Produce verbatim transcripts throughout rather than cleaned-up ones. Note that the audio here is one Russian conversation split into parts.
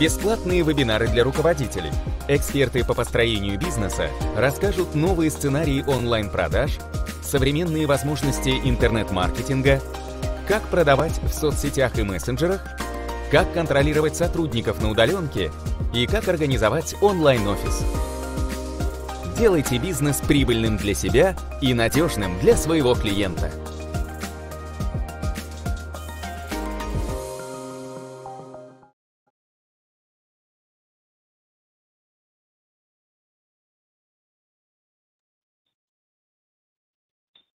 Бесплатные вебинары для руководителей. Эксперты по построению бизнеса расскажут новые сценарии онлайн-продаж, современные возможности интернет-маркетинга, как продавать в соцсетях и мессенджерах, как контролировать сотрудников на удаленке и как организовать онлайн-офис. Делайте бизнес прибыльным для себя и надежным для своего клиента.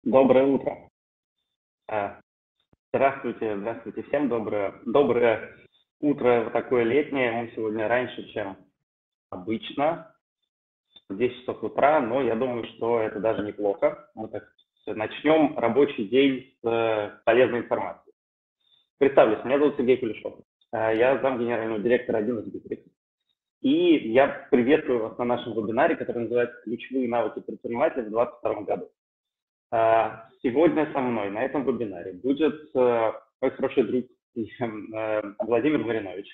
Доброе утро. Здравствуйте, здравствуйте всем. Доброе, доброе утро, вот такое летнее. Он сегодня раньше, чем обычно, в десять часов утра, но я думаю, что это даже неплохо. Мы так начнем рабочий день с полезной информации. Представлюсь, меня зовут Сергей Кулешов. Я зам генерального директора один эс Битрикс. И я приветствую вас на нашем вебинаре, который называется «Ключевые навыки предпринимателя в две тысячи двадцать втором году». Сегодня со мной на этом вебинаре будет мой хороший друг Владимир Маринович,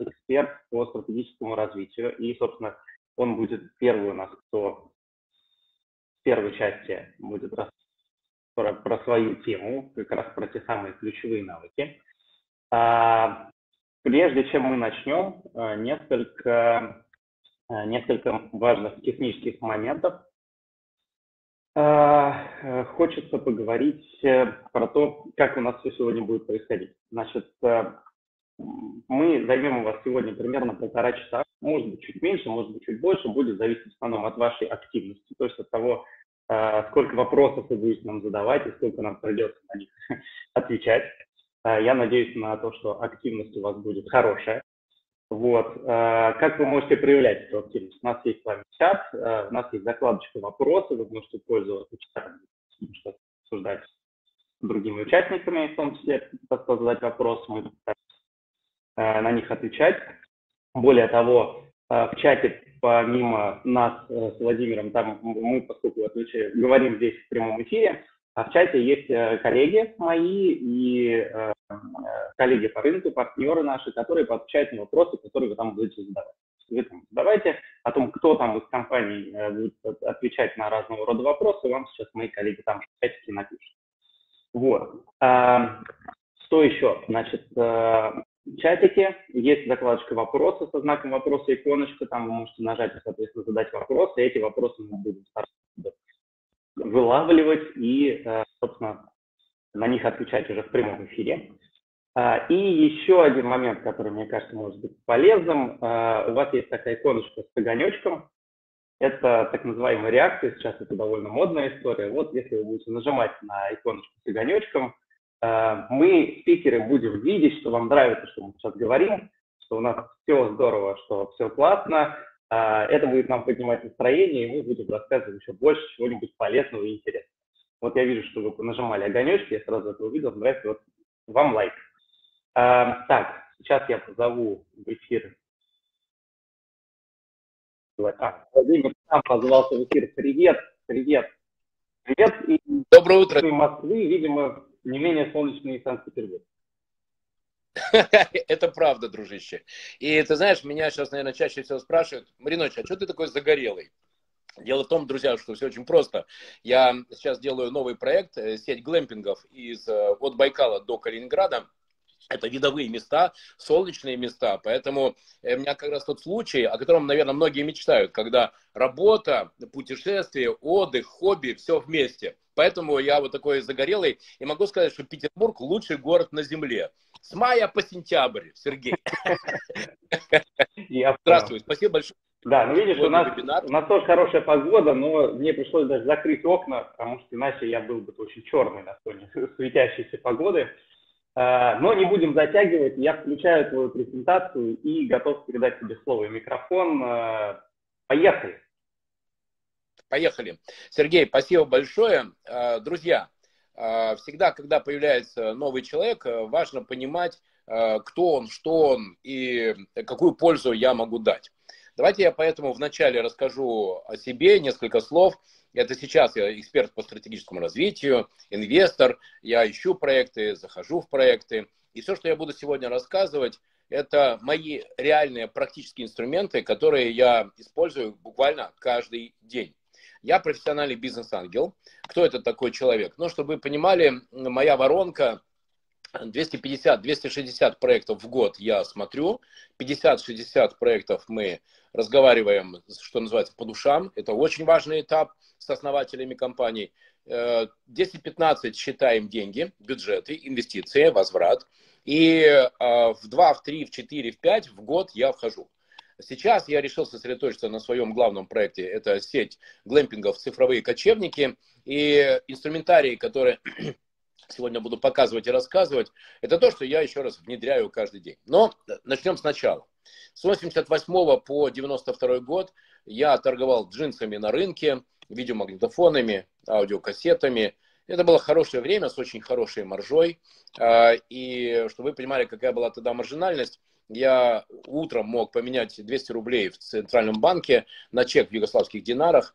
эксперт по стратегическому развитию. И, собственно, он будет первый у нас, кто в первой части будет рассказывать про, про свою тему, как раз про те самые ключевые навыки. Прежде чем мы начнем, несколько, несколько важных технических моментов. Хочется поговорить про то, как у нас все сегодня будет происходить. Значит, мы займем у вас сегодня примерно полтора часа, может быть, чуть меньше, может быть, чуть больше, будет зависеть в основном от вашей активности, то есть от того, сколько вопросов вы будете нам задавать и сколько нам придется на них отвечать. Я надеюсь на то, что активность у вас будет хорошая. Вот. Как вы можете проявлять эту активность? У нас есть с вами чат, у нас есть закладочка «Вопросы», вы можете пользоваться чатом, чтобы обсуждать с другими участниками, в том числе, кто задать вопрос, мы на них отвечать. Более того, в чате, помимо нас с Владимиром, там мы, поскольку отвечаем, говорим здесь в прямом эфире, а в чате есть коллеги мои и коллеги по рынку, партнеры наши, которые отвечают на вопросы, которые вы там будете задавать. Вы там задавайте о том, кто там из компаний будет отвечать на разного рода вопросы, вам сейчас мои коллеги там опять-таки напишут. Вот. Что еще? Значит, в чатике есть закладочка «Вопросы» со знаком вопроса, иконочка, там вы можете нажать и, соответственно, задать вопросы, и эти вопросы мы будем вылавливать и, собственно, на них отвечать уже в прямом эфире. И еще один момент, который, мне кажется, может быть полезным. У вас есть такая иконочка с огонечком. Это так называемая реакция. Сейчас это довольно модная история. Вот если вы будете нажимать на иконочку с огонечком, мы, спикеры, будем видеть, что вам нравится, что мы сейчас говорим, что у нас все здорово, что все классно. Это будет нам поднимать настроение, и мы будем рассказывать еще больше чего-нибудь полезного и интересного. Вот я вижу, что вы нажимали огонечки, я сразу это увидел, нравится, вот вам лайк. А, так, сейчас я позову в эфир. А, Владимир сам позвался в эфир. Привет, привет, привет. И доброе утро. Из Москвы, видимо, не менее солнечный Санкт-Петербург. Это правда, дружище. И ты знаешь, меня сейчас, наверное, чаще всего спрашивают: Маринович, а что ты такой загорелый? Дело в том, друзья, что все очень просто. Я сейчас делаю новый проект, сеть глэмпингов из, от Байкала до Калининграда. Это видовые места, солнечные места, поэтому у меня как раз тот случай, о котором, наверное, многие мечтают, когда работа, путешествие, отдых, хобби, все вместе. Поэтому я вот такой загорелый и могу сказать, что Петербург – лучший город на земле. С мая по сентябрь, Сергей. Здравствуй, спасибо большое. Да, ну видишь, у нас, у нас тоже хорошая погода, но мне пришлось даже закрыть окна, потому что иначе я был бы очень черный на фоне светящейся погоды. Но не будем затягивать, я включаю твою презентацию и готов передать тебе слово и микрофон. Поехали! Поехали. Сергей, спасибо большое. Друзья, всегда, когда появляется новый человек, важно понимать, кто он, что он и какую пользу я могу дать. Давайте я поэтому вначале расскажу о себе несколько слов. Это сейчас я эксперт по стратегическому развитию, инвестор, я ищу проекты, захожу в проекты. И все, что я буду сегодня рассказывать, это мои реальные практические инструменты, которые я использую буквально каждый день. Я профессиональный бизнес-ангел. Кто это такой человек? Ну, чтобы вы понимали, моя воронка двести пятьдесят — двести шестьдесят проектов в год я смотрю, пятьдесят-шестьдесят проектов мы разговариваем, что называется, по душам. Это очень важный этап с основателями компаний. десять-пятнадцать считаем деньги, бюджеты, инвестиции, возврат. И в два, в три, в четыре, в пять в год я вхожу. Сейчас я решил сосредоточиться на своем главном проекте. Это сеть глэмпингов «Цифровые кочевники». И инструментарии, которые сегодня буду показывать и рассказывать, это то, что я еще раз внедряю каждый день. Но начнем сначала. С восемьдесят восьмого по девяносто второй год я торговал джинсами на рынке, видеомагнитофонами, аудиокассетами. Это было хорошее время с очень хорошей маржой. И чтобы вы понимали, какая была тогда маржинальность, я утром мог поменять двести рублей в Центральном банке на чек в югославских динарах,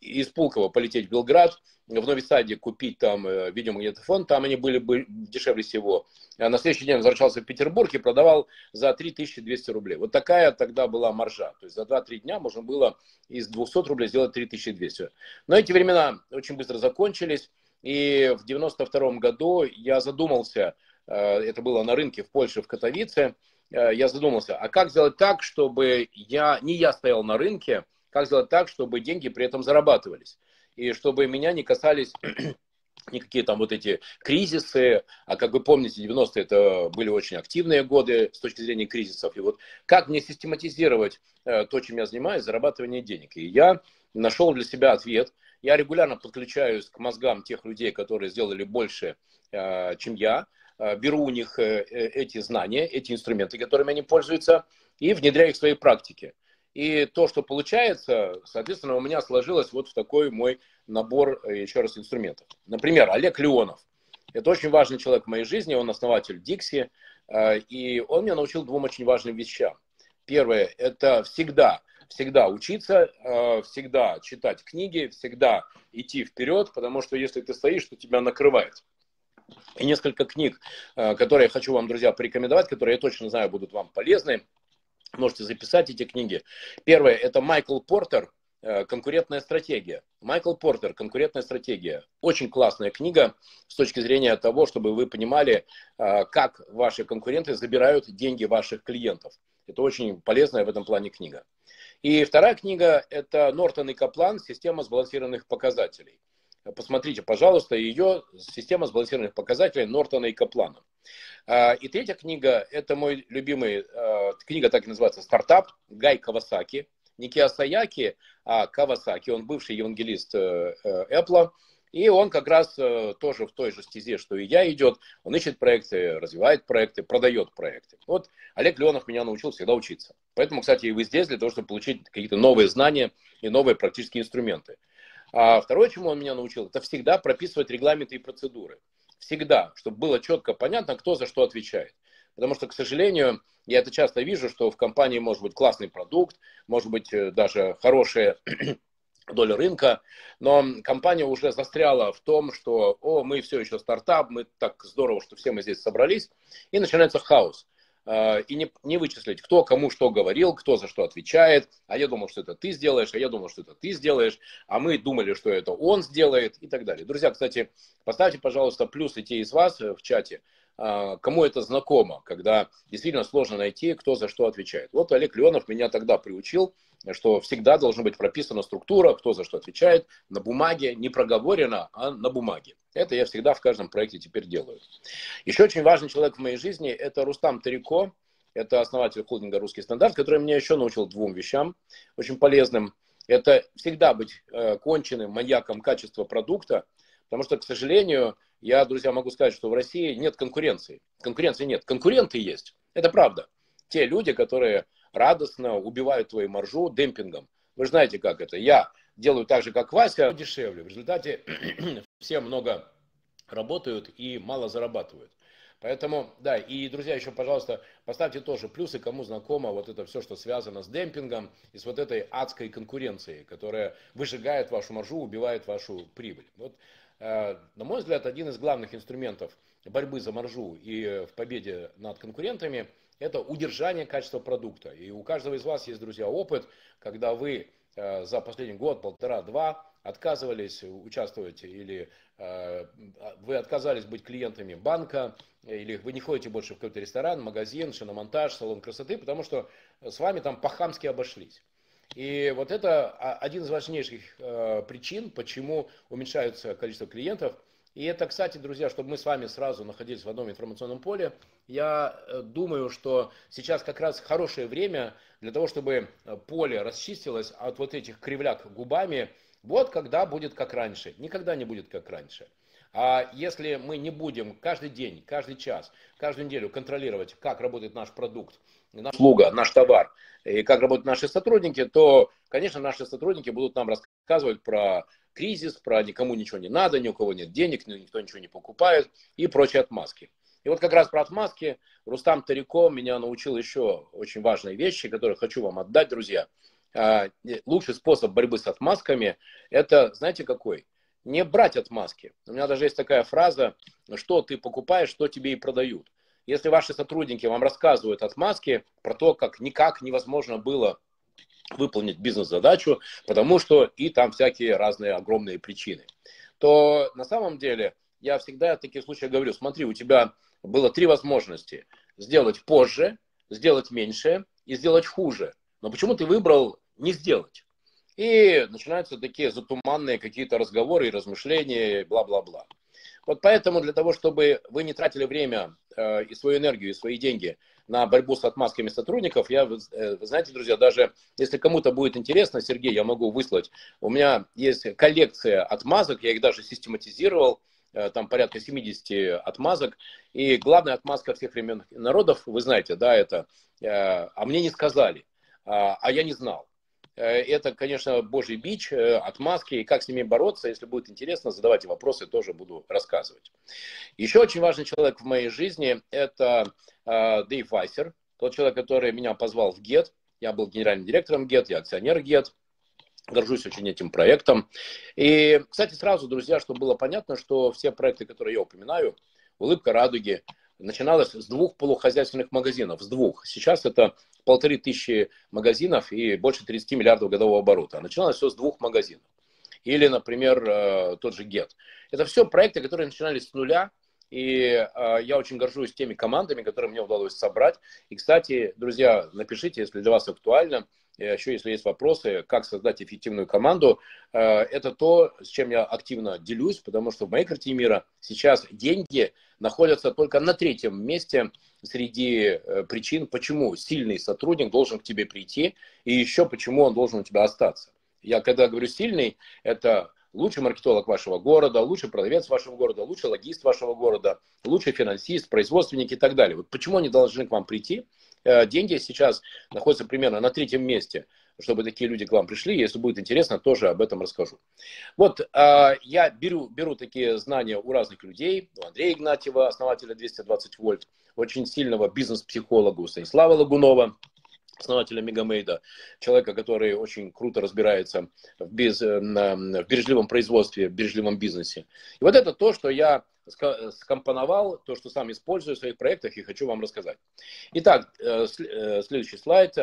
из Пулково полететь в Белград, в Нови Саде купить там видеомагнитофон, там они были бы дешевле всего. На следующий день возвращался в Петербург и продавал за три тысячи двести рублей. Вот такая тогда была маржа. То есть за два-три дня можно было из двухсот рублей сделать три тысячи двести. Но эти времена очень быстро закончились. И в девяносто втором году я задумался, это было на рынке в Польше, в Катовице, я задумался, а как сделать так, чтобы я, не я стоял на рынке, как сделать так, чтобы деньги при этом зарабатывались. И чтобы меня не касались никакие там вот эти кризисы. А как вы помните, девяностые это были очень активные годы с точки зрения кризисов. И вот как мне систематизировать то, чем я занимаюсь, зарабатывание денег. И я нашел для себя ответ. Я регулярно подключаюсь к мозгам тех людей, которые сделали больше, чем я. Беру у них эти знания, эти инструменты, которыми они пользуются, и внедряю их в свои практики. И то, что получается, соответственно, у меня сложилось вот в такой мой набор, еще раз, инструментов. Например, Олег Леонов. Это очень важный человек в моей жизни, он основатель Дикси, и он меня научил двум очень важным вещам. Первое – это всегда, всегда учиться, всегда читать книги, всегда идти вперед, потому что если ты стоишь, то тебя накрывает. И несколько книг, которые я хочу вам, друзья, порекомендовать, которые я точно знаю будут вам полезны. Можете записать эти книги. Первое – это Майкл Портер «Конкурентная стратегия». Майкл Портер «Конкурентная стратегия». Очень классная книга с точки зрения того, чтобы вы понимали, как ваши конкуренты забирают деньги ваших клиентов. Это очень полезная в этом плане книга. И вторая книга – это Нортон и Каплан «Система сбалансированных показателей». Посмотрите, пожалуйста, ее «Система сбалансированных показателей» Нортона и Каплана. И третья книга, это мой любимый, книга так и называется «Стартап» Гай Кавасаки. Не Киосаяки, а Кавасаки, он бывший евангелист Apple. И он как раз тоже в той же стезе, что и я, идет. Он ищет проекты, развивает проекты, продает проекты. Вот Олег Леонов меня научил всегда учиться. Поэтому, кстати, и вы здесь для того, чтобы получить какие-то новые знания и новые практические инструменты. А второе, чему он меня научил, это всегда прописывать регламенты и процедуры. Всегда, чтобы было четко понятно, кто за что отвечает. Потому что, к сожалению, я это часто вижу, что в компании может быть классный продукт, может быть даже хорошая доля рынка, но компания уже застряла в том, что «О, мы все еще стартап, мы так здорово, что все мы здесь собрались», и начинается хаос. И не, не вычислить, кто кому что говорил, кто за что отвечает. А я думал, что это ты сделаешь, а я думал, что это ты сделаешь, а мы думали, что это он сделает и так далее. Друзья, кстати, поставьте, пожалуйста, плюсы те из вас в чате, кому это знакомо, когда действительно сложно найти, кто за что отвечает. Вот Олег Леонов меня тогда приучил, что всегда должна быть прописана структура, кто за что отвечает, на бумаге, не проговорено, а на бумаге. Это я всегда в каждом проекте теперь делаю. Еще очень важный человек в моей жизни – это Рустам Тарико, это основатель холдинга «Русский стандарт», который меня еще научил двум вещам очень полезным. Это всегда быть конченным маньяком качества продукта, потому что, к сожалению, я, друзья, могу сказать, что в России нет конкуренции. Конкуренции нет. Конкуренты есть. Это правда. Те люди, которые радостно убивают твою маржу демпингом. Вы же знаете, как это. Я делаю так же, как Вася, дешевле. В результате все много работают и мало зарабатывают. Поэтому, да, и, друзья, еще, пожалуйста, поставьте тоже плюсы, кому знакомо вот это все, что связано с демпингом и с вот этой адской конкуренцией, которая выжигает вашу маржу, убивает вашу прибыль. Вот, э, на мой взгляд, один из главных инструментов борьбы за маржу и в победе над конкурентами это удержание качества продукта. И у каждого из вас есть, друзья, опыт, когда вы за последний год, полтора, два отказывались участвовать, или э, вы отказались быть клиентами банка, или вы не ходите больше в какой-то ресторан, магазин, шиномонтаж, салон красоты, потому что с вами там по-хамски обошлись. И вот это один из важнейших э, причин, почему уменьшается количество клиентов. И это, кстати, друзья, чтобы мы с вами сразу находились в одном информационном поле, я думаю, что сейчас как раз хорошее время для того, чтобы поле расчистилось от вот этих кривляк губами. Вот когда будет как раньше. Никогда не будет как раньше. А если мы не будем каждый день, каждый час, каждую неделю контролировать, как работает наш продукт, наша услуга, наш товар, и как работают наши сотрудники, то, конечно, наши сотрудники будут нам рассказывать про кризис, про никому ничего не надо, ни у кого нет денег, никто ничего не покупает и прочие отмазки. И вот как раз про отмазки Рустам Тарико меня научил еще очень важные вещи, которые хочу вам отдать, друзья. Лучший способ борьбы с отмазками — это, знаете какой? Не брать отмазки. У меня даже есть такая фраза: что ты покупаешь, что тебе и продают. Если ваши сотрудники вам рассказывают отмазки про то, как никак невозможно было выполнить бизнес-задачу, потому что и там всякие разные огромные причины, то на самом деле я всегда в таких случаях говорю: смотри, у тебя было три возможности: сделать позже, сделать меньше и сделать хуже. Но почему ты выбрал не сделать? И начинаются такие затуманные какие-то разговоры и размышления, бла-бла-бла. Вот поэтому для того, чтобы вы не тратили время э, и свою энергию, и свои деньги на борьбу с отмазками сотрудников, я, вы знаете, друзья, даже если кому-то будет интересно, Сергей, я могу выслать. У меня есть коллекция отмазок, я их даже систематизировал, э, там порядка семидесяти отмазок. И главная отмазка всех времен народов, вы знаете, да, это э, «а мне не сказали», «а я не знал». Это, конечно, божий бич, отмазки, и как с ними бороться. Если будет интересно, задавайте вопросы, тоже буду рассказывать. Еще очень важный человек в моей жизни – это Дейв Вайсер, тот человек, который меня позвал в ГЕД. Я был генеральным директором ГЕД, я акционер ГЕД, горжусь очень этим проектом. И, кстати, сразу, друзья, чтобы было понятно, что все проекты, которые я упоминаю, «Улыбка радуги», начиналось с двух полухозяйственных магазинов, с двух. Сейчас это полторы тысячи магазинов и больше тридцати миллиардов годового оборота. Начиналось все с двух магазинов. Или, например, тот же ГЕД. Это все проекты, которые начинались с нуля. И я очень горжусь теми командами, которые мне удалось собрать. И, кстати, друзья, напишите, если для вас актуально, еще если есть вопросы, как создать эффективную команду. Это то, с чем я активно делюсь, потому что в моей картине мира сейчас деньги находятся только на третьем месте среди причин, почему сильный сотрудник должен к тебе прийти, и еще почему он должен у тебя остаться. Я когда говорю «сильный», это лучший маркетолог вашего города, лучший продавец вашего города, лучший логист вашего города, лучший финансист, производственник и так далее. Вот почему они должны к вам прийти? Деньги сейчас находятся примерно на третьем месте, чтобы такие люди к вам пришли. Если будет интересно, тоже об этом расскажу. Вот я беру, беру такие знания у разных людей. У Андрея Игнатьева, основателя двести двадцать вольт, очень сильного бизнес-психолога, у Станислава Лагунова, основателя Мегамейда, человека, который очень круто разбирается в, без, в бережливом производстве, в бережливом бизнесе. И вот это то, что я скомпоновал, то, что сам использую в своих проектах и хочу вам рассказать. Итак, следующий слайд.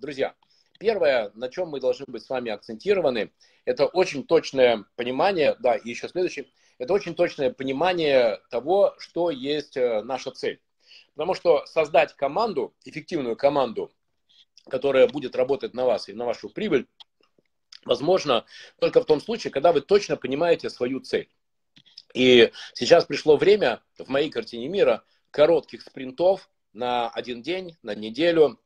Друзья, первое, на чем мы должны быть с вами акцентированы, это очень точное понимание, да, и еще следующий, это очень точное понимание того, что есть наша цель. Потому что создать команду, эффективную команду, которая будет работать на вас и на вашу прибыль, возможно только в том случае, когда вы точно понимаете свою цель. И сейчас пришло время, в моей картине мира, коротких спринтов на один день, на неделю,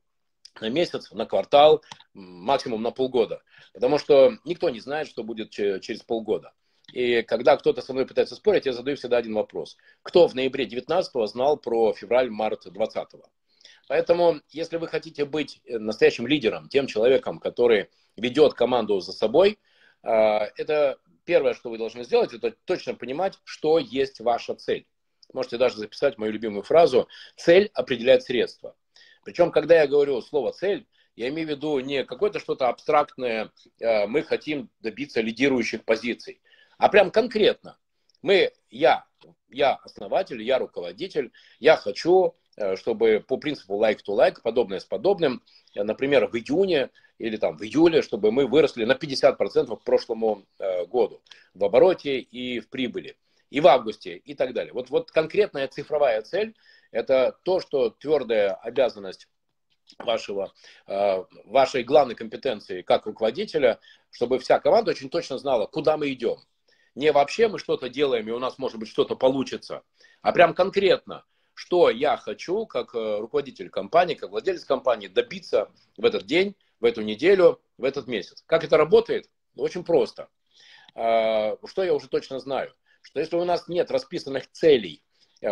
на месяц, на квартал, максимум на полгода. Потому что никто не знает, что будет через полгода. И когда кто-то со мной пытается спорить, я задаю всегда один вопрос. Кто в ноябре две тысячи девятнадцатого знал про февраль-март две тысячи двадцатого? Поэтому, если вы хотите быть настоящим лидером, тем человеком, который ведет команду за собой, это первое, что вы должны сделать, это точно понимать, что есть ваша цель. Можете даже записать мою любимую фразу: цель определяет средства. Причем, когда я говорю слово «цель», я имею в виду не какое-то что-то абстрактное, мы хотим добиться лидирующих позиций, а прям конкретно. Мы, я, я основатель, я руководитель, я хочу чтобы по принципу like-to-like, подобное с подобным, например, в июне или там в июле, чтобы мы выросли на пятьдесят процентов к прошлому году в обороте и в прибыли, и в августе, и так далее. Вот, вот конкретная цифровая цель – это то, что твердая обязанность вашего, вашей главной компетенции как руководителя, чтобы вся команда очень точно знала, куда мы идем. Не вообще мы что-то делаем, и у нас, может быть, что-то получится, а прям конкретно, что я хочу, как руководитель компании, как владелец компании, добиться в этот день, в эту неделю, в этот месяц. Как это работает? Очень просто. Что я уже точно знаю? Что если у нас нет расписанных целей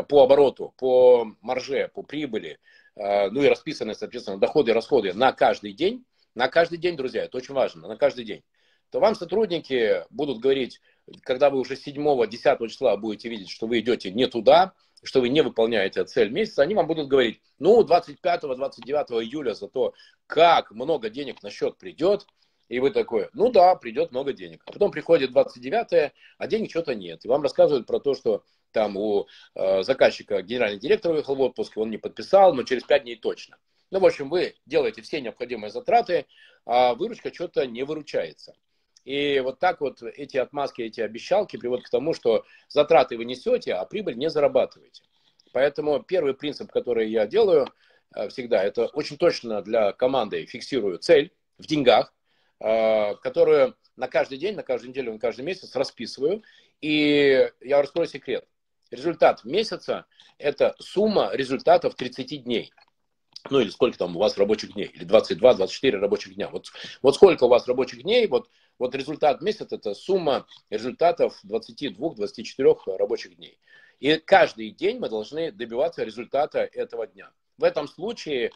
по обороту, по марже, по прибыли, ну и расписаны, соответственно, доходы и расходы на каждый день, на каждый день, друзья, это очень важно, на каждый день, то вам сотрудники будут говорить, когда вы уже седьмого-десятого числа будете видеть, что вы идете не туда, что вы не выполняете цель месяца, они вам будут говорить, ну, двадцать пятого-двадцать девятого июля зато как много денег на счет придет, и вы такой, ну да, придет много денег. А потом приходит двадцать девятое, а денег что-то нет. И вам рассказывают про то, что там у э, заказчика генеральный директор выехал в отпуск, он не подписал, но через пять дней точно. Ну, в общем, вы делаете все необходимые затраты, а выручка что-то не выручается. И вот так вот эти отмазки, эти обещалки приводят к тому, что затраты вы несете, а прибыль не зарабатываете. Поэтому первый принцип, который я делаю всегда, это очень точно для команды фиксирую цель в деньгах, которую на каждый день, на каждую неделю, на каждый месяц расписываю. И я раскрою секрет. Результат месяца – это сумма результатов тридцати дней. Ну или сколько там у вас рабочих дней, или двадцать два-двадцать четыре рабочих дня. Вот, вот сколько у вас рабочих дней, вот, вот результат месяца – это сумма результатов двадцати двух-двадцати четырёх рабочих дней. И каждый день мы должны добиваться результата этого дня. В этом случае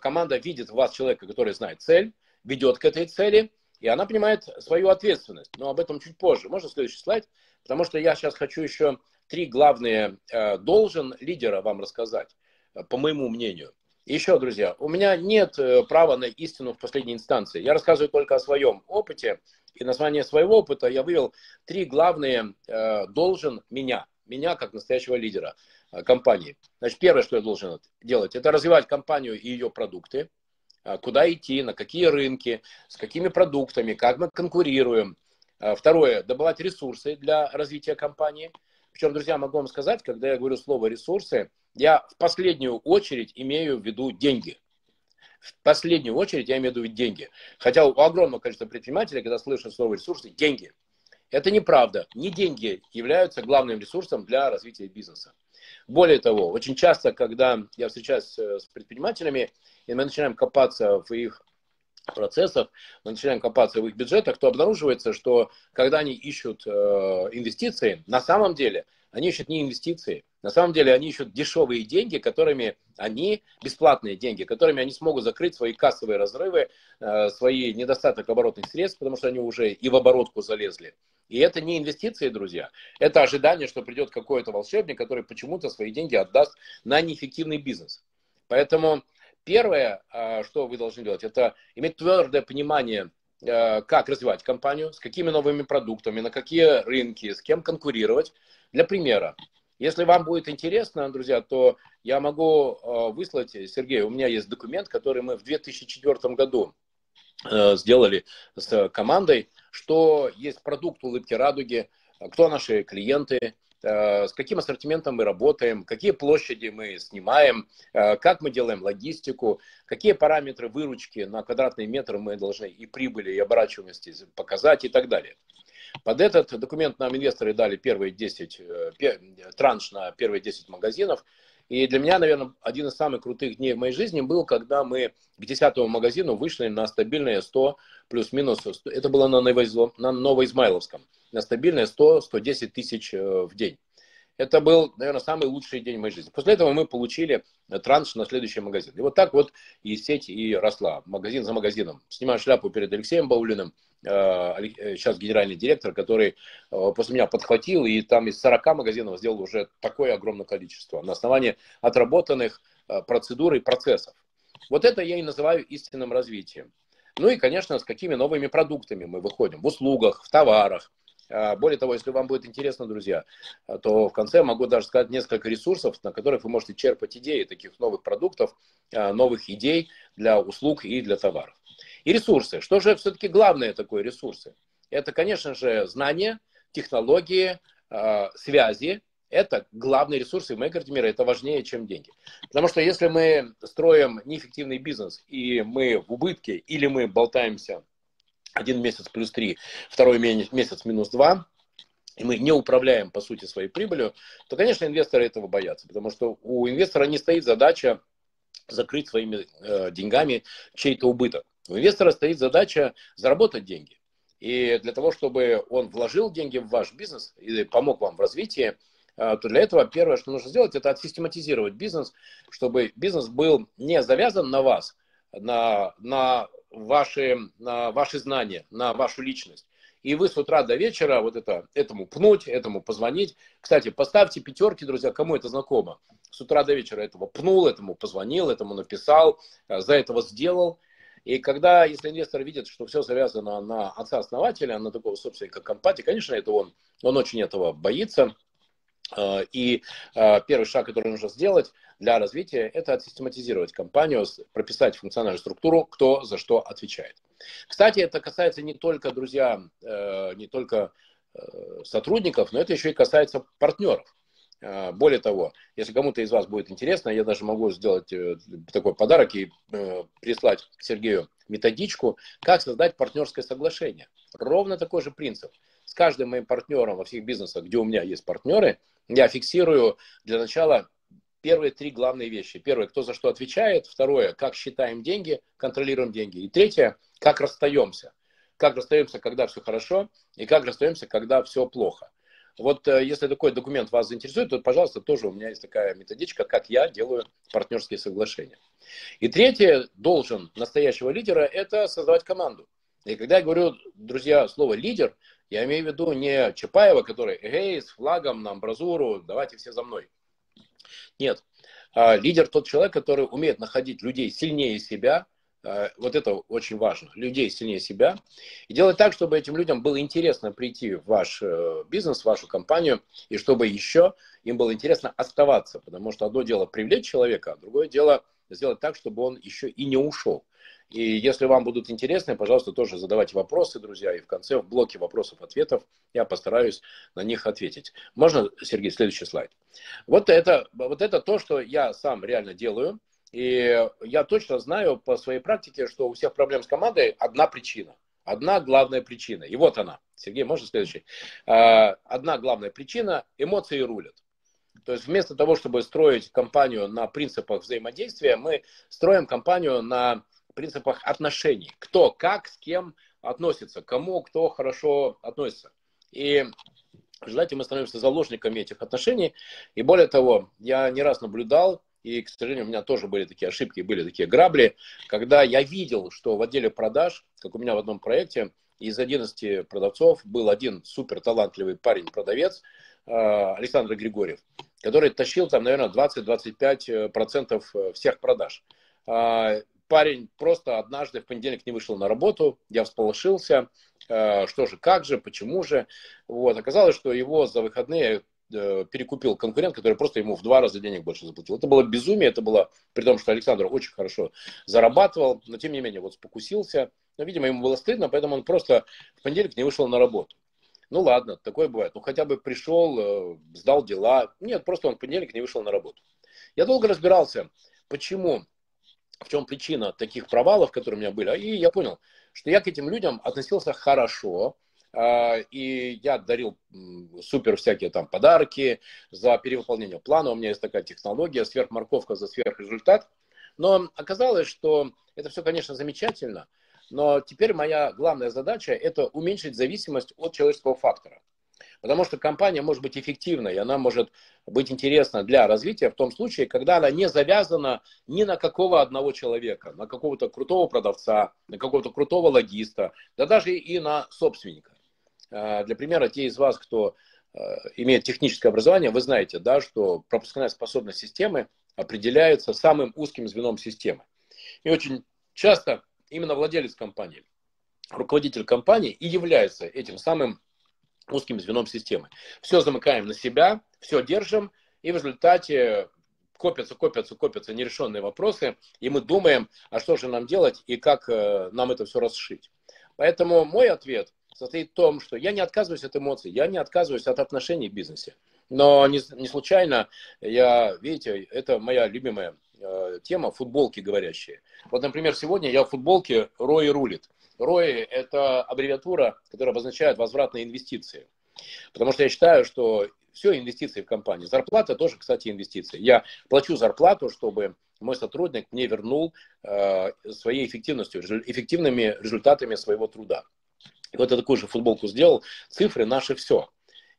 команда видит в вас человека, который знает цель, ведет к этой цели, и она понимает свою ответственность. Но об этом чуть позже. Можно следующий слайд? Потому что я сейчас хочу еще три главные э, должен лидера вам рассказать, по моему мнению. Еще, друзья, у меня нет права на истину в последней инстанции. Я рассказываю только о своем опыте. И на основании своего опыта я вывел три главные э, должен меня. Меня как настоящего лидера э, компании. Значит, первое, что я должен делать, это развивать компанию и ее продукты. Куда идти, на какие рынки, с какими продуктами, как мы конкурируем. Второе, добывать ресурсы для развития компании. Причем, друзья, могу вам сказать, когда я говорю слово «ресурсы», я в последнюю очередь имею в виду деньги. В последнюю очередь я имею в виду деньги. Хотя у огромного количества предпринимателей, когда слышат слово «ресурсы», деньги. Это неправда. Не деньги являются главным ресурсом для развития бизнеса. Более того, очень часто, когда я встречаюсь с предпринимателями, и мы начинаем копаться в их процессах, мы начинаем копаться в их бюджетах, то обнаруживается, что когда они ищут э, инвестиции, на самом деле они ищут не инвестиции, на самом деле они ищут дешевые деньги, которыми они, бесплатные деньги, которыми они смогут закрыть свои кассовые разрывы, э, свои недостаток оборотных средств, потому что они уже и в оборотку залезли. И это не инвестиции, друзья. Это ожидание, что придет какой-то волшебник, который почему-то свои деньги отдаст на неэффективный бизнес. Поэтому первое, что вы должны делать, это иметь твердое понимание, как развивать компанию, с какими новыми продуктами, на какие рынки, с кем конкурировать. Для примера, если вам будет интересно, друзья, то я могу выслать, Сергей, у меня есть документ, который мы в две тысячи четвёртом году сделали с командой, что есть продукт «Улыбки радуги», кто наши клиенты, с каким ассортиментом мы работаем, какие площади мы снимаем, как мы делаем логистику, какие параметры выручки на квадратный метр мы должны и прибыли, и оборачиваемости показать и так далее. Под этот документ нам инвесторы дали первые десять, транш на первые десять магазинов. И для меня, наверное, один из самых крутых дней в моей жизни был, когда мы к десятому магазину вышли на стабильные сто плюс-минус, это было на Новоизмайловском, на стабильные сто-сто десять тысяч в день. Это был, наверное, самый лучший день в моей жизни. После этого мы получили транш на следующий магазин. И вот так вот и сеть и росла, магазин за магазином. Снимаю шляпу перед Алексеем Баулиным, сейчас генеральный директор, который после меня подхватил, и там из сорока магазинов сделал уже такое огромное количество на основании отработанных процедур и процессов. Вот это я и называю истинным развитием. Ну и, конечно, с какими новыми продуктами мы выходим в услугах, в товарах, Более того, если вам будет интересно, друзья, то в конце могу даже сказать несколько ресурсов, на которых вы можете черпать идеи таких новых продуктов, новых идей для услуг и для товаров. И ресурсы. Что же все-таки главное такое ресурсы? Это, конечно же, знания, технологии, связи. Это главные ресурсы в мейкерте мира, это важнее, чем деньги. Потому что если мы строим неэффективный бизнес, и мы в убытке, или мы болтаемся один месяц плюс три, второй месяц минус два, и мы не управляем, по сути, своей прибылью, то, конечно, инвесторы этого боятся. Потому что у инвестора не стоит задача закрыть своими э, деньгами чей-то убыток. У инвестора стоит задача заработать деньги. И для того, чтобы он вложил деньги в ваш бизнес и помог вам в развитии, то для этого первое, что нужно сделать, это отсистематизировать бизнес, чтобы бизнес был не завязан на вас, на, на, ваши, на ваши знания, на вашу личность. И вы с утра до вечера вот это, этому пнуть, этому позвонить. Кстати, поставьте пятерки, друзья, кому это знакомо. С утра до вечера этого пнул, этому позвонил, этому написал, за этого сделал. И когда, если инвестор видит, что все завязано на отца-основателя, на такого собственника компании, конечно, это он, он очень этого боится. И первый шаг, который нужно сделать для развития, это отсистематизировать компанию, прописать функциональную структуру, кто за что отвечает. Кстати, это касается не только, друзья, не только сотрудников, но это еще и касается партнеров. Более того, если кому-то из вас будет интересно, я даже могу сделать такой подарок и прислать Сергею методичку, как создать партнерское соглашение. Ровно такой же принцип. С каждым моим партнером во всех бизнесах, где у меня есть партнеры, я фиксирую для начала первые три главные вещи. Первое, кто за что отвечает. Второе, как считаем деньги, контролируем деньги. И третье, как расстаемся. Как расстаемся, когда все хорошо, и как расстаемся, когда все плохо. Вот если такой документ вас заинтересует, то, пожалуйста, тоже у меня есть такая методичка, как я делаю партнерские соглашения. И третье, должен настоящего лидера, это создавать команду. И когда я говорю, друзья, слово «лидер», я имею в виду не Чапаева, который «эй, с флагом на амбразуру, давайте все за мной». Нет. Лидер тот человек, который умеет находить людей сильнее себя. Вот это очень важно. Людей сильнее себя. И делать так, чтобы этим людям было интересно прийти в ваш бизнес, в вашу компанию. И чтобы еще им было интересно оставаться. Потому что одно дело привлечь человека, а другое дело сделать так, чтобы он еще и не ушел. И если вам будут интересны, пожалуйста, тоже задавайте вопросы, друзья. И в конце, в блоке вопросов-ответов, я постараюсь на них ответить. Можно, Сергей, следующий слайд? Вот это, вот это то, что я сам реально делаю. И я точно знаю по своей практике, что у всех проблем с командой одна причина. Одна главная причина. И вот она. Сергей, можно следующий? Одна главная причина – эмоции рулят. То есть вместо того, чтобы строить компанию на принципах взаимодействия, мы строим компанию на принципах отношений. Кто, как, с кем относится, кому, кто хорошо относится. И желательно мы становимся заложниками этих отношений. И более того, я не раз наблюдал, и, к сожалению, у меня тоже были такие ошибки, были такие грабли, когда я видел, что в отделе продаж, как у меня в одном проекте, из одиннадцати продавцов был один супер талантливый парень-продавец, Александр Григорьев, который тащил там, наверное, двадцать-двадцать пять процентов всех продаж. Парень просто однажды в понедельник не вышел на работу, я всполошился, что же, как же, почему же. Вот, оказалось, что его за выходные перекупил конкурент, который просто ему в два раза денег больше заплатил. Это было безумие, это было, при том, что Александр очень хорошо зарабатывал, но тем не менее вот спокусился. Но, видимо, ему было стыдно, поэтому он просто в понедельник не вышел на работу. Ну ладно, такое бывает. Ну хотя бы пришел, сдал дела. Нет, просто он в понедельник не вышел на работу. Я долго разбирался, почему. В чем причина таких провалов, которые у меня были. И я понял, что я к этим людям относился хорошо. И я дарил супер всякие там подарки за перевыполнение плана. У меня есть такая технология, сверхморковка за сверхрезультат. Но оказалось, что это все, конечно, замечательно. Но теперь моя главная задача – это уменьшить зависимость от человеческого фактора. Потому что компания может быть эффективной, и она может быть интересна для развития в том случае, когда она не завязана ни на какого одного человека, на какого-то крутого продавца, на какого-то крутого логиста, да даже и на собственника. Для примера, те из вас, кто имеет техническое образование, вы знаете, да, что пропускная способность системы определяется самым узким звеном системы. И очень часто именно владелец компании, руководитель компании и является этим самым узким звеном системы. Все замыкаем на себя, все держим, и в результате копятся, копятся, копятся нерешенные вопросы, и мы думаем, а что же нам делать и как нам это все расшить. Поэтому мой ответ состоит в том, что я не отказываюсь от эмоций, я не отказываюсь от отношений в бизнесе. Но не, не случайно, я, видите, это моя любимая э, тема, футболки говорящие. Вот, например, сегодня я в футболке «Рои рулит». «Рои» — это аббревиатура, которая обозначает возвратные инвестиции. Потому что я считаю, что все инвестиции в компании. Зарплата тоже, кстати, инвестиции. Я плачу зарплату, чтобы мой сотрудник мне вернул э, своей эффективностью, эффективными результатами своего труда. И вот я такую же футболку сделал. Цифры — наше все.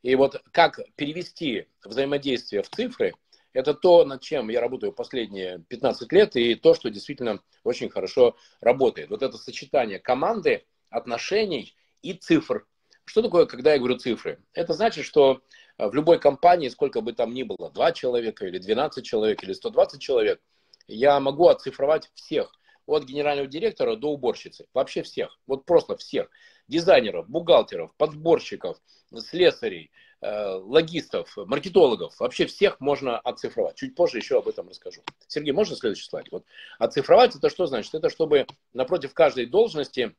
И вот как перевести взаимодействие в цифры, это то, над чем я работаю последние пятнадцать лет, и то, что действительно очень хорошо работает. Вот это сочетание команды, отношений и цифр. Что такое, когда я говорю цифры? Это значит, что в любой компании, сколько бы там ни было, два человека, или двенадцать человек, или сто двадцать человек, я могу оцифровать всех. От генерального директора до уборщицы. Вообще всех. Вот просто всех. Дизайнеров, бухгалтеров, подборщиков, слесарей, э, логистов, маркетологов. Вообще всех можно оцифровать. Чуть позже еще об этом расскажу. Сергей, можно следующий слайд? Вот. Оцифровать — это что значит? Это чтобы напротив каждой должности,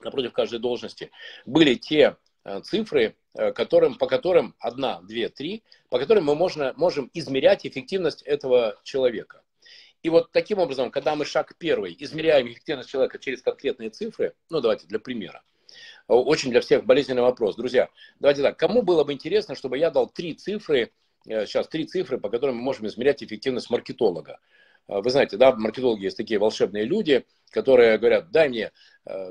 напротив каждой должности были те э, цифры, э, которым, по которым одна, две, три, по которым мы можно, можем измерять эффективность этого человека. И вот таким образом, когда мы шаг первый измеряем эффективность человека через конкретные цифры, ну давайте для примера, очень для всех болезненный вопрос. Друзья, давайте так, кому было бы интересно, чтобы я дал три цифры, сейчас три цифры, по которым мы можем измерять эффективность маркетолога? Вы знаете, да, маркетологи есть такие волшебные люди, которые говорят, дай мне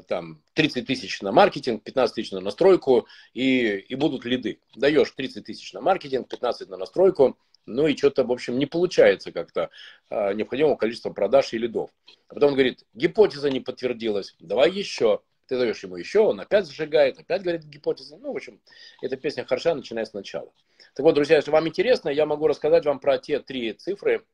там тридцать тысяч на маркетинг, пятнадцать тысяч на настройку, и, и будут лиды. Даешь тридцать тысяч на маркетинг, пятнадцать на настройку, ну и что-то, в общем, не получается как-то э, необходимого количества продаж и лидов. А потом он говорит, гипотеза не подтвердилась, давай еще. Ты даешь ему еще, он опять зажигает, опять говорит гипотеза. Ну, в общем, эта песня хороша, начиная сначала. Так вот, друзья, если вам интересно, я могу рассказать вам про те три цифры,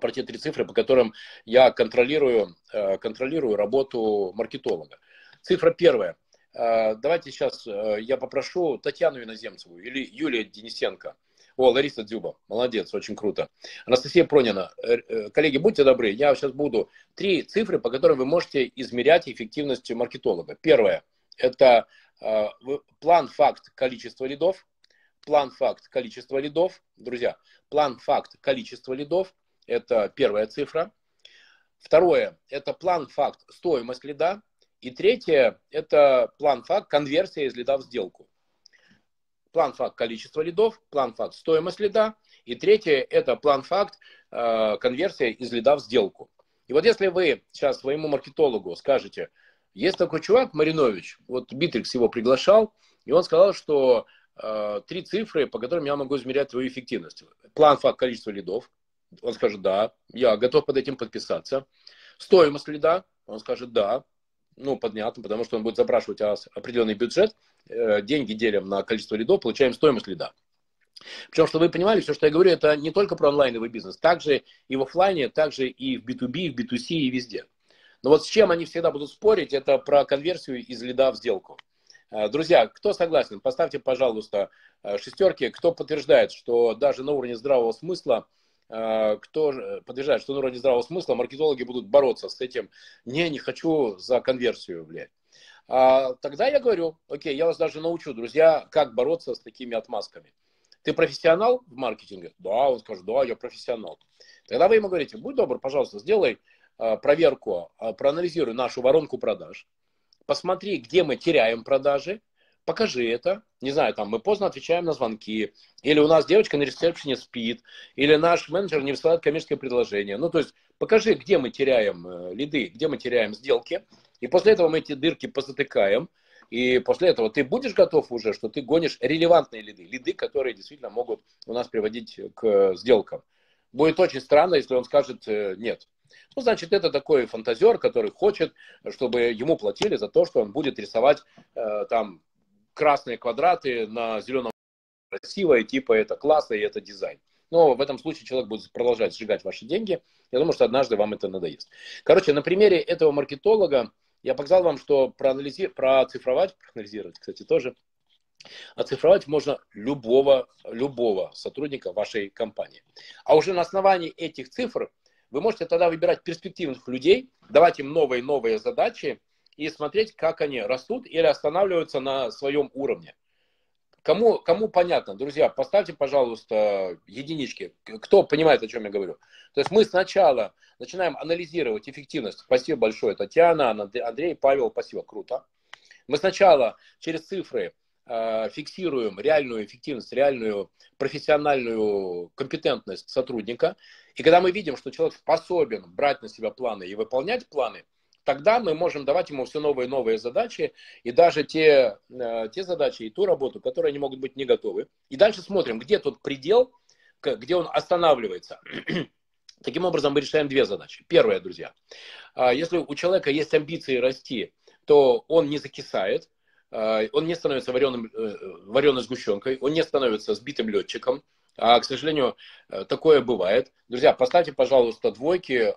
про те три цифры, по которым я контролирую, э, контролирую работу маркетолога. Цифра первая. Э, давайте сейчас э, я попрошу Татьяну Иноземцеву или Юлию Денисенко. О, Лариса Дзюба, молодец, очень круто. Анастасия Пронина, коллеги, будьте добры, я сейчас буду. Три цифры, по которым вы можете измерять эффективность маркетолога. Первое, это э, план-факт количества лидов. План-факт количество лидов. Друзья, план-факт количество лидов, это первая цифра. Второе, это план-факт стоимость лида. И третье, это план-факт конверсия из лида в сделку. План-факт количество лидов, план-факт стоимость лида. И третье – это план-факт э, конверсия из лида в сделку. И вот если вы сейчас своему маркетологу скажете, есть такой чувак Маринович, вот Битрикс его приглашал, и он сказал, что э, три цифры, по которым я могу измерять твою эффективность. План-факт количество лидов. Он скажет, да, я готов под этим подписаться. Стоимость лида. Он скажет, да. Ну, понятно, потому что он будет запрашивать у вас определенный бюджет, деньги делим на количество лидов, получаем стоимость лида. Причем, чтобы вы понимали, все, что я говорю, это не только про онлайновый бизнес, также и в офлайне, также и в би ту би, и в би ту си, и везде. Но вот с чем они всегда будут спорить, это про конверсию из лида в сделку. Друзья, кто согласен, поставьте, пожалуйста, шестерки. Кто подтверждает, что даже на уровне здравого смысла кто подтверждает, что на уровне здравого смысла маркетологи будут бороться с этим. Не, не хочу за конверсию влиять. А, тогда я говорю, окей, я вас даже научу, друзья, как бороться с такими отмазками. Ты профессионал в маркетинге? Да, он скажет, да, я профессионал. Тогда вы ему говорите, будь добр, пожалуйста, сделай проверку, проанализируй нашу воронку продаж, посмотри, где мы теряем продажи, покажи это. Не знаю, там мы поздно отвечаем на звонки, или у нас девочка на ресепшене спит, или наш менеджер не высылает коммерческое предложение. Ну, то есть покажи, где мы теряем э, лиды, где мы теряем сделки, и после этого мы эти дырки позатыкаем, и после этого ты будешь готов уже, что ты гонишь релевантные лиды, лиды, которые действительно могут у нас приводить к э, сделкам. Будет очень странно, если он скажет э, «нет». Ну, значит, это такой фантазер, который хочет, чтобы ему платили за то, что он будет рисовать э, там красные квадраты на зеленом красиво, и типа это классно, и это дизайн. Но в этом случае человек будет продолжать сжигать ваши деньги. Я думаю, что однажды вам это надоест. Короче, на примере этого маркетолога я показал вам, что проанализи... процифровать, проанализировать, кстати, тоже, Оцифровать можно любого, любого сотрудника вашей компании. А уже на основании этих цифр вы можете тогда выбирать перспективных людей, давать им новые и новые задачи и смотреть, как они растут или останавливаются на своем уровне. Кому, кому понятно, друзья, поставьте, пожалуйста, единички. Кто понимает, о чем я говорю. То есть мы сначала начинаем анализировать эффективность. Спасибо большое, Татьяна, Андрей, Павел, спасибо, круто. Мы сначала через цифры э, фиксируем реальную эффективность, реальную профессиональную компетентность сотрудника. И когда мы видим, что человек способен брать на себя планы и выполнять планы, тогда мы можем давать ему все новые и новые задачи, и даже те, те задачи и ту работу, которые они могут быть не готовы. И дальше смотрим, где тот предел, где он останавливается. Таким образом, мы решаем две задачи. Первая, друзья, если у человека есть амбиции расти, то он не закисает, он не становится вареным, вареной сгущенкой, он не становится сбитым летчиком. А, к сожалению, такое бывает. Друзья, поставьте, пожалуйста, двойки,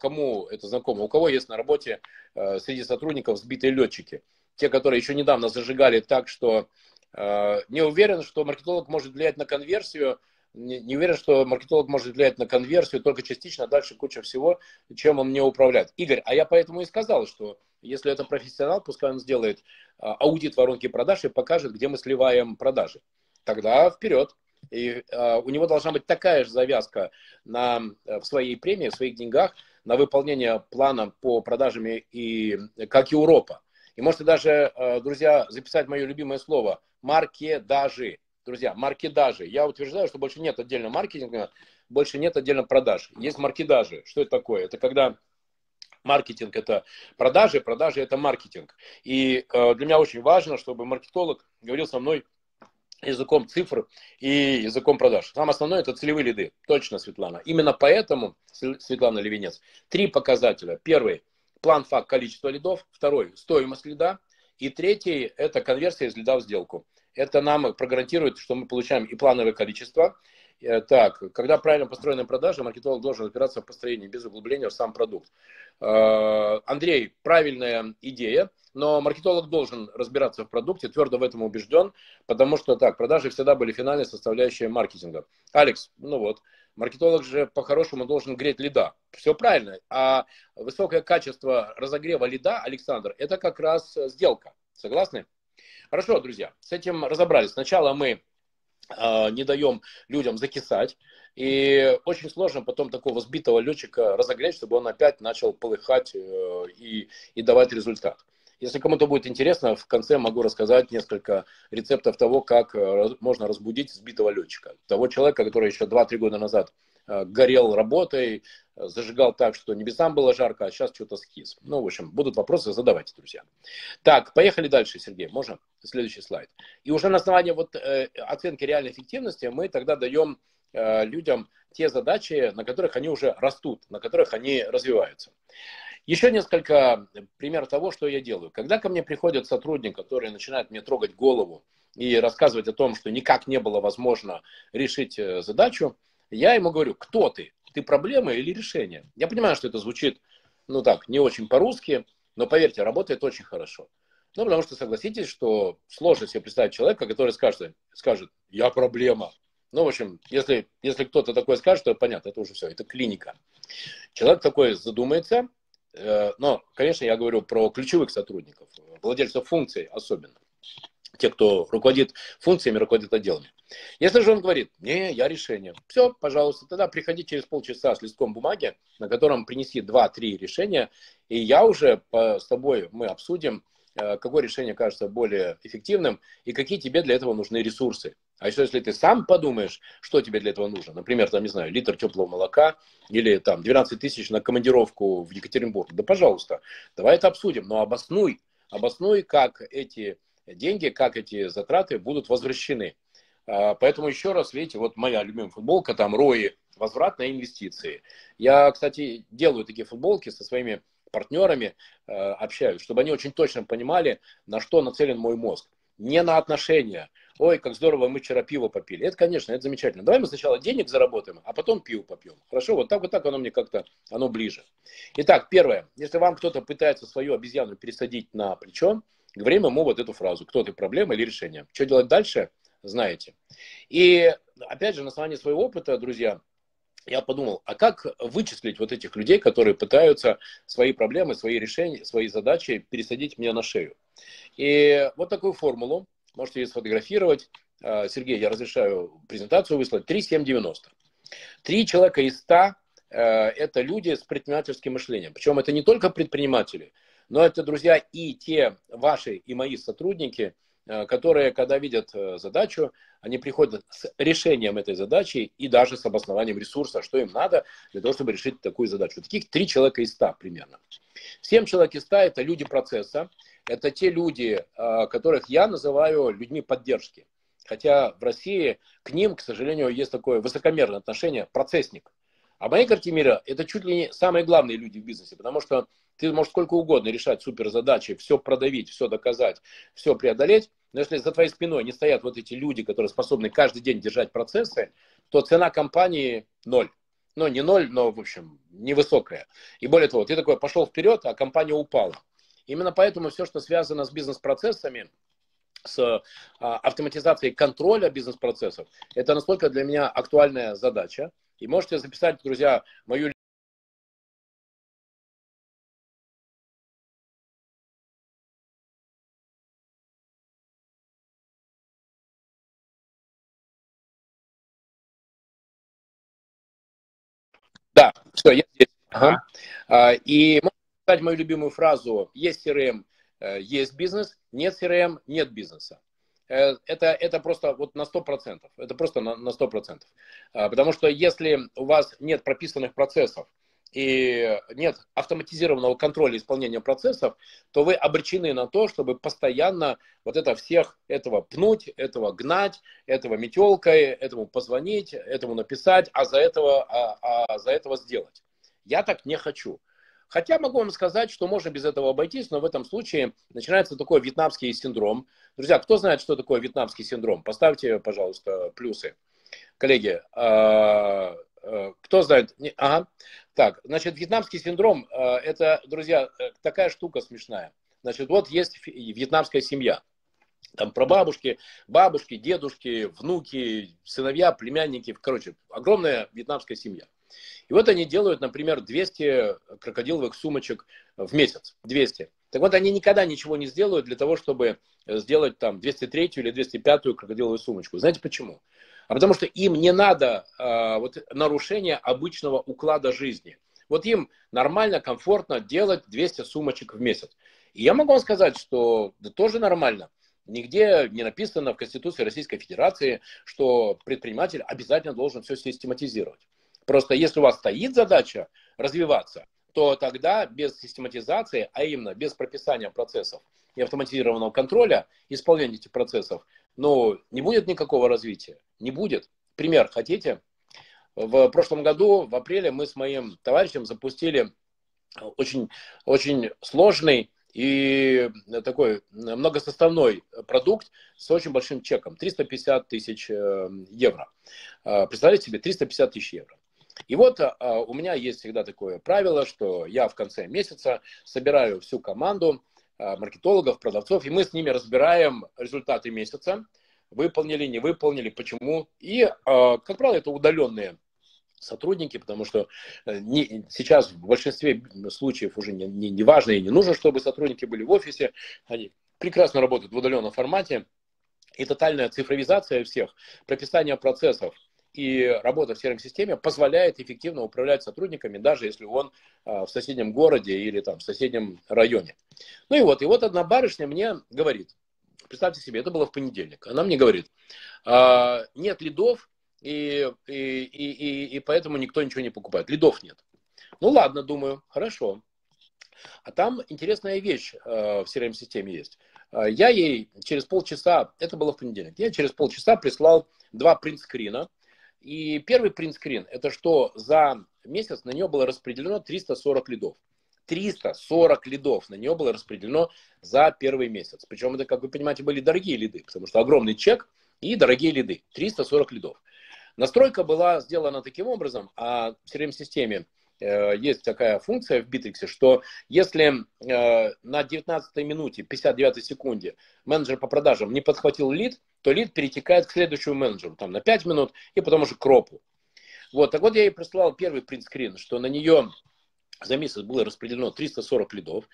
кому это знакомо. У кого есть на работе среди сотрудников сбитые летчики? Те, которые еще недавно зажигали так, что не уверен, что маркетолог может влиять на конверсию, не уверен, что маркетолог может влиять на конверсию, только частично, дальше куча всего, чем он не управляет. Игорь, а я поэтому и сказал, что если это профессионал, пускай он сделает аудит воронки продаж и покажет, где мы сливаем продажи. Тогда вперед. И э, у него должна быть такая же завязка на, в своей премии, в своих деньгах на выполнение плана по продажам, и, как Европа. И можете даже, э, друзья, записать мое любимое слово – маркедажи. Друзья, маркедажи. Я утверждаю, что больше нет отдельно маркетинга, больше нет отдельно продаж. Есть маркедажи. Что это такое? Это когда маркетинг – это продажи, продажи – это маркетинг. И э, для меня очень важно, чтобы маркетолог говорил со мной языком цифр и языком продаж. Там основное – это целевые лиды. Точно, Светлана. Именно поэтому, Светлана Левенец, три показателя. Первый – план, факт, количество лидов. Второй – стоимость лида. И третий – это конверсия из лида в сделку. Это нам прогарантирует, что мы получаем и плановое количество. Так, когда правильно построена продажа, маркетолог должен опираться в построении без углубления в сам продукт. Андрей, правильная идея. Но маркетолог должен разбираться в продукте, твердо в этом убежден, потому что так, продажи всегда были финальной составляющей маркетинга. Алекс, ну вот, маркетолог же по-хорошему должен греть лида. Все правильно. А высокое качество разогрева лида, Александр, это как раз сделка. Согласны? Хорошо, друзья, с этим разобрались. Сначала мы э, не даем людям закисать. И очень сложно потом такого сбитого летчика разогреть, чтобы он опять начал полыхать э, и, и давать результат. Если кому-то будет интересно, в конце могу рассказать несколько рецептов того, как можно разбудить сбитого летчика. Того человека, который еще два-три года назад горел работой, зажигал так, что небесам было жарко, а сейчас что-то скис. Ну, в общем, будут вопросы, задавайте, друзья. Так, поехали дальше, Сергей, можно? Следующий слайд. И уже на основании вот оценки реальной эффективности мы тогда даем людям те задачи, на которых они уже растут, на которых они развиваются. Еще несколько примеров того, что я делаю. Когда ко мне приходит сотрудник, который начинает мне трогать голову и рассказывать о том, что никак не было возможно решить задачу, я ему говорю, кто ты? Ты проблема или решение? Я понимаю, что это звучит, ну так, не очень по-русски, но поверьте, работает очень хорошо. Ну, потому что согласитесь, что сложно себе представить человека, который скажет, скажет я проблема. Ну, в общем, если, если кто-то такое скажет, то понятно, это уже все, это клиника. Человек такой задумается. Но, конечно, я говорю про ключевых сотрудников, владельцев функций особенно. Те, кто руководит функциями, руководит отделами. Если же он говорит, не, я решение. Все, пожалуйста, тогда приходи через полчаса с листком бумаги, на котором принеси два-три решения, и я уже по, с тобой мы обсудим, какое решение кажется более эффективным и какие тебе для этого нужны ресурсы. А еще если ты сам подумаешь, что тебе для этого нужно, например, там, не знаю, литр теплого молока или там двенадцать тысяч на командировку в Екатеринбург, да пожалуйста, давай это обсудим, но обоснуй, обоснуй, как эти деньги, как эти затраты будут возвращены. Поэтому еще раз, видите, вот моя любимая футболка, там рои, возврат на инвестиции. Я, кстати, делаю такие футболки со своими партнерами, общаюсь, чтобы они очень точно понимали, на что нацелен мой мозг. Не на отношения. Ой, как здорово, мы вчера пиво попили. Это, конечно, это замечательно. Давай мы сначала денег заработаем, а потом пиво попьем. Хорошо, вот так вот так оно мне как-то, оно ближе. Итак, первое. Если вам кто-то пытается свою обезьяну пересадить на плечо, говорим ему вот эту фразу: кто ты, проблема или решение. Что делать дальше, знаете. И опять же, на основании своего опыта, друзья, я подумал, а как вычислить вот этих людей, которые пытаются свои проблемы, свои решения, свои задачи пересадить мне на шею. И вот такую формулу можете сфотографировать. Сергей, я разрешаю презентацию выслать. три семь девяносто. Три человека из ста – это люди с предпринимательским мышлением. Причем это не только предприниматели, но это, друзья, и те ваши и мои сотрудники, которые, когда видят задачу, они приходят с решением этой задачи и даже с обоснованием ресурса, что им надо для того, чтобы решить такую задачу. Таких три человека из ста примерно. Семь человек из ста – это люди процесса. Это те люди, которых я называю людьми поддержки. Хотя в России к ним, к сожалению, есть такое высокомерное отношение процессник. А в моей карте мира это чуть ли не самые главные люди в бизнесе, потому что ты можешь сколько угодно решать суперзадачи, все продавить, все доказать, все преодолеть. Но если за твоей спиной не стоят вот эти люди, которые способны каждый день держать процессы, то цена компании ноль. Ну, не ноль, но, в общем, невысокая. И более того, ты такой пошел вперед, а компания упала. Именно поэтому все, что связано с бизнес-процессами, с автоматизацией контроля бизнес-процессов, это настолько для меня актуальная задача. И можете записать, друзья, мою Да, все, я здесь. Ага. А, и можно сказать мою любимую фразу: есть си эр эм, есть бизнес, нет си эр эм, нет бизнеса. Это, это просто вот на сто процентов. Это просто на, на сто процентов. Потому что если у вас нет прописанных процессов и нет автоматизированного контроля исполнения процессов, то вы обречены на то, чтобы постоянно вот это всех этого пнуть, этого гнать, этого метелкой, этому позвонить, этому написать, а за этого, а, а за этого сделать. Я так не хочу. Хотя могу вам сказать, что можно без этого обойтись, но в этом случае начинается такой вьетнамский синдром. Друзья, кто знает, что такое вьетнамский синдром? Поставьте, пожалуйста, плюсы. Коллеги, кто знает? Ага. Так, значит, вьетнамский синдром – это, друзья, такая штука смешная. Значит, вот есть вьетнамская семья. Там прабабушки, бабушки, дедушки, внуки, сыновья, племянники. Короче, огромная вьетнамская семья. И вот они делают, например, двести крокодиловых сумочек в месяц. двести. Так вот, они никогда ничего не сделают для того, чтобы сделать там двести третью или двести пятую крокодиловую сумочку. Знаете почему? А потому что им не надо а, вот, нарушения обычного уклада жизни. Вот им нормально, комфортно делать двести сумочек в месяц. И я могу вам сказать, что да, тоже нормально. Нигде не написано в Конституции Российской Федерации, что предприниматель обязательно должен все систематизировать. Просто если у вас стоит задача развиваться, то тогда без систематизации, а именно без прописания процессов и автоматизированного контроля исполнения этих процессов, ну, не будет никакого развития. Не будет. Пример хотите? В прошлом году, в апреле, мы с моим товарищем запустили очень, очень сложный и такой многосоставной продукт с очень большим чеком. триста пятьдесят тысяч евро. Представляете себе, триста пятьдесят тысяч евро. И вот а, у меня есть всегда такое правило, что я в конце месяца собираю всю команду а, маркетологов, продавцов, и мы с ними разбираем результаты месяца, выполнили, не выполнили, почему. И, а, как правило, это удаленные сотрудники, потому что не, сейчас в большинстве случаев уже не, не, не важно и не нужно, чтобы сотрудники были в офисе, они прекрасно работают в удаленном формате, и тотальная цифровизация всех, прописание процессов и работа в си эр эм-системе позволяет эффективно управлять сотрудниками, даже если он а, в соседнем городе или там в соседнем районе. Ну и вот, и вот одна барышня мне говорит, представьте себе, это было в понедельник, она мне говорит, а, нет лидов, и, и, и, и, и поэтому никто ничего не покупает, лидов нет. Ну ладно, думаю, хорошо. А там интересная вещь а, в си эр эм-системе есть. А, я ей через полчаса, это было в понедельник, я через полчаса прислал два принтскрина. И первый принтскрин – это что за месяц на нее было распределено триста сорок лидов. триста сорок лидов на нее было распределено за первый месяц. Причем это, как вы понимаете, были дорогие лиды, потому что огромный чек и дорогие лиды. триста сорок лидов. Настройка была сделана таким образом, а в си эр эм-системе есть такая функция в Битриксе, что если на девятнадцатой минуте, пятьдесят девятой секунде менеджер по продажам не подхватил лид, то лид перетекает к следующему менеджеру, там на пять минут и потом уже к ропу. Вот, так вот я ей присылал первый принтскрин, что на нее за месяц было распределено триста сорок лидов,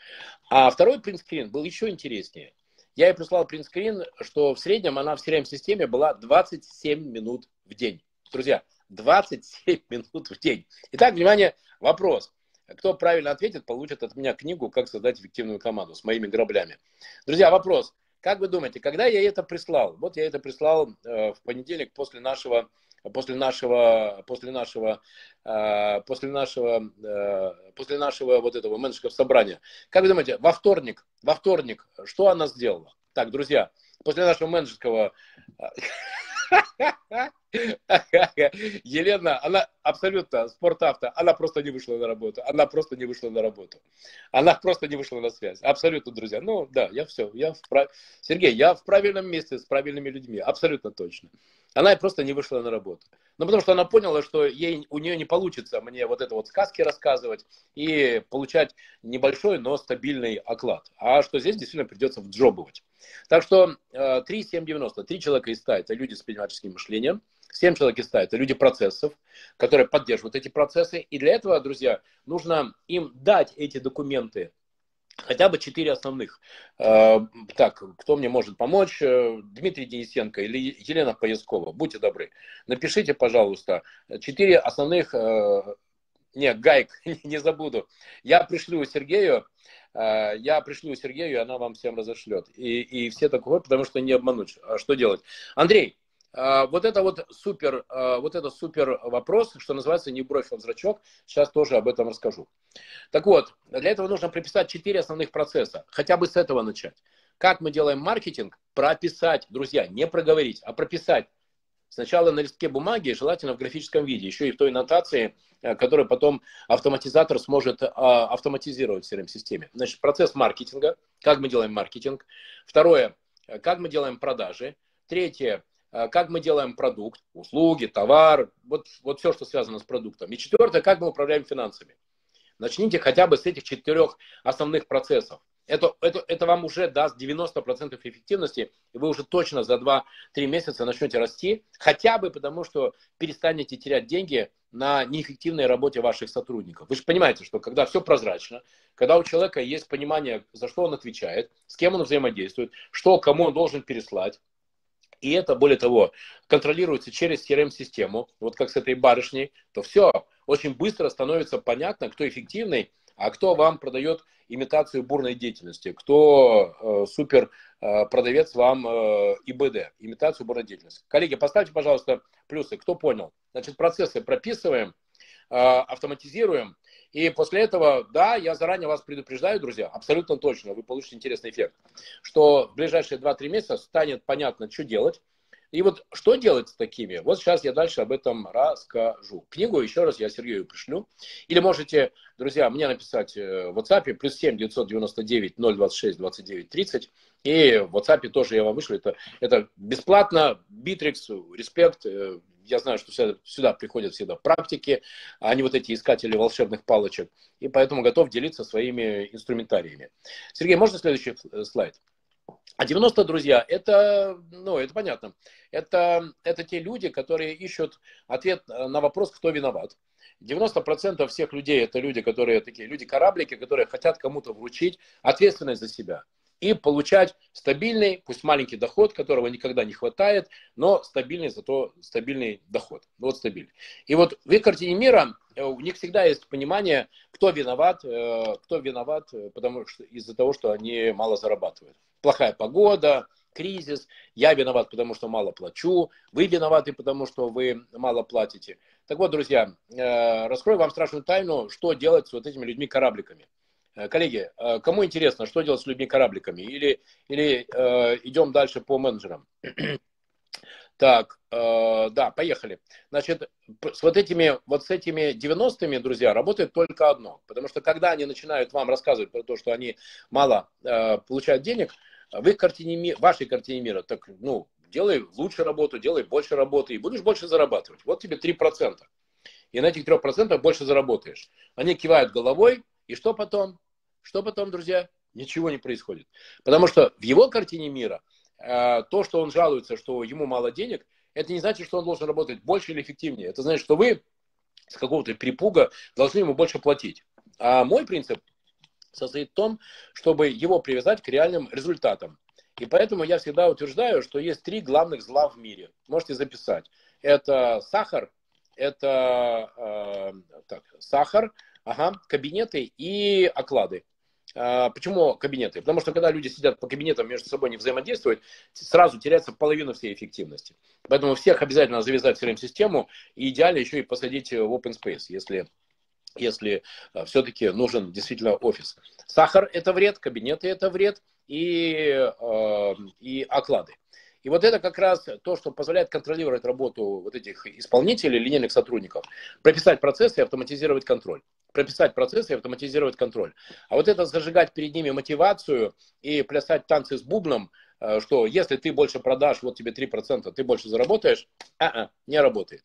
а второй принтскрин был еще интереснее. Я ей прислал принтскрин, что в среднем она в си ар эм-системе была двадцать семь минут в день. Друзья, двадцать семь минут в день. Итак, внимание, вопрос. Кто правильно ответит, получит от меня книгу «Как создать эффективную команду» с моими граблями. Друзья, вопрос. Как вы думаете, когда я это прислал? Вот я это прислал э, в понедельник после нашего, после нашего, после нашего, э, после нашего, э, после нашего вот этого менеджерского собрания. Как вы думаете, во вторник, во вторник, что она сделала? Так, друзья, после нашего менеджерского... Елена, она абсолютно спортавто, она просто не вышла на работу, она просто не вышла на работу, она просто не вышла на связь, абсолютно, друзья, ну да, я все, я в прав... Сергей, я в правильном месте с правильными людьми, абсолютно точно, она просто не вышла на работу, ну потому что она поняла, что ей, у нее не получится мне вот это вот сказки рассказывать и получать небольшой, но стабильный оклад, а что здесь действительно придется вджобывать. Так что три семь девяносто, три человека из ста – это люди с предпринимательским мышлением, семь человек из ста – это люди процессов, которые поддерживают эти процессы. И для этого, друзья, нужно им дать эти документы, хотя бы четыре основных. Так, кто мне может помочь? Дмитрий Денисенко или Елена Поезкова, будьте добры. Напишите, пожалуйста, четыре основных, не, гайк, не забуду. Я пришлю Сергею. Я пришлю Сергею, и она вам всем разошлет. И, и все такое, потому что не обмануть. А что делать? Андрей, вот это вот супер, вот это супер вопрос, что называется «не бровь, а взрачок». Сейчас тоже об этом расскажу. Так вот, для этого нужно прописать четыре основных процесса. Хотя бы с этого начать. Как мы делаем маркетинг? Прописать, друзья, не проговорить, а прописать. Сначала на листке бумаги, желательно в графическом виде, еще и в той нотации, которую потом автоматизатор сможет автоматизировать в си ар эм-системе. Значит, процесс маркетинга, как мы делаем маркетинг. Второе, как мы делаем продажи. Третье, как мы делаем продукт, услуги, товар, вот, вот все, что связано с продуктом. И четвертое, как мы управляем финансами. Начните хотя бы с этих четырех основных процессов. Это, это, это вам уже даст девяносто процентов эффективности, и вы уже точно за два-три месяца начнете расти, хотя бы потому, что перестанете терять деньги на неэффективной работе ваших сотрудников. Вы же понимаете, что когда все прозрачно, когда у человека есть понимание, за что он отвечает, с кем он взаимодействует, что кому он должен переслать, и это, более того, контролируется через си ар эм-систему, вот как с этой барышней, то все очень быстро становится понятно, кто эффективный, а кто вам продает имитацию бурной деятельности? Кто э, супер э, продавец вам э, ИБД, имитацию бурной деятельности? Коллеги, поставьте, пожалуйста, плюсы. Кто понял? Значит, процессы прописываем, э, автоматизируем. И после этого, да, я заранее вас предупреждаю, друзья, абсолютно точно, вы получите интересный эффект, что в ближайшие два-три месяца станет понятно, что делать. И вот что делать с такими? Вот сейчас я дальше об этом расскажу. Книгу еще раз я Сергею пришлю. Или можете, друзья, мне написать в WhatsApp плюс семь девятьсот девяносто девять ноль двадцать шесть двадцать девять тридцать. И в WhatsApp тоже я вам вышлю. Это, это бесплатно. Битрикс, респект. Я знаю, что сюда, сюда приходят всегда практики, а не вот эти искатели волшебных палочек. И поэтому готов делиться своими инструментариями. Сергей, можно следующий слайд? А девяносто, друзья, это, ну, это понятно, это, это те люди, которые ищут ответ на вопрос, кто виноват. девяносто процентов всех людей это люди, которые такие люди-кораблики, которые хотят кому-то вручить ответственность за себя и получать стабильный, пусть маленький доход, которого никогда не хватает, но стабильный, зато стабильный доход. Вот стабильный. И вот в их картине мира у них всегда есть понимание, кто виноват, кто виноват, потому что из-за того, что они мало зарабатывают. Плохая погода, кризис, я виноват, потому что мало плачу, вы виноваты, потому что вы мало платите. Так вот, друзья, раскрою вам страшную тайну, что делать с вот этими людьми-корабликами. Коллеги, кому интересно, что делать с людьми-корабликами? Или, или э, идем дальше по менеджерам? Так, э, да, поехали. Значит, с вот этими, вот с этими девяностыми, друзья, работает только одно. Потому что когда они начинают вам рассказывать про то, что они мало э, получают денег, в их картине мира, в вашей картине мира, так, ну, делай лучше работу, делай больше работы и будешь больше зарабатывать. Вот тебе три процента. и на этих трех процентах больше заработаешь. Они кивают головой, и что потом? Что потом, друзья? Ничего не происходит. Потому что в его картине мира то, что он жалуется, что ему мало денег, это не значит, что он должен работать больше или эффективнее. Это значит, что вы с какого-то перепуга должны ему больше платить. А мой принцип состоит в том, чтобы его привязать к реальным результатам. И поэтому я всегда утверждаю, что есть три главных зла в мире. Можете записать. Это сахар, это э, так, сахар, ага, кабинеты и оклады. Э, почему кабинеты? Потому что когда люди сидят по кабинетам, между собой не взаимодействуют, сразу теряется половина всей эффективности. Поэтому всех обязательно завязать в си ар эм-систему и идеально еще и посадить в open space, если... если все-таки нужен действительно офис. Сахар – это вред, кабинеты – это вред, и, э, и оклады. И вот это как раз то, что позволяет контролировать работу вот этих исполнителей, линейных сотрудников. Прописать процессы и автоматизировать контроль. Прописать процессы и автоматизировать контроль. А вот это зажигать перед ними мотивацию и плясать танцы с бубном, что если ты больше продашь, вот тебе три процента, ты больше заработаешь, а-а, не работает.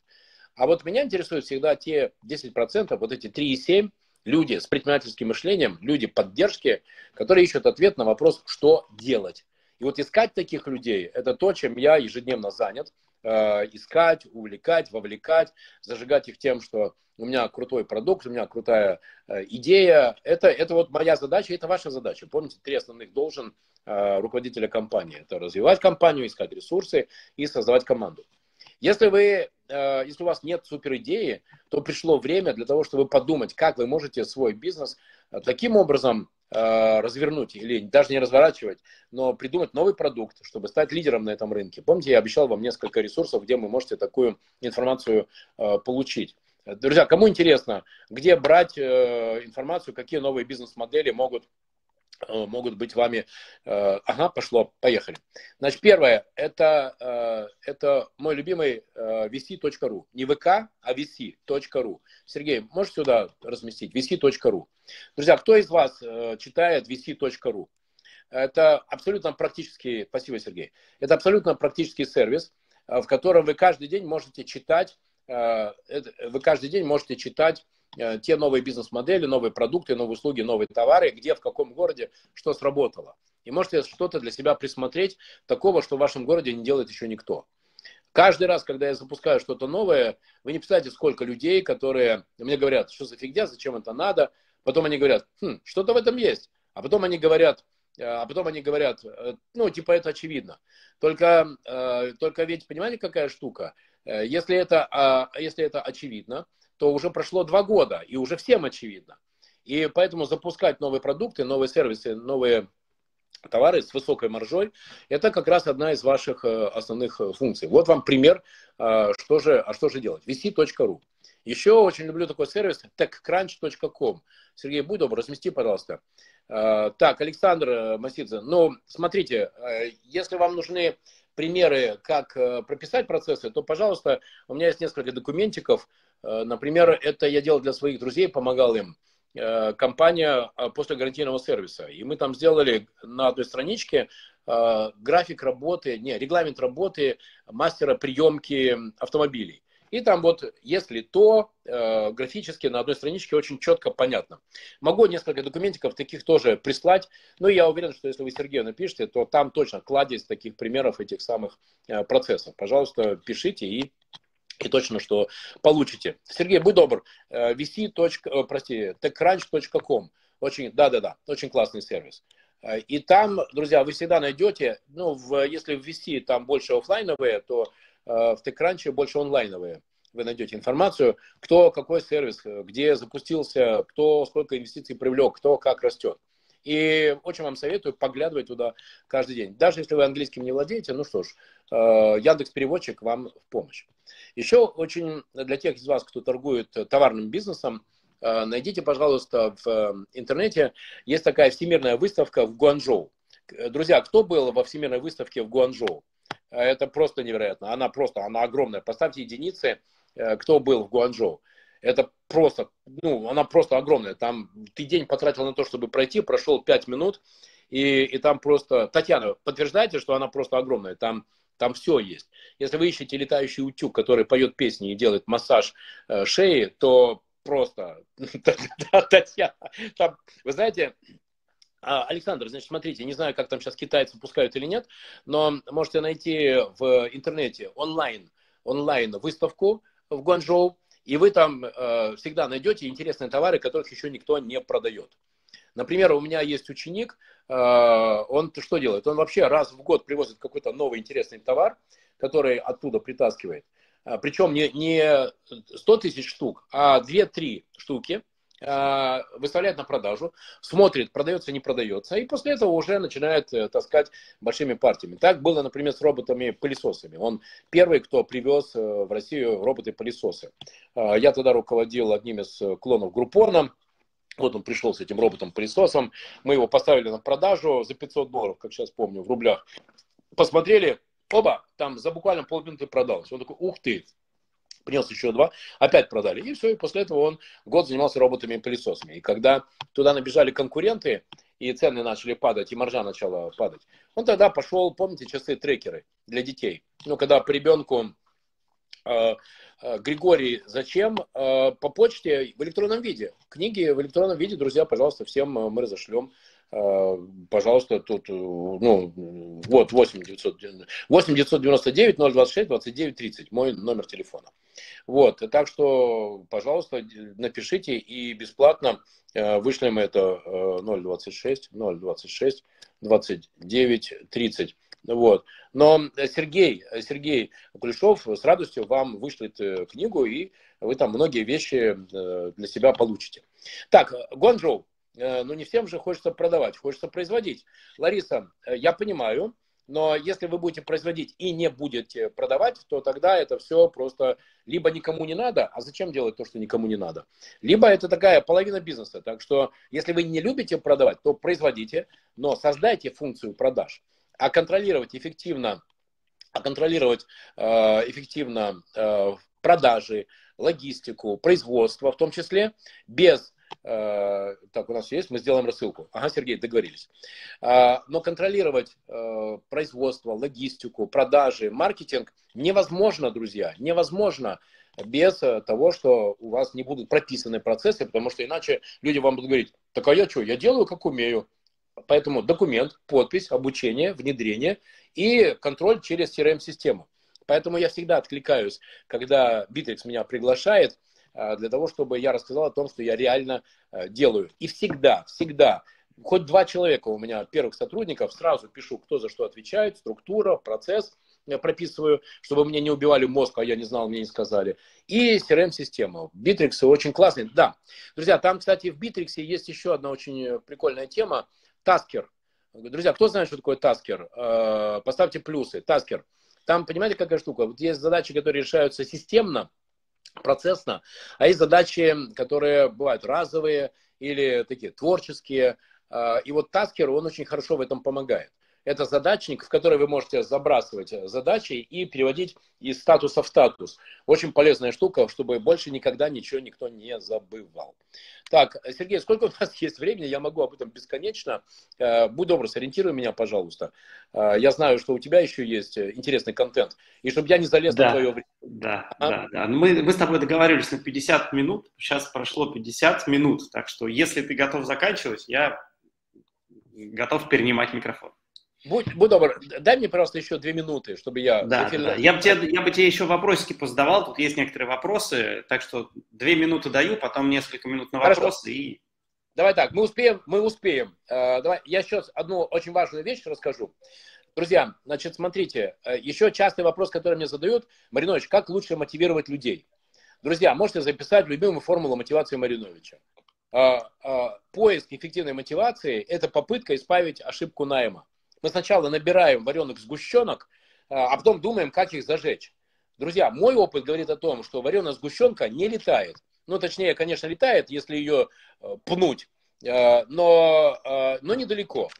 А вот меня интересуют всегда те десять процентов, вот эти три и семь, люди с предпринимательским мышлением, люди поддержки, которые ищут ответ на вопрос, что делать. И вот искать таких людей, это то, чем я ежедневно занят. Э, искать, увлекать, вовлекать, зажигать их тем, что у меня крутой продукт, у меня крутая э, идея. Это, это вот моя задача, это ваша задача. Помните, три основных должен э, руководителя компании. Это развивать компанию, искать ресурсы и создавать команду. Если вы, если у вас нет супер идеи, то пришло время для того, чтобы подумать, как вы можете свой бизнес таким образом развернуть или даже не разворачивать, но придумать новый продукт, чтобы стать лидером на этом рынке. Помните, я обещал вам несколько ресурсов, где вы можете такую информацию получить. Друзья, кому интересно, где брать информацию, какие новые бизнес-модели могут могут быть вами... Ага, пошло, поехали. Значит, первое, это, это мой любимый ви си точка ру. Не ви си, а ви си точка ру. Сергей, можешь сюда разместить? ви си точка ру. Друзья, кто из вас читает ви си точка ру? Это абсолютно практический... Спасибо, Сергей. Это абсолютно практический сервис, в котором вы каждый день можете читать... Вы каждый день можете читать те новые бизнес-модели, новые продукты, новые услуги, новые товары, где, в каком городе, что сработало. И можете что-то для себя присмотреть, такого, что в вашем городе не делает еще никто. Каждый раз, когда я запускаю что-то новое, вы не представляете, сколько людей, которые мне говорят, что за фигня, зачем это надо. Потом они говорят, хм, что-то в этом есть. А потом они говорят, а потом они говорят, ну, типа, это очевидно. Только, только ведь, понимаете, какая штука? Если это, если это очевидно, то уже прошло два года, и уже всем очевидно. И поэтому запускать новые продукты, новые сервисы, новые товары с высокой маржой, это как раз одна из ваших основных функций. Вот вам пример, что же, а что же делать. ви си точка ру. Еще очень люблю такой сервис тек кранч точка ком. Сергей, будь добр, размести, пожалуйста. Так, Александр Масидзе, ну, смотрите, если вам нужны примеры, как прописать процессы, то, пожалуйста, у меня есть несколько документиков. Например, это я делал для своих друзей, помогал им, компания после гарантийного сервиса. И мы там сделали на одной страничке график работы, не, регламент работы мастера приемки автомобилей. И там вот, если то, графически на одной страничке очень четко понятно. Могу несколько документиков таких тоже прислать. Но я уверен, что если вы Сергею напишите, то там точно кладезь таких примеров, этих самых процессов. Пожалуйста, пишите и... И точно, что получите. Сергей, будь добр, ви си точка, прости, тек кранч точка ком. Очень, да-да-да, очень классный сервис. И там, друзья, вы всегда найдете, ну, в, если в ви си там больше офлайновые, то э, в TechCrunch больше онлайновые. Вы найдете информацию, кто какой сервис, где запустился, кто сколько инвестиций привлек, кто как растет. И очень вам советую поглядывать туда каждый день. Даже если вы английским не владеете, ну что ж, Яндекс-переводчик вам в помощь. Еще очень для тех из вас, кто торгует товарным бизнесом, найдите, пожалуйста, в интернете. Есть такая всемирная выставка в Гуанчжоу. Друзья, кто был во всемирной выставке в Гуанчжоу? Это просто невероятно. Она просто, она огромная. Поставьте единицы, кто был в Гуанчжоу. Это просто, ну, она просто огромная. Там ты день потратил на то, чтобы пройти, прошел пять минут, и, и там просто... Татьяна, подтверждайте, что она просто огромная. Там Там все есть. Если вы ищете летающий утюг, который поет песни и делает массаж э, шеи, то просто... Татьяна, там, вы знаете... Александр, значит, смотрите, не знаю, как там сейчас китайцы пускают или нет, но можете найти в интернете онлайн, онлайн выставку в Гуанчжоу, и вы там э, всегда найдете интересные товары, которых еще никто не продает. Например, у меня есть ученик, э, он что делает? Он вообще раз в год привозит какой-то новый интересный товар, который оттуда притаскивает. Причем не, не сто тысяч штук, а две-три штуки. Выставляет на продажу, смотрит, продается, не продается, и после этого уже начинает таскать большими партиями. Так было, например, с роботами-пылесосами. Он первый, кто привез в Россию роботы-пылесосы. Я тогда руководил одним из клонов Группорна. Вот он пришел с этим роботом-пылесосом. Мы его поставили на продажу за пятьсот долларов, как сейчас помню, в рублях. Посмотрели, оба, там за буквально полминуты продалось. Он такой, ух ты! Принес еще два, опять продали. И все, и после этого он год занимался роботами и пылесосами. И когда туда набежали конкуренты, и цены начали падать, и маржа начала падать, он тогда пошел, помните, часы-трекеры для детей. Ну, когда по ребенку э, э, Григорий, зачем? Э, по почте в электронном виде. Книги в электронном виде, друзья, пожалуйста, всем мы разошлем. Пожалуйста, тут, ну, вот восемь девятьсот девяносто девять ноль двадцать шесть двадцать девять тридцать, мой номер телефона. Вот, так что, пожалуйста, напишите и бесплатно вышлем это ноль двадцать шесть ноль двадцать шесть двадцать девять тридцать. Вот. Но Сергей, Сергей Кулешов с радостью вам вышлет книгу, и вы там многие вещи для себя получите. Так, Гуанчжоу. Ну, не всем же хочется продавать, хочется производить. Лариса, я понимаю, но если вы будете производить и не будете продавать, то тогда это все просто либо никому не надо, а зачем делать то, что никому не надо? Либо это такая половина бизнеса. Так что, если вы не любите продавать, то производите, но создайте функцию продаж. А контролировать эффективно, а контролировать э, эффективно э, продажи, логистику, производство, в том числе без... Так, у нас есть, мы сделаем рассылку. Ага, Сергей, договорились. Но контролировать производство, логистику, продажи, маркетинг невозможно, друзья, невозможно без того, что у вас не будут прописаны процессы, потому что иначе люди вам будут говорить, так а я что, я делаю, как умею. Поэтому документ, подпись, обучение, внедрение и контроль через си эр эм-систему. Поэтому я всегда откликаюсь, когда Битрикс меня приглашает, для того, чтобы я рассказал о том, что я реально делаю. И всегда, всегда, хоть два человека у меня первых сотрудников, сразу пишу, кто за что отвечает, структура, процесс, я прописываю, чтобы мне не убивали мозг, а я не знал, мне не сказали. И си эр эм-система. Битрикс очень классный. Да, друзья, там, кстати, в Битриксе есть еще одна очень прикольная тема. Таскер. Друзья, кто знает, что такое таскер? Поставьте плюсы. Таскер. Там, понимаете, какая штука? Вот есть задачи, которые решаются системно, процессно, а есть задачи, которые бывают разовые или такие творческие. И вот таскер, он очень хорошо в этом помогает. Это задачник, в который вы можете забрасывать задачи и переводить из статуса в статус. Очень полезная штука, чтобы больше никогда ничего никто не забывал. Так, Сергей, сколько у нас есть времени? Я могу об этом бесконечно. Будь добр, сориентируй меня, пожалуйста. Я знаю, что у тебя еще есть интересный контент. И чтобы я не залез да, на твое время. Да, а? да, да. Мы, мы с тобой договаривались на пятьдесят минут. Сейчас прошло пятьдесят минут. Так что, если ты готов заканчивать, я готов перенимать микрофон. Будь, будь добр, дай мне, пожалуйста, еще две минуты, чтобы я... Да, эфирно... да, да. Я бы тебе, я бы тебе еще вопросики позадавал, тут есть некоторые вопросы, так что две минуты даю, потом несколько минут на вопросы. Хорошо. И... Давай так, мы успеем, мы успеем. Uh, давай, я сейчас одну очень важную вещь расскажу. Друзья, значит, смотрите, еще частый вопрос, который мне задают, Маринович, как лучше мотивировать людей? Друзья, можете записать любимую формулу мотивации Мариновича. Uh, uh, поиск эффективной мотивации – это попытка исправить ошибку найма. Мы сначала набираем вареных сгущенок, а потом думаем, как их зажечь. Друзья, мой опыт говорит о том, что вареная сгущенка не летает. Ну, точнее, конечно, летает, если ее пнуть, но, но недалеко.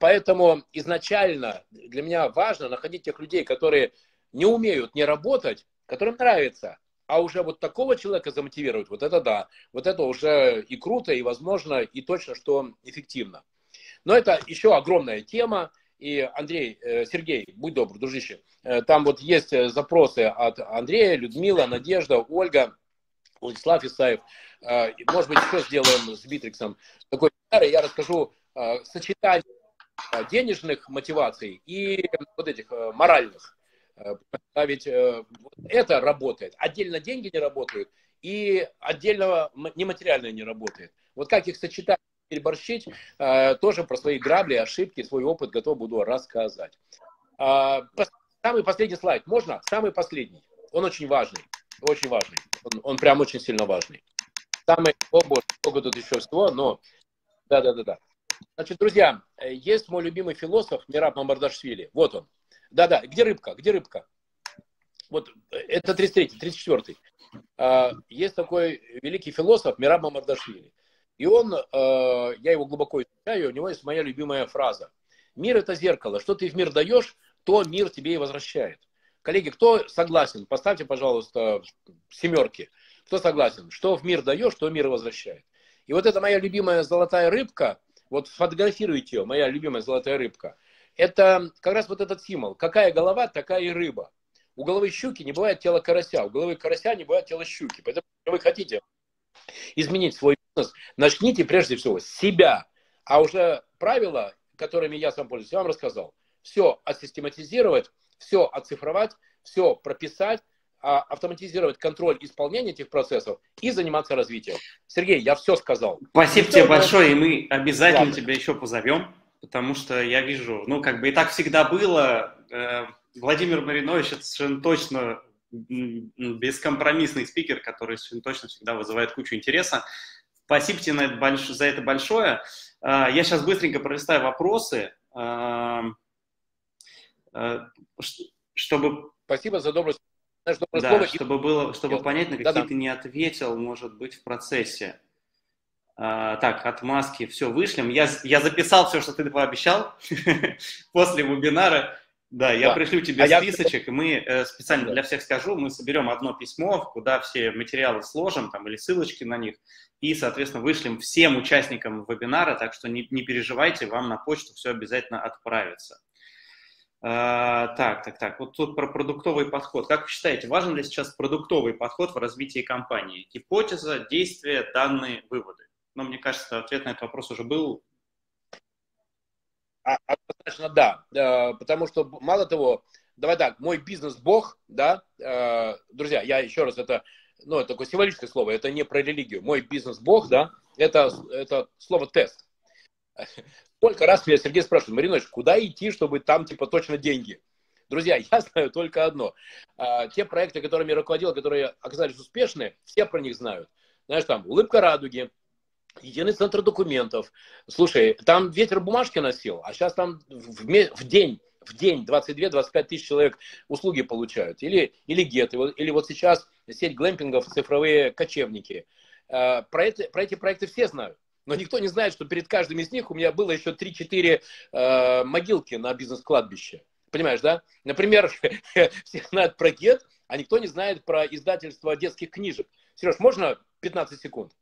Поэтому изначально для меня важно находить тех людей, которые не умеют не работать, которым нравится. А уже вот такого человека замотивировать, вот это да. Вот это уже и круто, и возможно, и точно, что эффективно. Но это еще огромная тема. И Андрей, Сергей, будь добр, дружище, там вот есть запросы от Андрея, Людмила, Надежда, Ольга, Владислав Исаев. Может быть, еще сделаем с Битриксом такой вебинар, я расскажу сочетание денежных мотиваций и вот этих моральных. Ведь это работает. Отдельно деньги не работают, и отдельно нематериальное не работает. Вот как их сочетать, переборщить, тоже про свои грабли, ошибки, свой опыт готов буду рассказать. Самый последний слайд. Можно? Самый последний. Он очень важный. Очень важный. Он, он прям очень сильно важный. Самый, о боже, много тут еще всего, но... Да-да-да-да. Значит, друзья, есть мой любимый философ Мираб Мамардашвили. Вот он. Да-да, где рыбка? Где рыбка? Вот это тридцать третий, тридцать четвёртый. Есть такой великий философ Мираб Мамардашвили. И он, я его глубоко изучаю, у него есть моя любимая фраза. Мир – это зеркало. Что ты в мир даешь, то мир тебе и возвращает. Коллеги, кто согласен, поставьте, пожалуйста, семерки. Кто согласен, что в мир даешь, то мир и возвращает. И вот это моя любимая золотая рыбка, вот сфотографируйте ее, моя любимая золотая рыбка. Это как раз вот этот символ. Какая голова, такая и рыба. У головы щуки не бывает тела карася, у головы карася не бывает тела щуки. Поэтому, если вы хотите изменить свой бизнес, начните прежде всего с себя. А уже правила, которыми я сам пользуюсь, я вам рассказал. Все отсистематизировать, все отцифровать, все прописать, автоматизировать контроль исполнения этих процессов и заниматься развитием. Сергей, я все сказал. Спасибо тебе большое, и мы обязательно Ладно. тебя еще позовем. Потому что я вижу, ну, как бы и так всегда было. Владимир Маринович – это совершенно точно бескомпромиссный спикер, который совершенно точно всегда вызывает кучу интереса. Спасибо тебе за это большое. Я сейчас быстренько пролистаю вопросы, чтобы… Спасибо за доброе слово. Чтобы, было, чтобы понять, на какие да-да. ты не ответил, может быть, в процессе. Uh, так, отмазки, все, вышлем. Я, я записал все, что ты пообещал после вебинара. Да, я да. пришлю тебе а списочек, я... и мы э, специально да. для всех скажу, мы соберем одно письмо, куда все материалы сложим, там, или ссылочки на них, и, соответственно, вышлем всем участникам вебинара, так что не, не переживайте, вам на почту все обязательно отправится. Uh, так, так, так, вот тут про продуктовый подход. Как вы считаете, важен ли сейчас продуктовый подход в развитии компании? Гипотеза, действия, данные, выводы. Но мне кажется, ответ на этот вопрос уже был. А, однозначно, да. Э, потому что, мало того, давай так, мой бизнес бог, да, э, друзья, я еще раз, это, ну, это такое символическое слово, это не про религию. Мой бизнес бог, да, это, это слово тест. Сколько раз меня Сергей спрашивает, Маринович, куда идти, чтобы там, типа, точно деньги? Друзья, я знаю только одно. Э, те проекты, которыми я руководил, которые оказались успешны, все про них знают. Знаешь, там, «Улыбка радуги», единый центр документов. Слушай, там ветер бумажки носил, а сейчас там в, в день, в день двадцать две — двадцать пять тысяч человек услуги получают. Или, или ГЕД, или вот сейчас сеть глэмпингов «Цифровые кочевники». Про, это, про эти проекты все знают. Но никто не знает, что перед каждым из них у меня было еще три-четыре э, могилки на бизнес-кладбище. Понимаешь, да? Например, все знают про ГЕД, а никто не знает про издательство детских книжек. Сереж, можно пятнадцать секунд?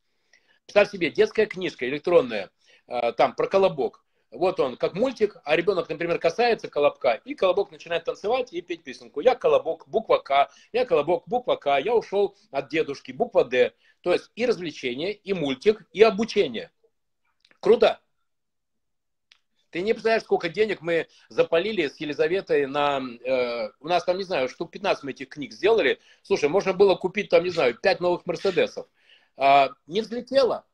Представь себе, детская книжка электронная, там про колобок. Вот он, как мультик, а ребенок, например, касается колобка, и колобок начинает танцевать и петь песенку. Я колобок, буква К, я колобок, буква К, я ушел от дедушки, буква Д. То есть и развлечение, и мультик, и обучение. Круто. Ты не представляешь, сколько денег мы запалили с Елизаветой на... Э, у нас там, не знаю, штук пятнадцать мы этих книг сделали. Слушай, можно было купить там, не знаю, пять новых «Мерседесов». А, не взлетела,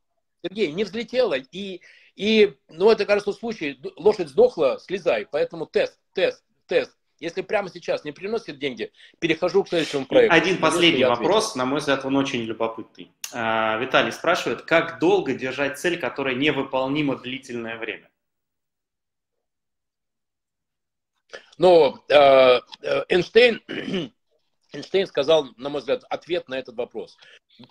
Сергей, не взлетела, и, и, ну, это, кажется, случай, лошадь сдохла, слезай, поэтому тест, тест, тест. Если прямо сейчас не приносит деньги, перехожу к следующему проекту. Один последний вопрос, на мой взгляд, он очень любопытный. А, Виталий спрашивает, как долго держать цель, которая невыполнима длительное время? Ну, э, э, Эйнштейн... Эйнштейн сказал, на мой взгляд, ответ на этот вопрос.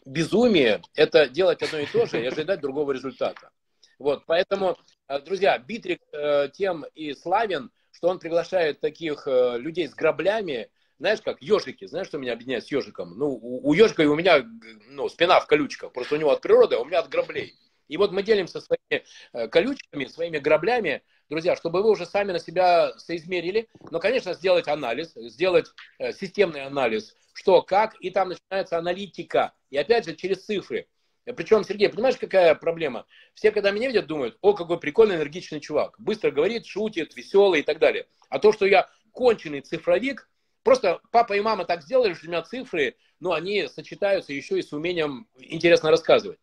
Безумие – это делать одно и то же и ожидать другого результата. Вот, поэтому, друзья, Битрик тем и славен, что он приглашает таких людей с граблями, знаешь, как ежики. Знаешь, что меня объединяет с ежиком? Ну, у ежика и у меня ну, спина в колючках, просто у него от природы, а у меня от граблей. И вот мы делимся своими колючками, своими граблями, друзья, чтобы вы уже сами на себя соизмерили, но, конечно, сделать анализ, сделать системный анализ, что, как, и там начинается аналитика, и опять же через цифры. Причем, Сергей, понимаешь, какая проблема? Все, когда меня видят, думают, о, какой прикольный, энергичный чувак, быстро говорит, шутит, веселый и так далее. А то, что я конченый цифровик, просто папа и мама так сделали, что у меня цифры, но они сочетаются еще и с умением интересно рассказывать.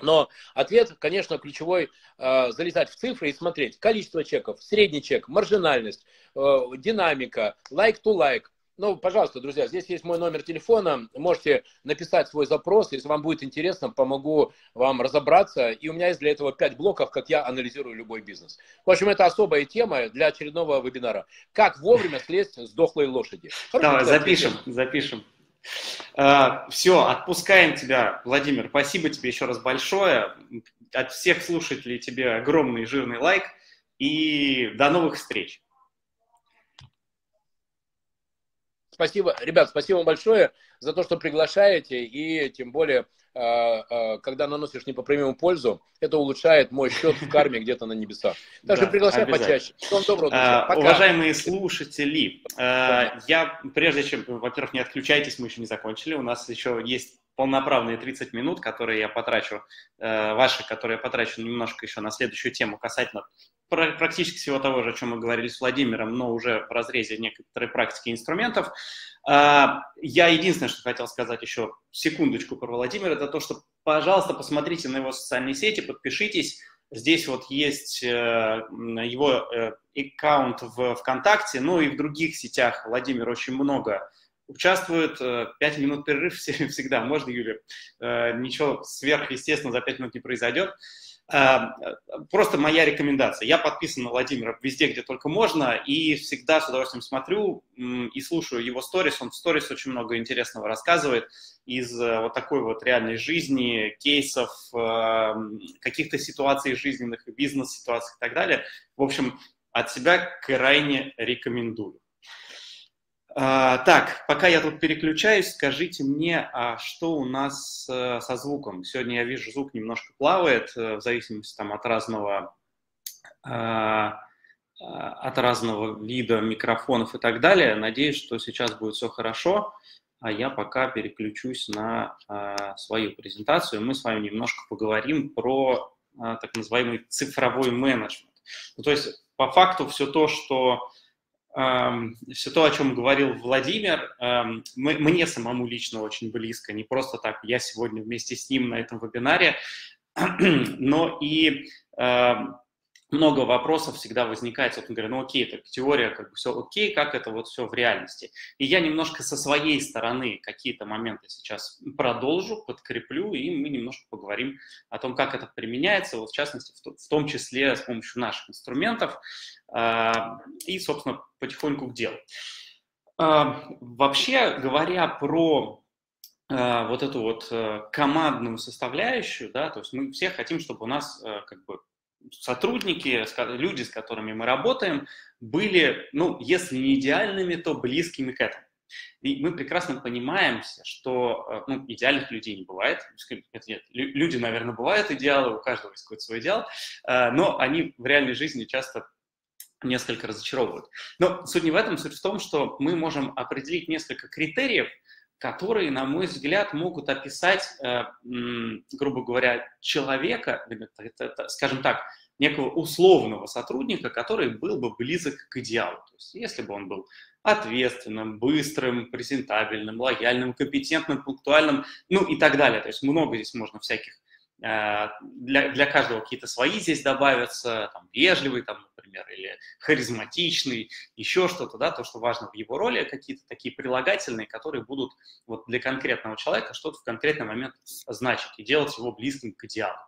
Но ответ, конечно, ключевой э, – залезать в цифры и смотреть. Количество чеков, средний чек, маржинальность, э, динамика, лайк ту лайк. Ну, пожалуйста, друзья, здесь есть мой номер телефона. Можете написать свой запрос. Если вам будет интересно, помогу вам разобраться. И у меня есть для этого пять блоков, как я анализирую любой бизнес. В общем, это особая тема для очередного вебинара. Как вовремя слезть с дохлой лошади. Хорошо, давай, запишем, запишем. Uh, все, отпускаем тебя, Владимир. Спасибо тебе еще раз большое. От всех слушателей тебе огромный жирный лайк. И до новых встреч. Спасибо, ребят, спасибо вам большое за то, что приглашаете. И тем более, когда наносишь непоправимую пользу, это улучшает мой счет в карме где-то на небесах. Так что приглашаю почаще. Всем доброго, друзья. Пока. Уважаемые слушатели, я, прежде чем, во-первых, не отключайтесь, мы еще не закончили. У нас еще есть полноправные тридцать минут, которые я потрачу, ваши, которые я потрачу немножко еще на следующую тему касательно практически всего того же, о чем мы говорили с Владимиром, но уже в разрезе некоторой практики инструментов. Я единственное, что хотел сказать еще секундочку про Владимира, это то, что, пожалуйста, посмотрите на его социальные сети, подпишитесь. Здесь вот есть его аккаунт в ВКонтакте, ну и в других сетях Владимир очень много участвует. пять минут перерыв всегда можно, Юля. Ничего сверхъестественного за пять минут не произойдет. Просто моя рекомендация. Я подписан на Владимира везде, где только можно, и всегда с удовольствием смотрю и слушаю его сторис. Он в сторис очень много интересного рассказывает из вот такой вот реальной жизни, кейсов, каких-то ситуаций жизненных, бизнес-ситуаций и так далее. В общем, от себя крайне рекомендую. Так, пока я тут переключаюсь, скажите мне, а что у нас со звуком? Сегодня я вижу, звук немножко плавает, в зависимости там, от разного, от разного вида микрофонов и так далее. Надеюсь, что сейчас будет все хорошо, а я пока переключусь на свою презентацию. Мы с вами немножко поговорим про так называемый цифровой менеджмент. Ну, то есть, по факту, все то, что... Все то, о чем говорил Владимир, мне самому лично очень близко, не просто так, я сегодня вместе с ним на этом вебинаре, но и много вопросов всегда возникает, вот он говорит, ну окей, так теория, как бы все окей, как это вот все в реальности. И я немножко со своей стороны какие-то моменты сейчас продолжу, подкреплю, и мы немножко поговорим о том, как это применяется, вот в частности, в том числе с помощью наших инструментов, и, собственно, потихоньку к делу. Вообще, говоря про... вот эту вот командную составляющую, да, то есть мы все хотим, чтобы у нас как бы сотрудники, люди, с которыми мы работаем, были, ну, если не идеальными, то близкими к этому. И мы прекрасно понимаем, что ну, идеальных людей не бывает. Нет, нет, люди, наверное, бывают идеалы, у каждого есть какой-то свой идеал, но они в реальной жизни часто несколько разочаровывают. Но суть не в этом, суть в том, что мы можем определить несколько критериев, которые, на мой взгляд, могут описать, грубо говоря, человека, скажем так, некого условного сотрудника, который был бы близок к идеалу. То есть, если бы он был ответственным, быстрым, презентабельным, лояльным, компетентным, пунктуальным, ну и так далее. То есть много здесь можно всяких, для, для каждого какие-то свои здесь добавятся, там, вежливый, там, например, или харизматичный, еще что-то, да, то, что важно в его роли, какие-то такие прилагательные, которые будут вот для конкретного человека что-то в конкретный момент значить и делать его близким к идеалу.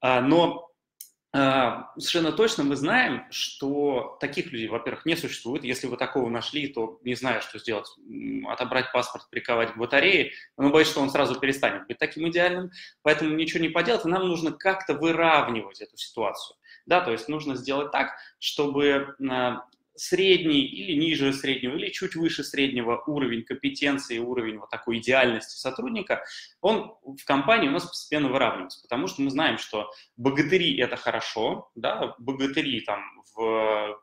Но совершенно точно мы знаем, что таких людей, во-первых, не существует. Если вы такого нашли, то не знаю, что сделать. Отобрать паспорт, приковать к батарее. Но боюсь, что он сразу перестанет быть таким идеальным. Поэтому ничего не поделать. И нам нужно как-то выравнивать эту ситуацию. Да, то есть нужно сделать так, чтобы средний или ниже среднего, или чуть выше среднего уровень компетенции, уровень вот такой идеальности сотрудника, он в компании у нас постепенно выравнивается, потому что мы знаем, что богатыри – это хорошо, да, богатыри там в,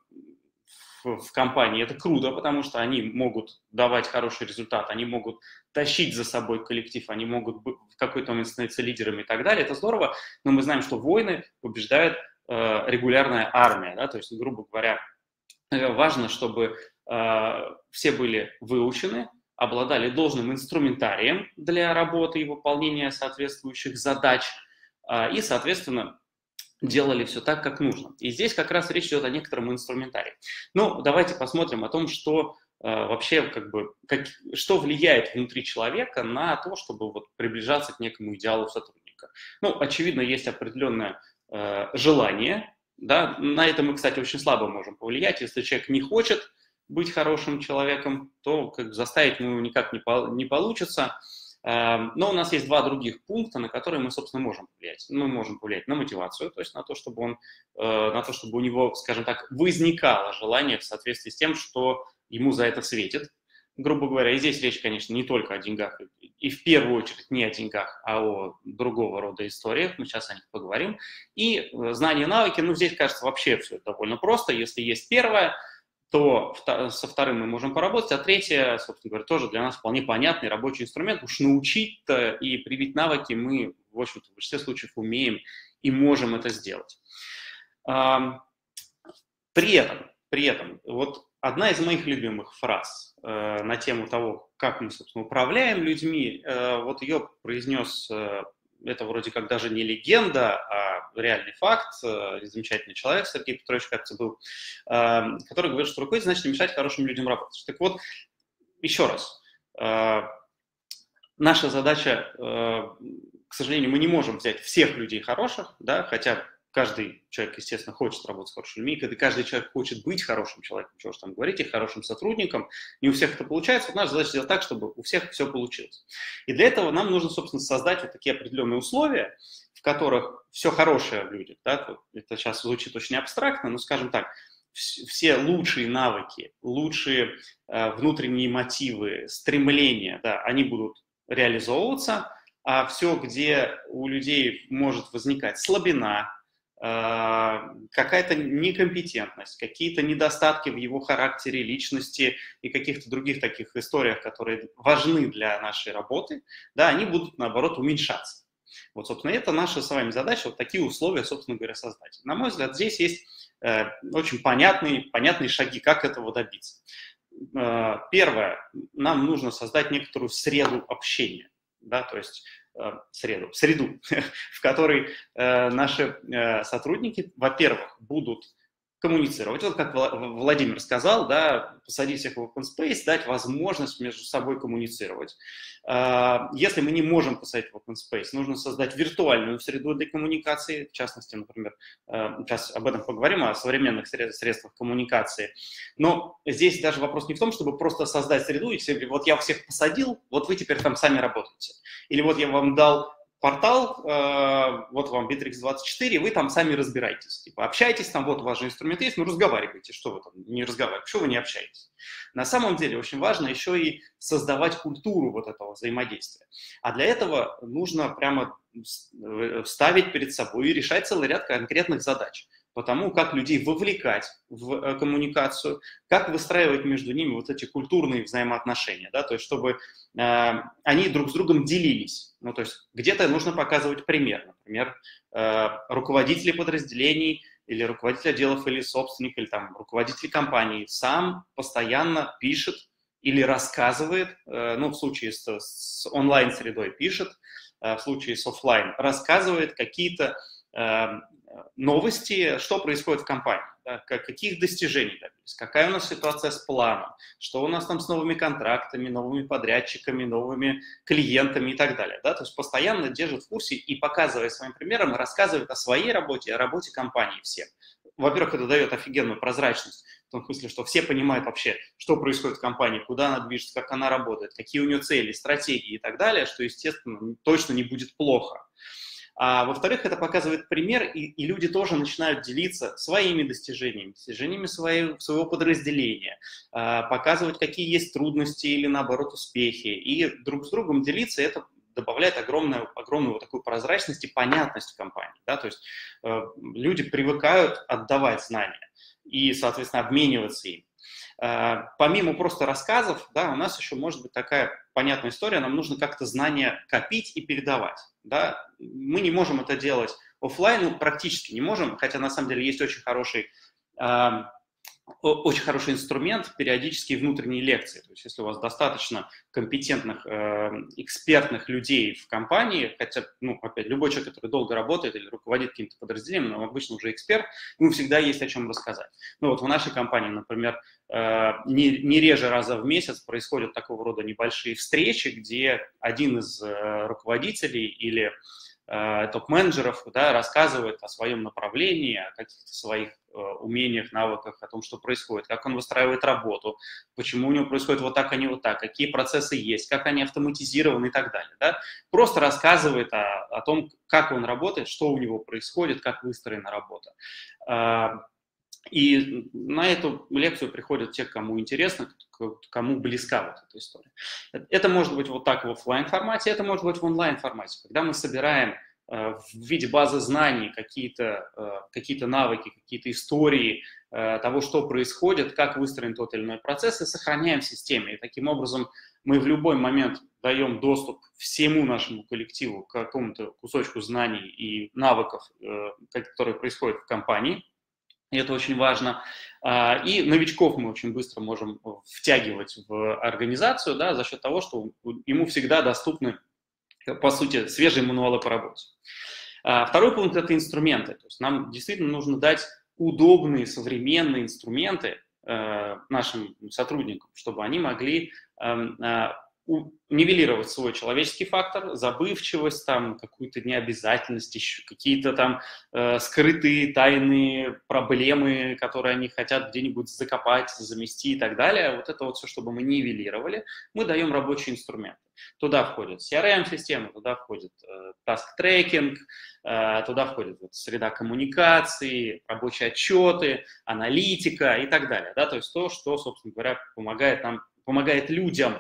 в, в компании – это круто, потому что они могут давать хороший результат, они могут тащить за собой коллектив, они могут в какой-то момент становиться лидерами и так далее, это здорово, но мы знаем, что войны побеждает э, регулярная армия, да, то есть, грубо говоря, важно, чтобы э, все были выучены, обладали должным инструментарием для работы и выполнения соответствующих задач э, и, соответственно, делали все так, как нужно. И здесь как раз речь идет о некотором инструментарии. Ну, давайте посмотрим о том, что э, вообще, как бы, как, что влияет внутри человека на то, чтобы вот, приближаться к некому идеалу сотрудника. Ну, очевидно, есть определенное э, желание. Да, на это мы, кстати, очень слабо можем повлиять. Если человек не хочет быть хорошим человеком, то как, заставить мы его никак не, по, не получится. Эм, но у нас есть два других пункта, на которые мы, собственно, можем повлиять. Мы можем повлиять на мотивацию, то есть на то, чтобы он, э, на то, чтобы у него, скажем так, возникало желание в соответствии с тем, что ему за это светит. Грубо говоря, и здесь речь, конечно, не только о деньгах, и в первую очередь не о деньгах, а о другого рода историях, мы сейчас о них поговорим. И знания, навыки, ну, здесь, кажется, вообще все довольно просто. Если есть первое, то со вторым мы можем поработать, а третье, собственно говоря, тоже для нас вполне понятный рабочий инструмент. Уж научить-то и привить навыки мы, в общем-то, в большинстве случаев умеем и можем это сделать. При этом, при этом, вот... Одна из моих любимых фраз э, на тему того, как мы, собственно, управляем людьми, э, вот ее произнес, э, это вроде как даже не легенда, а реальный факт, э, замечательный человек, Сергей Петрович, кажется, был, э, который говорит, что руководить значит не мешать хорошим людям работать. Так вот, еще раз, э, наша задача, э, к сожалению, мы не можем взять всех людей хороших, да, хотя... Каждый человек, естественно, хочет работать с хорошими людьми, когда каждый человек хочет быть хорошим человеком, чего же там говорить, и хорошим сотрудником. Не у всех это получается, вот наша задача сделать так, чтобы у всех все получилось. И для этого нам нужно, собственно, создать вот такие определенные условия, в которых все хорошее в людях, да, это сейчас звучит очень абстрактно, но, скажем так, все лучшие навыки, лучшие э, внутренние мотивы, стремления, да, они будут реализовываться, а все, где у людей может возникать слабина, какая-то некомпетентность, какие-то недостатки в его характере, личности и каких-то других таких историях, которые важны для нашей работы, да, они будут, наоборот, уменьшаться. Вот, собственно, это наша с вами задача, вот такие условия, собственно говоря, создать. На мой взгляд, здесь есть э, очень понятные, понятные шаги, как этого добиться. Э, первое, нам нужно создать некоторую среду общения, да, то есть... среду, среду, в которой э, наши э, сотрудники, во-первых, будут коммуницировать. Вот как Владимир сказал, да, посадить всех в open space, дать возможность между собой коммуницировать. Э, если мы не можем посадить в open space, нужно создать виртуальную среду для коммуникации, в частности, например, э, сейчас об этом поговорим, о современных сред- средствах коммуникации. Но здесь даже вопрос не в том, чтобы просто создать среду, и все говорят, вот я всех посадил, вот вы теперь там сами работаете. Или вот я вам дал... портал, э, вот вам Битрикс двадцать четыре, вы там сами разбирайтесь. Типа, общайтесь, там вот ваш инструмент есть, ну разговаривайте, что вы там не разговариваете, что вы не общаетесь. На самом деле очень важно еще и создавать культуру вот этого взаимодействия. А для этого нужно прямо ставить перед собой и решать целый ряд конкретных задач по тому, как людей вовлекать в коммуникацию, как выстраивать между ними вот эти культурные взаимоотношения, да, то есть чтобы э, они друг с другом делились. Ну, то есть где-то нужно показывать пример, например, э, руководители подразделений или руководитель отделов, или собственник, или там руководитель компании сам постоянно пишет или рассказывает, э, ну, в случае с, с онлайн-средой пишет, э, в случае с офлайн рассказывает какие-то э, новости, что происходит в компании, да, каких достижений добились, какая у нас ситуация с планом, что у нас там с новыми контрактами, новыми подрядчиками, новыми клиентами и так далее. Да, то есть постоянно держит в курсе и, показывая своим примером, рассказывает о своей работе, о работе компании всем. Во-первых, это дает офигенную прозрачность, в том смысле, что все понимают вообще, что происходит в компании, куда она движется, как она работает, какие у нее цели, стратегии и так далее, что, естественно, точно не будет плохо. А во-вторых, это показывает пример, и, и люди тоже начинают делиться своими достижениями, достижениями своего, своего подразделения, а, показывать, какие есть трудности или, наоборот, успехи. И друг с другом делиться, это добавляет огромную, огромную вот такую прозрачность и понятность в компании. Да? То есть э, люди привыкают отдавать знания и, соответственно, обмениваться им. Э, помимо просто рассказов, да, у нас еще может быть такая понятная история, нам нужно как-то знания копить и передавать. Да? Мы не можем это делать офлайн, ну, практически не можем, хотя на самом деле есть очень хороший... Э, Очень хороший инструмент — периодические внутренние лекции. То есть если у вас достаточно компетентных, э, экспертных людей в компании, хотя, ну, опять, любой человек, который долго работает или руководит каким-то подразделением, но обычно уже эксперт, ему всегда есть о чем рассказать. Ну вот в нашей компании, например, э, не, не реже раза в месяц происходят такого рода небольшие встречи, где один из э, руководителей или э, топ-менеджеров, да, рассказывает о своем направлении, о каких-то своих умениях, навыках, о том, что происходит, как он выстраивает работу, почему у него происходит вот так, а не вот так, какие процессы есть, как они автоматизированы и так далее. Да? Просто рассказывает о, о том, как он работает, что у него происходит, как выстроена работа. И на эту лекцию приходят те, кому интересно, кому близка вот эта история. Это может быть вот так в офлайн формате, это может быть в онлайн формате, когда мы собираем в виде базы знаний какие-то какие-то навыки, какие-то истории того, что происходит, как выстроен тот или иной процесс, и сохраняем в системе. И таким образом мы в любой момент даем доступ всему нашему коллективу к какому-то кусочку знаний и навыков, которые происходят в компании. И это очень важно. И новичков мы очень быстро можем втягивать в организацию, да, за счет того, что ему всегда доступны, по сути, свежие мануалы по работе. Второй пункт – это инструменты. То есть нам действительно нужно дать удобные, современные инструменты нашим сотрудникам, чтобы они могли нивелировать свой человеческий фактор, забывчивость, там, какую-то необязательность, еще какие-то там э, скрытые, тайные проблемы, которые они хотят где-нибудь закопать, замести и так далее. Вот это вот все, чтобы мы нивелировали, мы даем рабочие инструменты. Туда входит си ар эм-система, туда входит э, task-tracking, э, туда входит вот, среда коммуникации, рабочие отчеты, аналитика и так далее. Да? То есть то, что, собственно говоря, помогает нам, помогает людям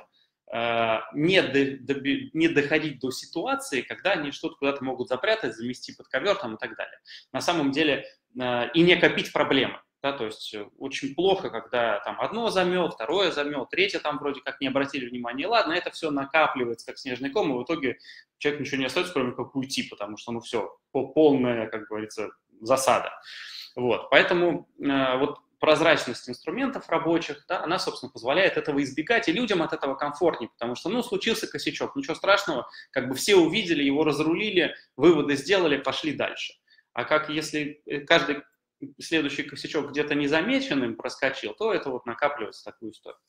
Не, до, до, не доходить до ситуации, когда они что-то куда-то могут запрятать, замести под ковер там, и так далее. На самом деле и не копить проблемы. Да, то есть очень плохо, когда там одно замел, второе замел, третье там вроде как не обратили внимания. Ладно, это все накапливается как снежный ком, и в итоге человек ничего не остается, кроме как уйти, потому что ну все, полная, как говорится, засада. Вот, поэтому вот прозрачность инструментов рабочих, да, она, собственно, позволяет этого избегать, и людям от этого комфортнее, потому что, ну, случился косячок, ничего страшного, как бы все увидели, его разрулили, выводы сделали, пошли дальше. А как если каждый следующий косячок где-то незамеченным проскочил, то это вот накапливается такую историю.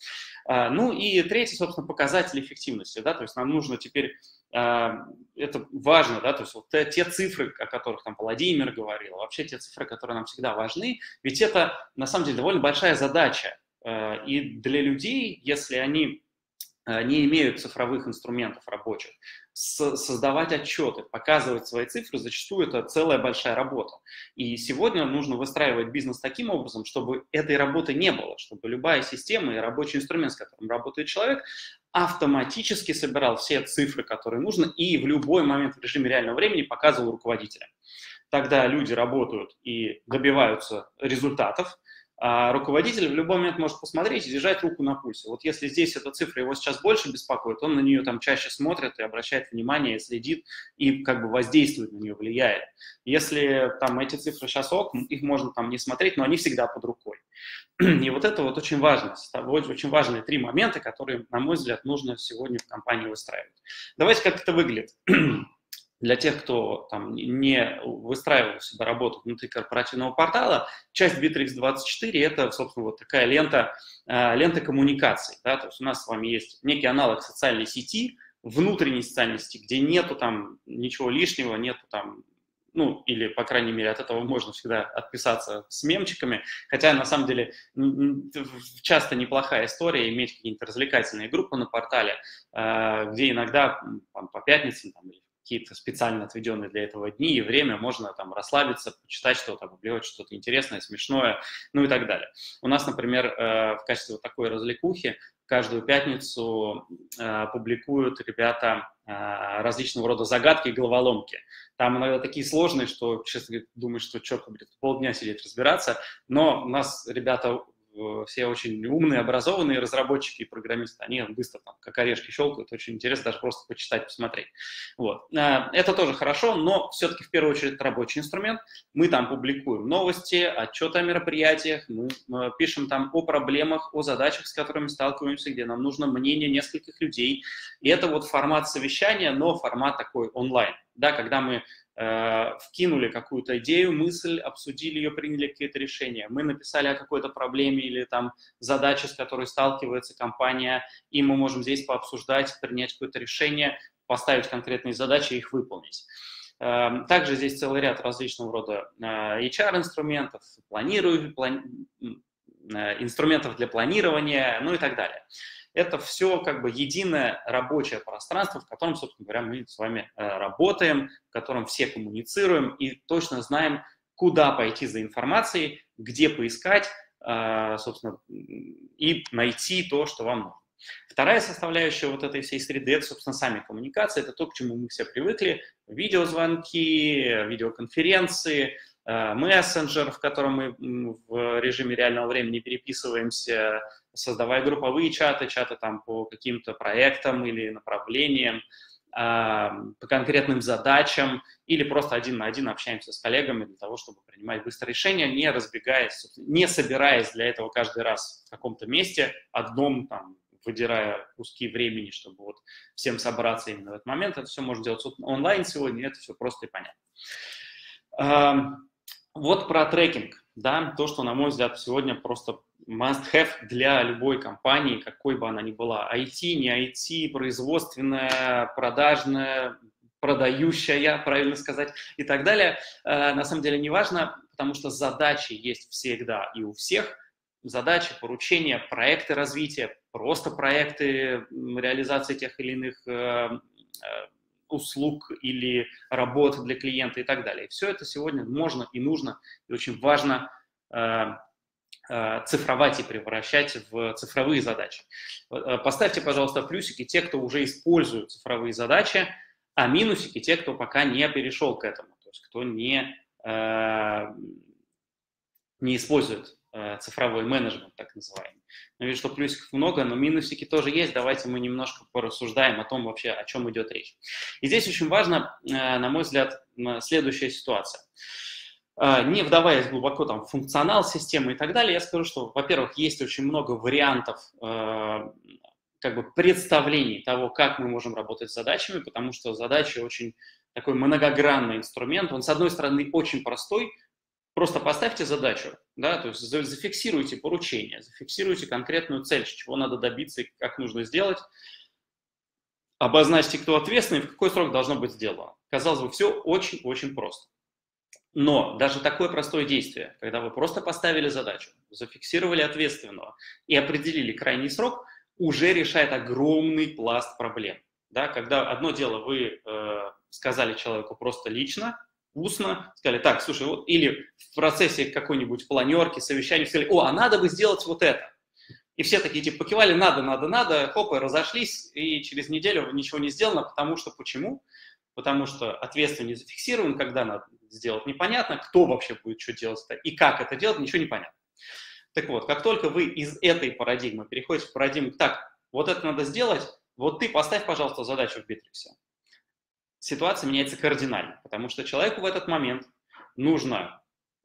А, ну и третий, собственно, показатель эффективности, да, то есть нам нужно теперь, а, это важно, да, то есть вот те, те цифры, о которых там Владимир говорил, вообще те цифры, которые нам всегда важны, ведь это на самом деле довольно большая задача, а, и для людей, если они а, не имеют цифровых инструментов рабочих, создавать отчеты, показывать свои цифры, зачастую это целая большая работа. И сегодня нужно выстраивать бизнес таким образом, чтобы этой работы не было, чтобы любая система и рабочий инструмент, с которым работает человек, автоматически собирал все цифры, которые нужно, и в любой момент в режиме реального времени показывал руководителям. Тогда люди работают и добиваются результатов, а руководитель в любой момент может посмотреть и держать руку на пульсе. Вот если здесь эта цифра его сейчас больше беспокоит, он на нее там чаще смотрит и обращает внимание, и следит, и как бы воздействует на нее, влияет. Если там эти цифры сейчас ок, их можно там не смотреть, но они всегда под рукой. И вот это вот очень важно. Очень важные три момента, которые, на мой взгляд, нужно сегодня в компании выстраивать. Давайте, как это выглядит. Для тех, кто там, не выстраивал себе работу внутри корпоративного портала, часть Битрикс двадцать четыре – это, собственно, вот такая лента, э, лента коммуникаций. Да? То есть у нас с вами есть некий аналог социальной сети, внутренней социальной сети, где нету там ничего лишнего, нету там, ну, или, по крайней мере, от этого можно всегда отписаться с мемчиками. Хотя, на самом деле, часто неплохая история иметь какие-нибудь развлекательные группы на портале, э, где иногда там, по пятницам там, или какие-то специально отведенные для этого дни и время, можно там расслабиться, почитать что-то, публиковать что-то интересное, смешное, ну и так далее. У нас, например, в качестве вот такой развлекухи каждую пятницу публикуют ребята различного рода загадки и головоломки. Там иногда такие сложные, что, честно говоря, думаешь, что черт побери, полдня сидеть разбираться, но у нас ребята... все очень умные, образованные разработчики и программисты, они быстро там, как орешки щелкают, очень интересно даже просто почитать, посмотреть. Вот. Это тоже хорошо, но все-таки в первую очередь рабочий инструмент. Мы там публикуем новости, отчеты о мероприятиях, мы пишем там о проблемах, о задачах, с которыми сталкиваемся, где нам нужно мнение нескольких людей. И это вот формат совещания, но формат такой онлайн, да, когда мы вкинули какую-то идею, мысль, обсудили ее, приняли какие-то решения. Мы написали о какой-то проблеме или там задаче, с которой сталкивается компания, и мы можем здесь пообсуждать, принять какое-то решение, поставить конкретные задачи и их выполнить. Также здесь целый ряд различного рода эйч ар-инструментов, планируем, плани... инструментов для планирования, ну и так далее. Это все как бы единое рабочее пространство, в котором, собственно говоря, мы с вами работаем, в котором все коммуницируем и точно знаем, куда пойти за информацией, где поискать, собственно, и найти то, что вам нужно. Вторая составляющая вот этой всей среды – это, собственно, сами коммуникации, это то, к чему мы все привыкли. Видеозвонки, видеоконференции, мессенджер, в котором мы в режиме реального времени переписываемся, создавая групповые чаты, чаты там по каким-то проектам или направлениям, по конкретным задачам, или просто один на один общаемся с коллегами для того, чтобы принимать быстрое решение, не разбегаясь, не собираясь для этого каждый раз в каком-то месте, одном там, выдирая куски времени, чтобы вот всем собраться именно в этот момент. Это все можно делать онлайн сегодня, это все просто и понятно. Вот про трекинг. Да, то, что, на мой взгляд, сегодня просто must-have для любой компании, какой бы она ни была. ай ти, не ай ти, производственная, продажная, продающая, правильно сказать, и так далее. На самом деле не важно, потому что задачи есть всегда и у всех. Задачи, поручения, проекты развития, просто проекты реализации тех или иных услуг или работ для клиента и так далее. Все это сегодня можно и нужно, и очень важно э, э, цифровать и превращать в цифровые задачи. Поставьте, пожалуйста, плюсики те, кто уже использует цифровые задачи, а минусики те, кто пока не перешел к этому, то есть кто не, э, не использует э, цифровой менеджмент, так называемый. Я вижу, что плюсиков много, но минусики тоже есть. Давайте мы немножко порассуждаем о том вообще, о чем идет речь. И здесь очень важна, на мой взгляд, следующая ситуация. Не вдаваясь глубоко там, в функционал системы и так далее, я скажу, что, во-первых, есть очень много вариантов как бы, представлений того, как мы можем работать с задачами, потому что задачи очень такой многогранный инструмент. Он, с одной стороны, очень простой. Просто поставьте задачу, да, то есть зафиксируйте поручение, зафиксируйте конкретную цель, чего надо добиться и как нужно сделать, обозначьте, кто ответственный, в какой срок должно быть сделано. Казалось бы, все очень-очень просто. Но даже такое простое действие, когда вы просто поставили задачу, зафиксировали ответственного и определили крайний срок, уже решает огромный пласт проблем. Да, когда одно дело вы э, сказали человеку просто лично, устно, сказали, так, слушай, вот, или в процессе какой-нибудь планерки, совещания, сказали, о, а надо бы сделать вот это. И все такие, типа, покивали, надо, надо, надо, хоп, и разошлись, и через неделю ничего не сделано, потому что, почему? Потому что ответственность не зафиксирована, когда надо сделать, непонятно, кто вообще будет что делать-то, и как это делать, ничего не понятно. Так вот, как только вы из этой парадигмы переходите в парадигму, так, вот это надо сделать, вот ты поставь, пожалуйста, задачу в Битриксе. Ситуация меняется кардинально, потому что человеку в этот момент нужно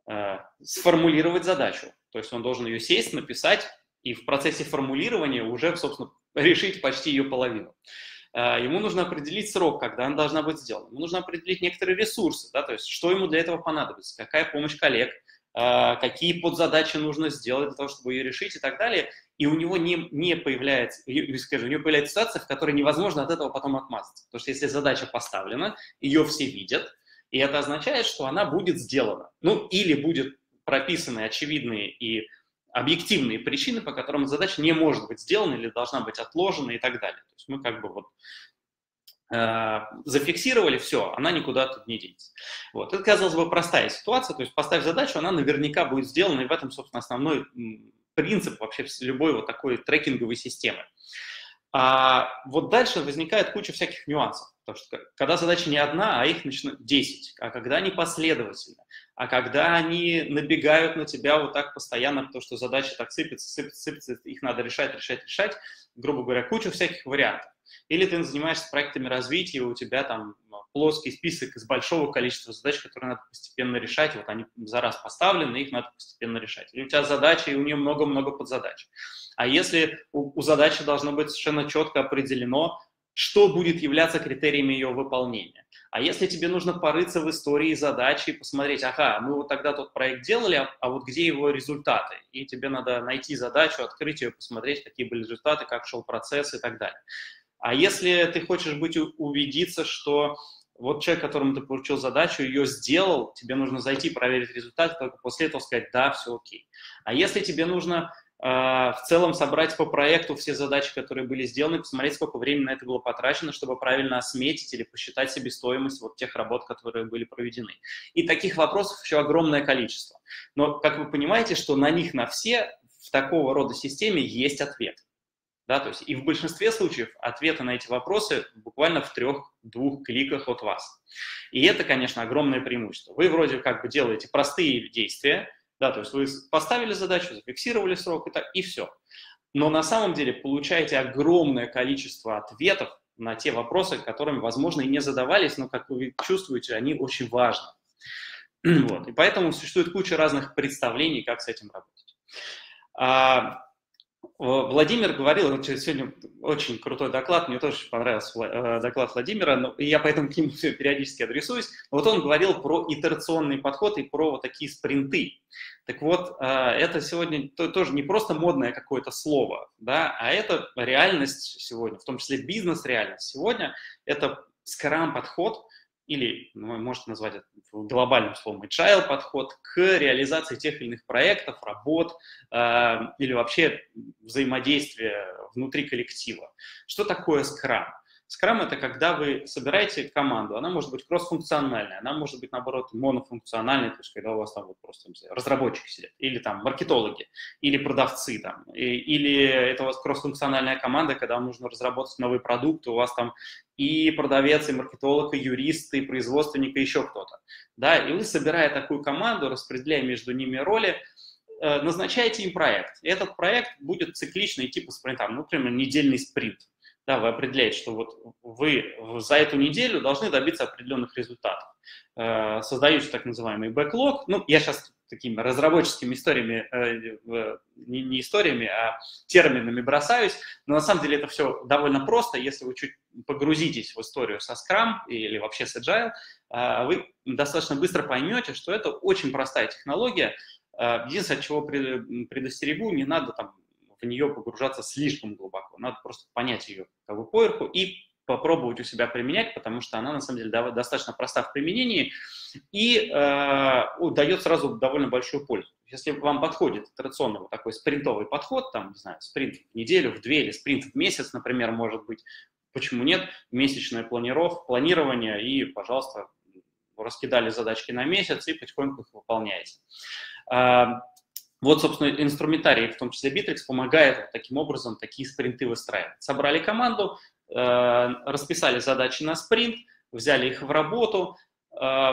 э, сформулировать задачу. То есть он должен ее сесть, написать и в процессе формулирования уже, собственно, решить почти ее половину. Э, ему нужно определить срок, когда она должна быть сделана. Ему нужно определить некоторые ресурсы, да, то есть что ему для этого понадобится, какая помощь коллег, э, какие подзадачи нужно сделать для того, чтобы ее решить и так далее. И у него не, не появляется, скажем, у него появляется ситуация, в которой невозможно от этого потом отмазаться. Потому что если задача поставлена, ее все видят, и это означает, что она будет сделана. Ну, или будут прописаны очевидные и объективные причины, по которым задача не может быть сделана или должна быть отложена и так далее. То есть мы как бы вот зафиксировали, все, она никуда тут не денется. Вот. Это, казалось бы, простая ситуация, то есть поставь задачу, она наверняка будет сделана, и в этом, собственно, основной принцип вообще любой вот такой трекинговой системы. А вот дальше возникает куча всяких нюансов, потому что когда задача не одна, а их начинают десять, а когда они последовательны, а когда они набегают на тебя вот так постоянно, потому что задача так сыпется, сыпется, сыпется, их надо решать, решать, решать, грубо говоря, куча всяких вариантов. Или ты занимаешься проектами развития, у тебя там плоский список из большого количества задач, которые надо постепенно решать, вот они за раз поставлены, их надо постепенно решать. Или у тебя задача, и у нее много-много подзадач. А если у, у задачи должно быть совершенно четко определено, что будет являться критериями ее выполнения. А если тебе нужно порыться в истории задачи и посмотреть, ага, мы вот тогда тот проект делали, а, а вот где его результаты? И тебе надо найти задачу, открыть ее, посмотреть, какие были результаты, как шел процесс и так далее. А если ты хочешь быть убедиться, что вот человек, которому ты поручил задачу, ее сделал, тебе нужно зайти, проверить результат, только после этого сказать, да, все окей. А если тебе нужно э, в целом собрать по проекту все задачи, которые были сделаны, посмотреть, сколько времени на это было потрачено, чтобы правильно осметить или посчитать себестоимость вот тех работ, которые были проведены. И таких вопросов еще огромное количество. Но, как вы понимаете, что на них, на все в такого рода системе есть ответ. Да, то есть и в большинстве случаев ответы на эти вопросы буквально в трех-двух кликах от вас. И это, конечно, огромное преимущество. Вы вроде как бы делаете простые действия, да, то есть вы поставили задачу, зафиксировали срок и, так, и все. Но на самом деле получаете огромное количество ответов на те вопросы, которыми, возможно, и не задавались, но, как вы чувствуете, они очень важны. Вот. И поэтому существует куча разных представлений, как с этим работать. Владимир говорил, сегодня очень крутой доклад, мне тоже понравился доклад Владимира, и я поэтому к нему периодически адресуюсь. Вот он говорил про итерационный подход и про вот такие спринты. Так вот, это сегодня тоже не просто модное какое-то слово, да, а это реальность сегодня, в том числе бизнес-реальность. Сегодня это скрам-подход, или, ну, можете назвать это глобальным словом, agile подход к реализации тех или иных проектов, работ э, или вообще взаимодействия внутри коллектива. Что такое скрам? Скрам – это когда вы собираете команду, она может быть кроссфункциональная, она может быть, наоборот, монофункциональной, то есть когда у вас там вот просто разработчики сидят, или там маркетологи, или продавцы, там, и, или это у вас кроссфункциональная команда, когда вам нужно разработать новый продукт, у вас там и продавец, и маркетолог, и юрист, и производственник, и еще кто-то. Да? И вы, собирая такую команду, распределяя между ними роли, назначаете им проект. И этот проект будет циклично идти по спринтам, ну, например, недельный спринт. Да, вы определяете, что вот вы за эту неделю должны добиться определенных результатов. Создаются так называемый бэклог. Ну, я сейчас такими разработческими историями, не историями, а терминами бросаюсь, но на самом деле это все довольно просто. Если вы чуть погрузитесь в историю со Scrum или вообще с Agile, вы достаточно быстро поймете, что это очень простая технология. Единственное, от чего предостерегу, не надо там в нее погружаться слишком глубоко. Надо просто понять ее как бы поверху и попробовать у себя применять, потому что она, на самом деле, достаточно проста в применении и э, дает сразу довольно большую пользу. Если вам подходит итерационный вот такой спринтовый подход, там, не знаю, спринт в неделю, в две или спринт в месяц, например, может быть, почему нет, месячное планиров, планирование и, пожалуйста, раскидали задачки на месяц и потихоньку их выполняете. Вот, собственно, инструментарий, в том числе Bitrix, помогает таким образом такие спринты выстраивать. Собрали команду, э, расписали задачи на спринт, взяли их в работу, э,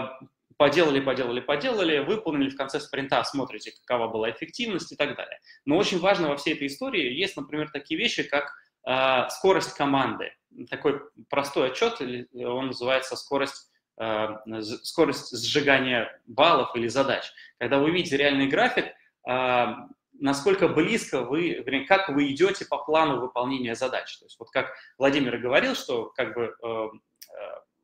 поделали, поделали, поделали, выполнили в конце спринта, смотрите, какова была эффективность и так далее. Но очень важно во всей этой истории есть, например, такие вещи, как э, скорость команды. Такой простой отчет, он называется скорость, э, скорость сжигания баллов или задач. Когда вы видите реальный график, насколько близко вы, как вы идете по плану выполнения задач. То есть вот как Владимир и говорил, что как бы э,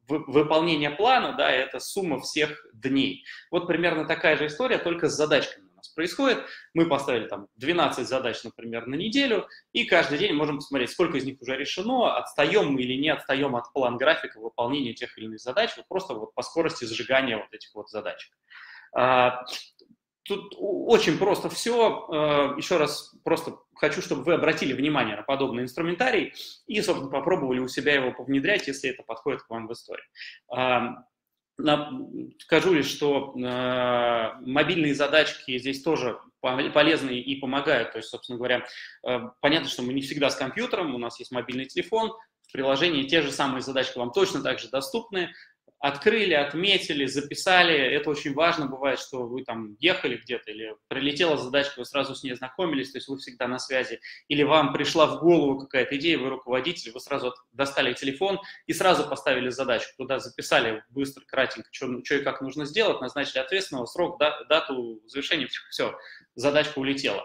выполнение плана, да, это сумма всех дней. Вот примерно такая же история, только с задачками у нас происходит. Мы поставили там двенадцать задач, например, на неделю, и каждый день можем посмотреть, сколько из них уже решено, отстаем мы или не отстаем от план графика выполнения тех или иных задач, вот просто вот по скорости сжигания вот этих вот задач. Тут очень просто все. Еще раз просто хочу, чтобы вы обратили внимание на подобный инструментарий и, собственно, попробовали у себя его внедрять, если это подходит к вам в истории. Скажу лишь, что мобильные задачки здесь тоже полезны и помогают. То есть, собственно говоря, понятно, что мы не всегда с компьютером, у нас есть мобильный телефон, в приложении те же самые задачки вам точно так же доступны. Открыли, отметили, записали. Это очень важно. Бывает, что вы там ехали где-то или прилетела задачка, вы сразу с ней знакомились, то есть вы всегда на связи. Или вам пришла в голову какая-то идея, вы руководитель, вы сразу достали телефон и сразу поставили задачку. Туда записали быстро, кратенько, что, что и как нужно сделать, назначили ответственного, срок, да, дату завершения, все, задачка улетела.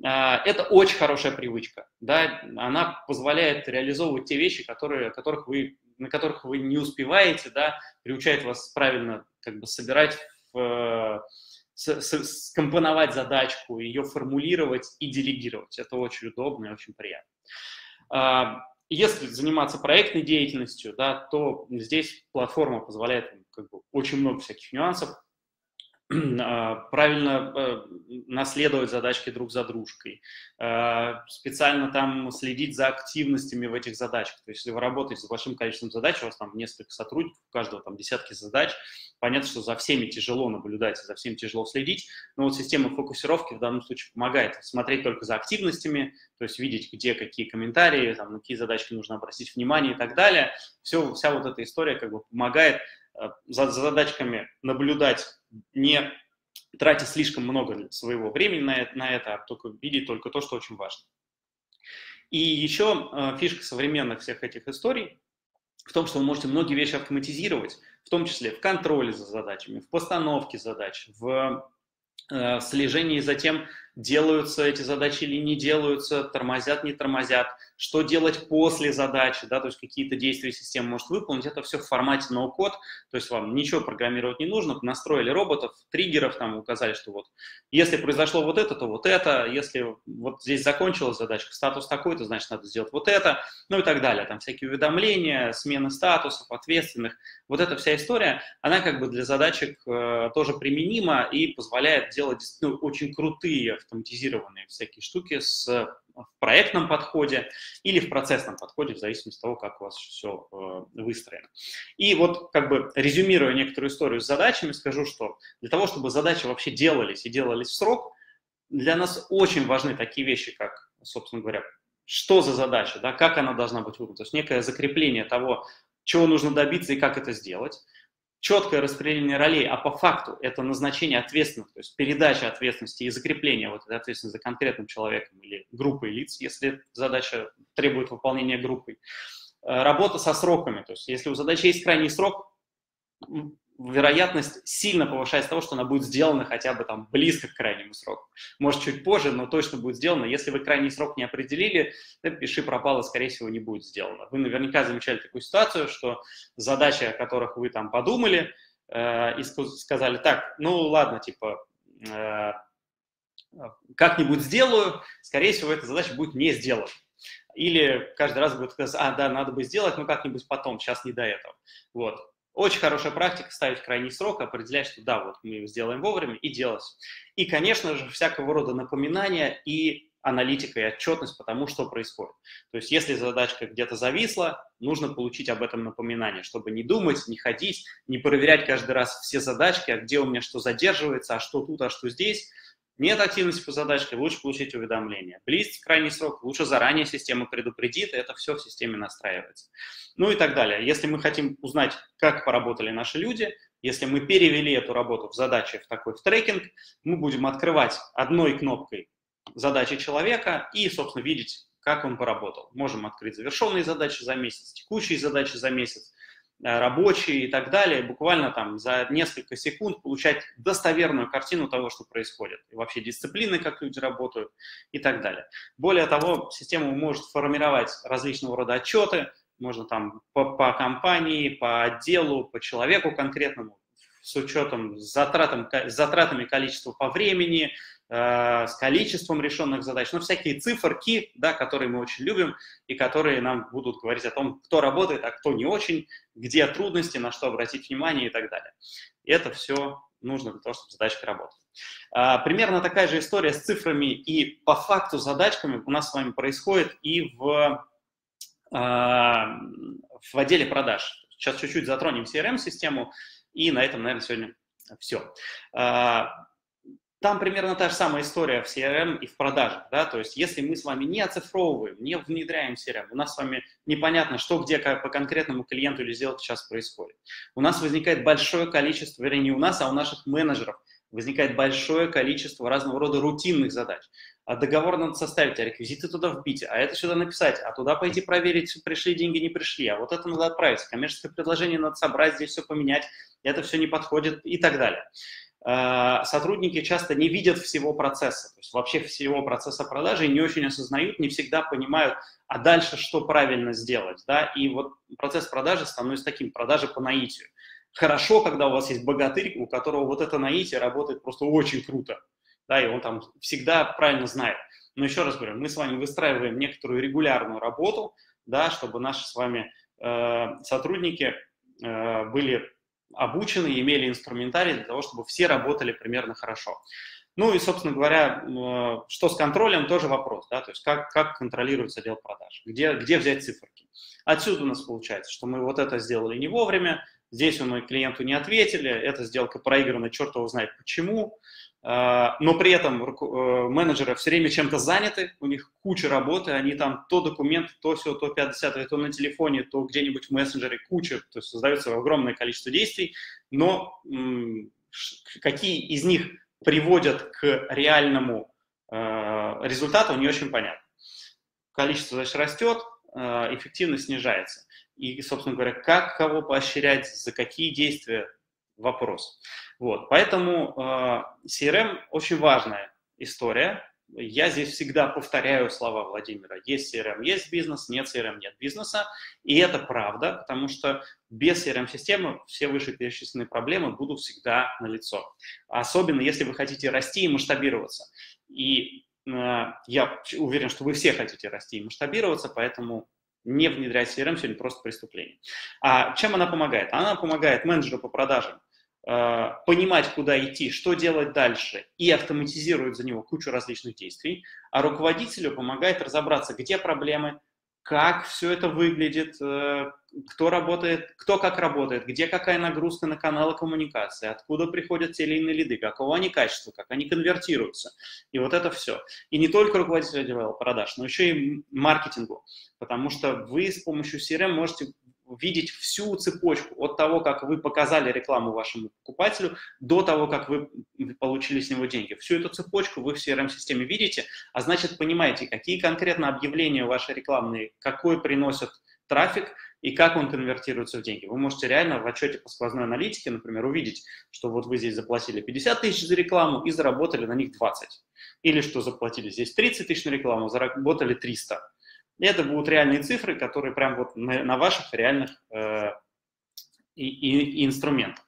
Это очень хорошая привычка. Да? Она позволяет реализовывать те вещи, которые, которых вы... на которых вы не успеваете, да, приучает вас правильно как бы собирать, в, с, с, скомпоновать задачку, ее формулировать и делегировать. Это очень удобно и очень приятно. Если заниматься проектной деятельностью, да, то здесь платформа позволяет как бы очень много всяких нюансов, правильно наследовать задачки друг за дружкой, специально там следить за активностями в этих задачах. То есть, если вы работаете с большим количеством задач, у вас там несколько сотрудников, у каждого там десятки задач, понятно, что за всеми тяжело наблюдать, за всеми тяжело следить, но вот система фокусировки в данном случае помогает смотреть только за активностями, то есть видеть, где какие комментарии, там, на какие задачки нужно обратить внимание и так далее. Все, вся вот эта история как бы помогает за задачками наблюдать, не тратя слишком много своего времени на это, на это, а только видеть только то, что очень важно. И еще фишка современных всех этих историй в том, что вы можете многие вещи автоматизировать, в том числе в контроле за задачами, в постановке задач, в слежении за тем, делаются эти задачи или не делаются, тормозят, не тормозят, что делать после задачи, да, то есть какие-то действия система может выполнить, это все в формате ноу-код, то есть вам ничего программировать не нужно, настроили роботов, триггеров, там указали, что вот, если произошло вот это, то вот это, если вот здесь закончилась задачка, статус такой, то значит надо сделать вот это, ну и так далее, там всякие уведомления, смена статусов, ответственных, вот эта вся история, она как бы для задачек э, тоже применима и позволяет делать, ну, очень крутые автоматизированные всякие штуки с, в проектном подходе или в процессном подходе, в зависимости от того, как у вас все э, выстроено. И вот, как бы, резюмируя некоторую историю с задачами, скажу, что для того, чтобы задачи вообще делались и делались в срок, для нас очень важны такие вещи, как, собственно говоря, что за задача, да, как она должна быть выполнена, то есть некое закрепление того, чего нужно добиться и как это сделать, четкое распределение ролей, а по факту это назначение ответственных, то есть передача ответственности и закрепление вот этой ответственности за конкретным человеком или группой лиц, если задача требует выполнения группой. Работа со сроками, то есть если у задачи есть крайний срок, вероятность сильно повышается того, что она будет сделана хотя бы там близко к крайнему сроку. Может, чуть позже, но точно будет сделана. Если вы крайний срок не определили, то пиши пропало, скорее всего, не будет сделано. Вы наверняка замечали такую ситуацию, что задачи, о которых вы там подумали, э, и сказали так, ну ладно, типа, э, как-нибудь сделаю, скорее всего, эта задача будет не сделана. Или каждый раз будет сказать, а, да, надо бы сделать, но как-нибудь потом, сейчас не до этого. Вот. Очень хорошая практика ставить крайний срок, определять, что да, вот мы сделаем вовремя и делать. И, конечно же, всякого рода напоминания и аналитика, и отчетность по тому, что происходит. То есть, если задачка где-то зависла, нужно получить об этом напоминание, чтобы не думать, не ходить, не проверять каждый раз все задачки, а где у меня что задерживается, а что тут, а что здесь. Нет активности по задачке, лучше получить уведомление. Близкий крайний срок, лучше заранее система предупредит, это все в системе настраивается. Ну и так далее. Если мы хотим узнать, как поработали наши люди, если мы перевели эту работу в задачи, в такой в трекинг, мы будем открывать одной кнопкой задачи человека и, собственно, видеть, как он поработал. Можем открыть завершенные задачи за месяц, текущие задачи за месяц, рабочие и так далее, буквально там за несколько секунд получать достоверную картину того, что происходит, и вообще дисциплины, как люди работают и так далее. Более того, система может формировать различного рода отчеты, можно там по, по компании, по отделу, по человеку конкретному, с учетом, с, затратом, с затратами количества по времени, э, с количеством решенных задач, ну, всякие циферки, да, которые мы очень любим и которые нам будут говорить о том, кто работает, а кто не очень, где трудности, на что обратить внимание и так далее. И это все нужно для того, чтобы задачка работала. Примерно такая же история с цифрами и по факту задачками у нас с вами происходит и в, в отделе продаж. Сейчас чуть-чуть затронем си ар эм-систему, и на этом, наверное, сегодня все. Там примерно та же самая история в си ар эм и в продажах, да, то есть если мы с вами не оцифровываем, не внедряем си ар эм, у нас с вами непонятно, что где по конкретному клиенту или сделке сейчас происходит. У нас возникает большое количество, вернее, не у нас, а у наших менеджеров возникает большое количество разного рода рутинных задач. А договор надо составить, а реквизиты туда вбить, а это сюда написать, а туда пойти проверить, пришли деньги, не пришли, а вот это надо отправить, коммерческое предложение надо собрать, здесь все поменять, это все не подходит и так далее. Сотрудники часто не видят всего процесса, то есть вообще всего процесса продажи, не очень осознают, не всегда понимают, а дальше что правильно сделать, да, и вот процесс продажи становится таким, продажа по наитию. Хорошо, когда у вас есть богатырь, у которого вот это наитие работает просто очень круто, да, и он там всегда правильно знает. Но еще раз говорю, мы с вами выстраиваем некоторую регулярную работу, да, чтобы наши с вами э, сотрудники э, были обучены, имели инструментарий для того, чтобы все работали примерно хорошо. Ну и, собственно говоря, э, что с контролем, тоже вопрос, да, то есть как, как контролируется отдел продаж, где, где взять циферки. Отсюда у нас получается, что мы вот это сделали не вовремя, здесь мы клиенту не ответили, эта сделка проиграна, черт его знает почему, но при этом менеджеры все время чем-то заняты, у них куча работы, они там то документы, то все, то пятьдесят, то на телефоне, то где-нибудь в мессенджере куча, то есть создается огромное количество действий, но какие из них приводят к реальному результату, не очень понятно. Количество задач растет, эффективность снижается. И, собственно говоря, как кого поощрять, за какие действия – вопрос. Вот. Поэтому э, си ар эм – очень важная история. Я здесь всегда повторяю слова Владимира. Есть си ар эм – есть бизнес, нет си ар эм – нет бизнеса. И это правда, потому что без си ар эм-системы все вышеперечисленные проблемы будут всегда налицо. Особенно, если вы хотите расти и масштабироваться. И э, я уверен, что вы все хотите расти и масштабироваться, поэтому… Не внедрять си ар эм сегодня просто преступление. А чем она помогает? Она помогает менеджеру по продажам э, понимать, куда идти, что делать дальше, и автоматизирует за него кучу различных действий. А руководителю помогает разобраться, где проблемы, как все это выглядит, э, кто работает, кто как работает, где какая нагрузка на каналы коммуникации, откуда приходят те или иные лиды, какого они качества, как они конвертируются. И вот это все. И не только руководитель отдела продаж, но еще и маркетингу. Потому что вы с помощью си ар эм можете видеть всю цепочку от того, как вы показали рекламу вашему покупателю, до того, как вы получили с него деньги. Всю эту цепочку вы в си ар эм-системе видите, а значит, понимаете, какие конкретно объявления ваши рекламные, какой приносят трафик и как он конвертируется в деньги. Вы можете реально в отчете по сквозной аналитике, например, увидеть, что вот вы здесь заплатили пятьдесят тысяч за рекламу и заработали на них двадцать. Или что заплатили здесь тридцать тысяч на рекламу, заработали триста. И это будут реальные цифры, которые прям вот на, на ваших реальных э, и, и, и инструментах.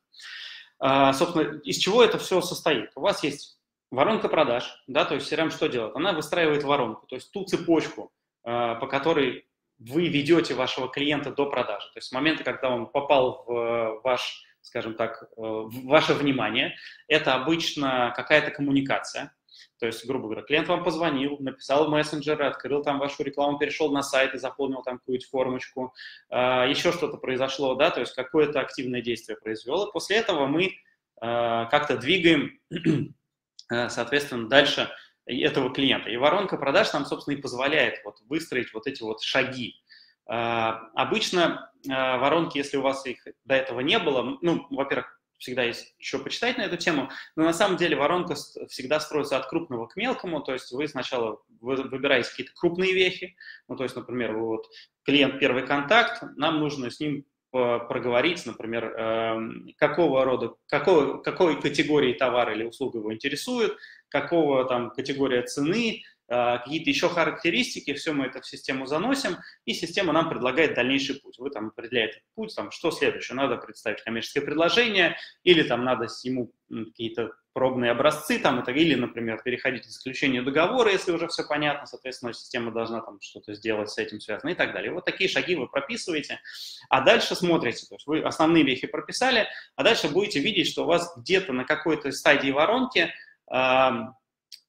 Э, собственно, из чего это все состоит? У вас есть воронка продаж, да, то есть си ар эм что делает? Она выстраивает воронку, то есть ту цепочку, э, по которой вы ведете вашего клиента до продажи. То есть с момента, когда он попал в ваш, скажем так, в ваше внимание, это обычно какая-то коммуникация. То есть, грубо говоря, клиент вам позвонил, написал в мессенджер, открыл там вашу рекламу, перешел на сайт и заполнил там какую-то формочку, еще что-то произошло, да, то есть какое-то активное действие произвело. После этого мы как-то двигаем, соответственно, дальше этого клиента. И воронка продаж нам, собственно, и позволяет вот выстроить вот эти вот шаги. Обычно воронки, если у вас их до этого не было, ну, во-первых, всегда есть еще почитать на эту тему, но на самом деле воронка всегда строится от крупного к мелкому, то есть вы сначала выбираете какие-то крупные вехи, ну, то есть, например, вот клиент первый контакт, нам нужно с ним проговорить, например, какого рода, какой, какой категории товара или услуга его интересует, какого там категория цены, какие-то еще характеристики, все мы это в систему заносим, и система нам предлагает дальнейший путь. Вы там определяете путь, там, что следующее, надо представить коммерческое предложение, или там надо ему какие-то пробные образцы, там, это, или, например, переходить к заключению договора, если уже все понятно, соответственно, система должна там что-то сделать с этим связано и так далее. Вот такие шаги вы прописываете, а дальше смотрите, то есть вы основные вехи прописали, а дальше будете видеть, что у вас где-то на какой-то стадии воронки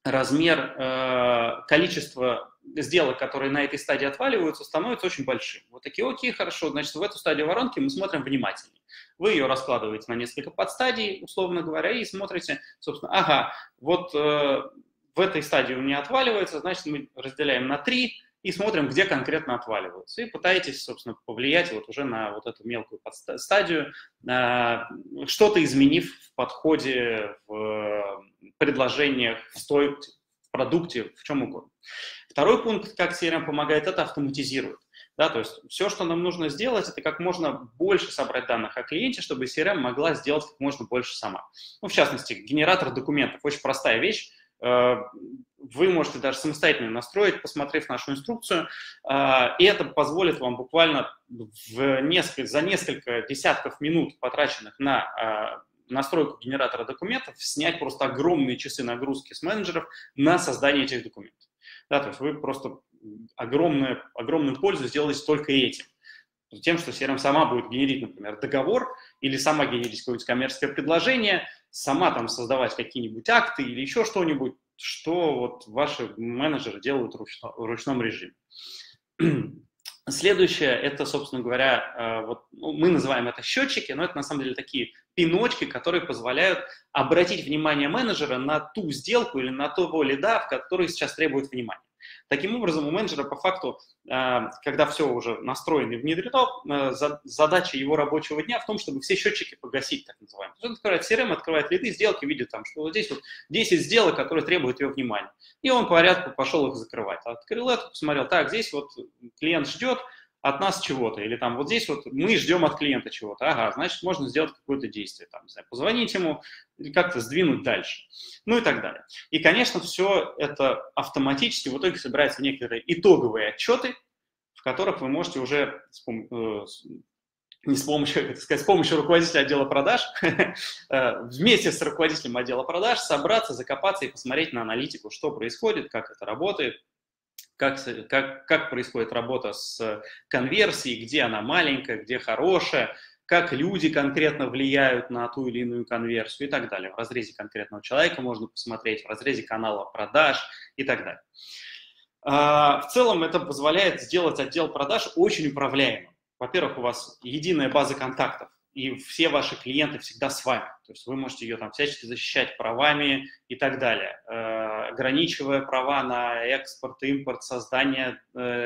размер, количество сделок, которые на этой стадии отваливаются, становится очень большим. Вот такие, окей, хорошо, значит, в эту стадию воронки мы смотрим внимательнее. Вы ее раскладываете на несколько подстадий, условно говоря, и смотрите, собственно, ага, вот э, в этой стадии у меня отваливается, значит, мы разделяем на три и смотрим, где конкретно отваливаются. И пытаетесь, собственно, повлиять вот уже на вот эту мелкую подстадию, э, что-то изменив в подходе, в э, предложениях, в стоимости, в продукте, в чем угодно. Второй пункт, как си эр эм помогает, это автоматизирует. Да, то есть все, что нам нужно сделать, это как можно больше собрать данных о клиенте, чтобы си эр эм могла сделать как можно больше сама. Ну, в частности, генератор документов. Очень простая вещь. Вы можете даже самостоятельно настроить, посмотрев нашу инструкцию, и это позволит вам буквально в несколько, за несколько десятков минут, потраченных на настройку генератора документов, снять просто огромные часы нагрузки с менеджеров на создание этих документов. Да, то есть вы просто огромную, огромную пользу сделаете только этим. Тем, что си эр эм сама будет генерить, например, договор, или сама генерить какое-нибудь коммерческое предложение, сама там создавать какие-нибудь акты или еще что-нибудь, что вот ваши менеджеры делают в, ручно, в ручном режиме. Следующее, это, собственно говоря, вот, ну, мы называем это счетчики, но это на самом деле такие пиночки, которые позволяют обратить внимание менеджера на ту сделку или на того лида, в который сейчас требует внимания. Таким образом, у менеджера по факту, когда все уже настроено и внедрено, задача его рабочего дня в том, чтобы все счетчики погасить, так называемые. Он открывает си эр эм, открывает лиды, сделки, видит там, что вот здесь вот десять сделок, которые требуют его внимания. И он по порядку пошел их закрывать. Открыл это, посмотрел, так, здесь вот клиент ждет от нас чего-то, или там вот здесь вот мы ждем от клиента чего-то, ага, значит, можно сделать какое-то действие, там, не знаю, позвонить ему, как-то сдвинуть дальше, ну и так далее. И, конечно, все это автоматически в итоге собираются некоторые итоговые отчеты, в которых вы можете уже, с пом- э, не с помощью, как это сказать, с помощью руководителя отдела продаж, вместе с руководителем отдела продаж собраться, закопаться и посмотреть на аналитику, что происходит, как это работает, Как, как, как происходит работа с конверсией, где она маленькая, где хорошая, как люди конкретно влияют на ту или иную конверсию и так далее. В разрезе конкретного человека можно посмотреть, в разрезе канала продаж и так далее. А, в целом это позволяет сделать отдел продаж очень управляемым. Во-первых, у вас единая база контактов, и все ваши клиенты всегда с вами. То есть вы можете ее там всячески защищать правами и так далее, э, ограничивая права на экспорт, импорт, создание э,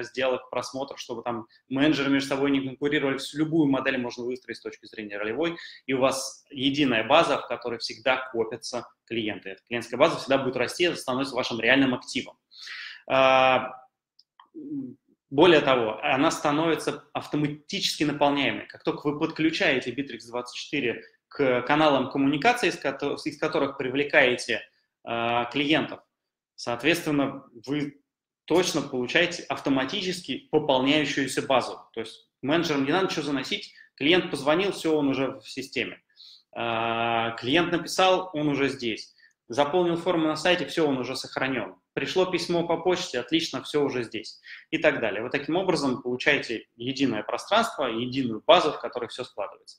сделок, просмотр, чтобы там менеджеры между собой не конкурировали. Любую модель можно выстроить с точки зрения ролевой, и у вас единая база, в которой всегда копятся клиенты. Эта клиентская база всегда будет расти, это становится вашим реальным активом. Э, Более того, она становится автоматически наполняемой. Как только вы подключаете Битрикс двадцать четыре к каналам коммуникации, из которых привлекаете э, клиентов, соответственно, вы точно получаете автоматически пополняющуюся базу. То есть менеджерам не надо ничего заносить, клиент позвонил, все, он уже в системе. Э, клиент написал, он уже здесь. Заполнил форму на сайте, все, он уже сохранен. Пришло письмо по почте, отлично, все уже здесь. И так далее. Вы таким образом получаете единое пространство, единую базу, в которой все складывается.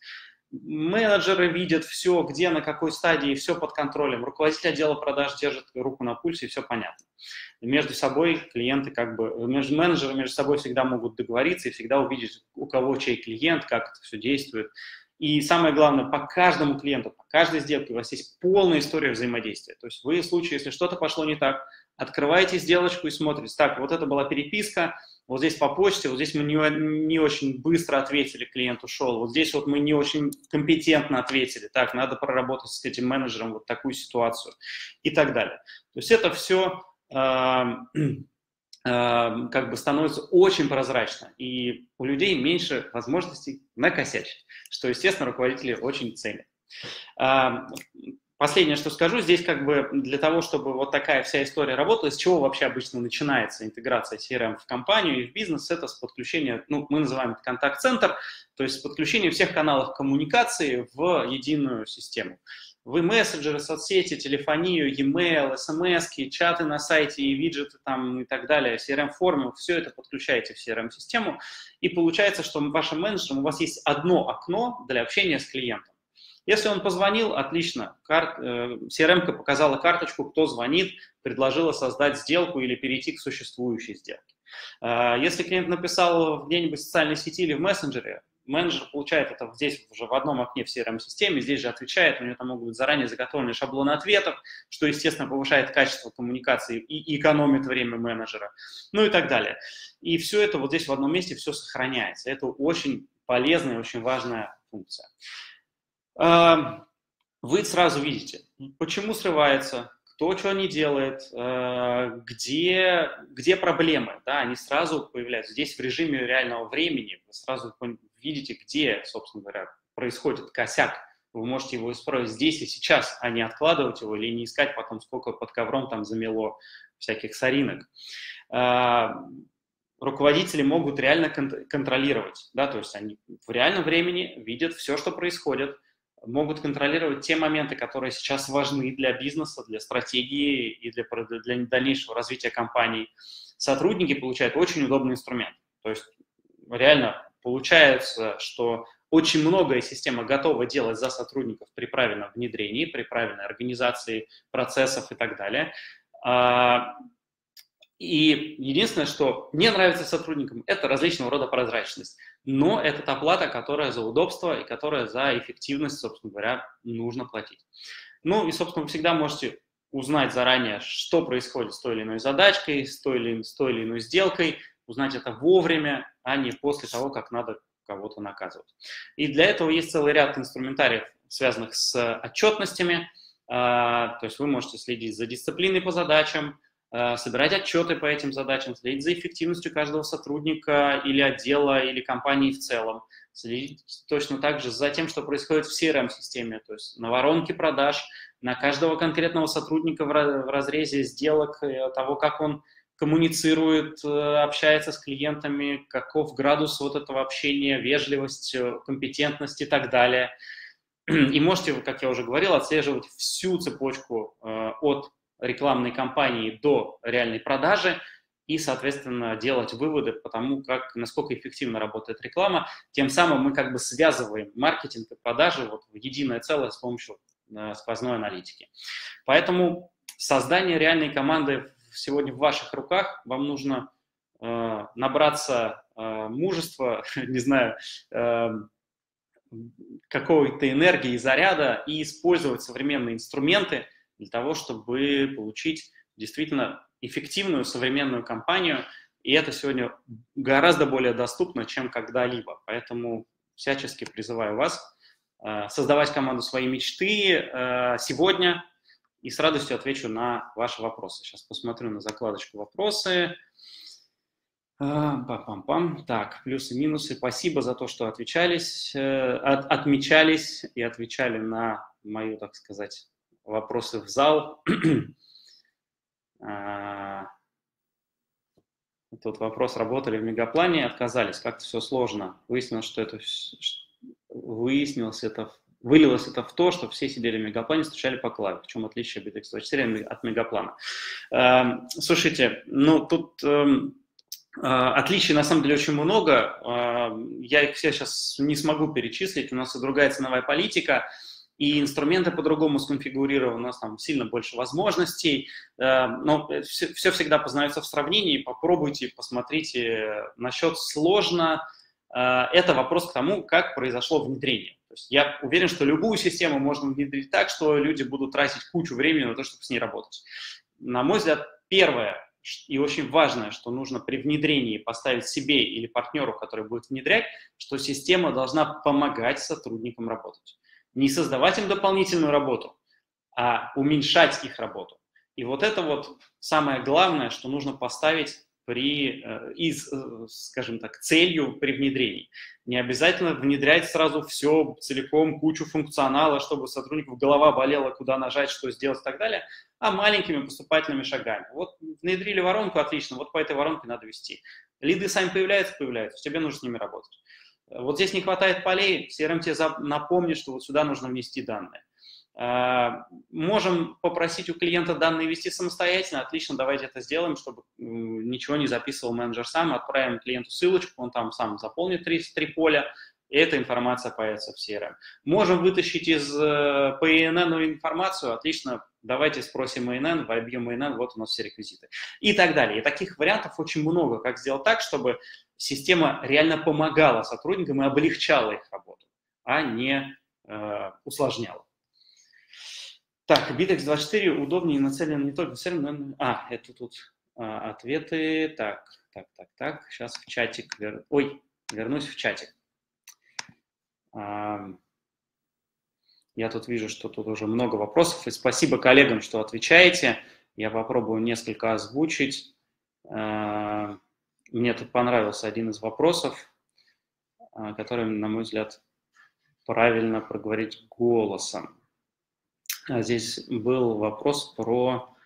Менеджеры видят все, где, на какой стадии, все под контролем. Руководитель отдела продаж держит руку на пульсе, и все понятно. Между собой клиенты как бы, между менеджерами между собой всегда могут договориться и всегда увидеть, у кого чей клиент, как это все действует. И самое главное, по каждому клиенту, по каждой сделке у вас есть полная история взаимодействия. То есть вы в случае, если что-то пошло не так, открываете сделочку и смотрите. Так, вот это была переписка, вот здесь по почте, вот здесь мы не, не очень быстро ответили, клиент ушел, вот здесь вот мы не очень компетентно ответили. Так, надо проработать с этим менеджером вот такую ситуацию и так далее. То есть это все э, э, как бы становится очень прозрачно, и у людей меньше возможностей накосячить, что, естественно, руководители очень ценят. Последнее, что скажу, здесь как бы для того, чтобы вот такая вся история работала, с чего вообще обычно начинается интеграция си эр эм в компанию и в бизнес, это с подключения, ну, мы называем это контакт-центр, то есть с подключением всех каналов коммуникации в единую систему. Вы мессенджеры, соцсети, телефонию, e-mail, смс-ки, чаты на сайте и виджеты там и так далее, си эр эм-формы, все это подключаете в си эр эм-систему, и получается, что вашим менеджерам у вас есть одно окно для общения с клиентом. Если он позвонил, отлично, си эр эм-ка показала карточку, кто звонит, предложила создать сделку или перейти к существующей сделке. Если клиент написал где-нибудь в социальной сети или в мессенджере, менеджер получает это здесь уже в одном окне в си эр эм-системе, здесь же отвечает, у него там могут быть заранее заготовленные шаблоны ответов, что, естественно, повышает качество коммуникации и экономит время менеджера, ну и так далее. И все это вот здесь в одном месте все сохраняется. Это очень полезная и очень важная функция. Вы сразу видите, почему срывается, кто что не делает, где, где проблемы, да, они сразу появляются. Здесь в режиме реального времени вы сразу видите, где, собственно говоря, происходит косяк. Вы можете его исправить здесь и сейчас, а не откладывать его или не искать потом, сколько под ковром там замело всяких соринок. Руководители могут реально контролировать, да, то есть они в реальном времени видят все, что происходит, могут контролировать те моменты, которые сейчас важны для бизнеса, для стратегии и для, для дальнейшего развития компании. Сотрудники получают очень удобный инструмент. То есть реально получается, что очень многое система готова делать за сотрудников при правильном внедрении, при правильной организации процессов и так далее. И единственное, что мне нравится сотрудникам, это различного рода прозрачность. Но это та плата, которая за удобство и которая за эффективность, собственно говоря, нужно платить. Ну и, собственно, вы всегда можете узнать заранее, что происходит с той или иной задачкой, с той или, с той или иной сделкой, узнать это вовремя, а не после того, как надо кого-то наказывать. И для этого есть целый ряд инструментариев, связанных с отчетностями. То есть вы можете следить за дисциплиной по задачам, собирать отчеты по этим задачам, следить за эффективностью каждого сотрудника или отдела, или компании в целом, следить точно так же за тем, что происходит в си эр эм-системе, то есть на воронке продаж, на каждого конкретного сотрудника в разрезе сделок, того, как он коммуницирует, общается с клиентами, каков градус вот этого общения, вежливость, компетентность и так далее. И можете, как я уже говорил, отслеживать всю цепочку от рекламной кампании до реальной продажи и, соответственно, делать выводы по тому, как, насколько эффективно работает реклама. Тем самым мы как бы связываем маркетинг и продажи вот в единое целое с помощью э, сквозной аналитики. Поэтому создание реальной команды сегодня в ваших руках. Вам нужно э, набраться э, мужества, не знаю, э, какой-то энергии и заряда и использовать современные инструменты для того, чтобы получить действительно эффективную современную компанию. И это сегодня гораздо более доступно, чем когда-либо. Поэтому всячески призываю вас э, создавать команду своей мечты э, сегодня. И с радостью отвечу на ваши вопросы. Сейчас посмотрю на закладочку «Вопросы». Пам-пам-пам. Так, плюсы, минусы. Спасибо за то, что отвечались, э, от, отмечались и отвечали на мою, так сказать, вопросы в зал. Тут вопрос, работали в Мегаплане и отказались. Как-то все сложно. Выяснилось, что это, выяснилось это, вылилось это в то, что все сидели в Мегаплане, стучали по клаве. В чем отличие би трикс двадцать четыре от Мегаплана? Слушайте, ну тут отличий на самом деле очень много. Я их все сейчас не смогу перечислить. У нас и другая ценовая политика. И инструменты по-другому сконфигурированы, у нас там сильно больше возможностей, но все, все всегда познается в сравнении, попробуйте, посмотрите. Насчет сложно, это вопрос к тому, как произошло внедрение. То есть я уверен, что любую систему можно внедрить так, что люди будут тратить кучу времени на то, чтобы с ней работать. На мой взгляд, первое и очень важное, что нужно при внедрении поставить себе или партнеру, который будет внедрять, что система должна помогать сотрудникам работать. Не создавать им дополнительную работу, а уменьшать их работу. И вот это вот самое главное, что нужно поставить при, э, из, э, скажем так, целью при внедрении. Не обязательно внедрять сразу все, целиком, кучу функционала, чтобы сотрудников голова болела, куда нажать, что сделать и так далее, а маленькими поступательными шагами. Вот внедрили воронку, отлично, вот по этой воронке надо вести. Лиды сами появляются, появляются, тебе нужно с ними работать. Вот здесь не хватает полей, си эр эм тебе напомнит, что вот сюда нужно внести данные. Можем попросить у клиента данные вести самостоятельно, отлично, давайте это сделаем, чтобы ничего не записывал менеджер сам, отправим клиенту ссылочку, он там сам заполнит три, три поля, И эта информация появится в си эр эм. Можем вытащить из по и эн эн информацию, отлично, давайте спросим и эн эн, вобьем и эн эн, вот у нас все реквизиты. И так далее. И таких вариантов очень много, как сделать так, чтобы система реально помогала сотрудникам и облегчала их работу, а не э, усложняла. Так, Битрикс двадцать четыре удобнее нацелен не только на си эр эм, но и... А, это тут а, ответы. Так, так, так, так. Сейчас в чатик... Вер... Ой, вернусь в чатик. А, я тут вижу, что тут уже много вопросов. И спасибо коллегам, что отвечаете. Я попробую несколько озвучить. А, мне тут понравился один из вопросов, который, на мой взгляд, правильно проговорить голосом. Здесь был вопрос про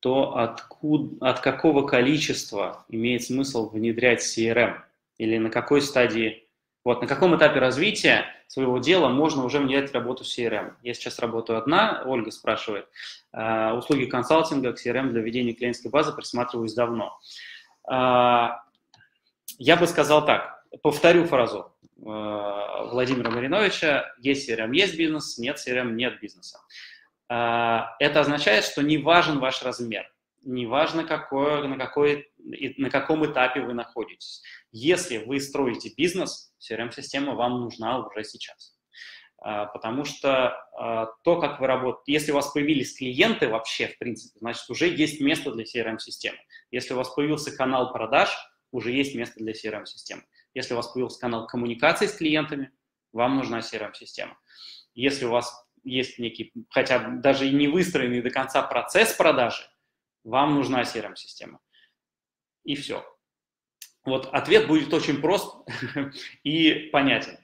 то, откуда, от какого количества имеет смысл внедрять си эр эм, или на какой стадии, вот на каком этапе развития своего дела можно уже внедрять работу с си эр эм. Я сейчас работаю одна, Ольга спрашивает, услуги консалтинга к си эр эм для ведения клиентской базы присматриваюсь давно. Я бы сказал так, повторю фразу Владимира Мариновича: есть си эр эм, есть бизнес, нет си эр эм, нет бизнеса. Это означает, что не важен ваш размер, не важно, какое, на, какой, на каком этапе вы находитесь. Если вы строите бизнес, си эр эм-система вам нужна уже сейчас. Потому что то, как вы работаете, если у вас появились клиенты вообще, в принципе, значит, уже есть место для си эр эм-системы. Если у вас появился канал продаж, уже есть место для си эр эм-системы. Если у вас появился канал коммуникации с клиентами, вам нужна си эр эм-система. Если у вас есть некий, хотя даже и не выстроенный до конца процесс продажи, вам нужна си эр эм-система. И все. Вот ответ будет очень прост и понятен,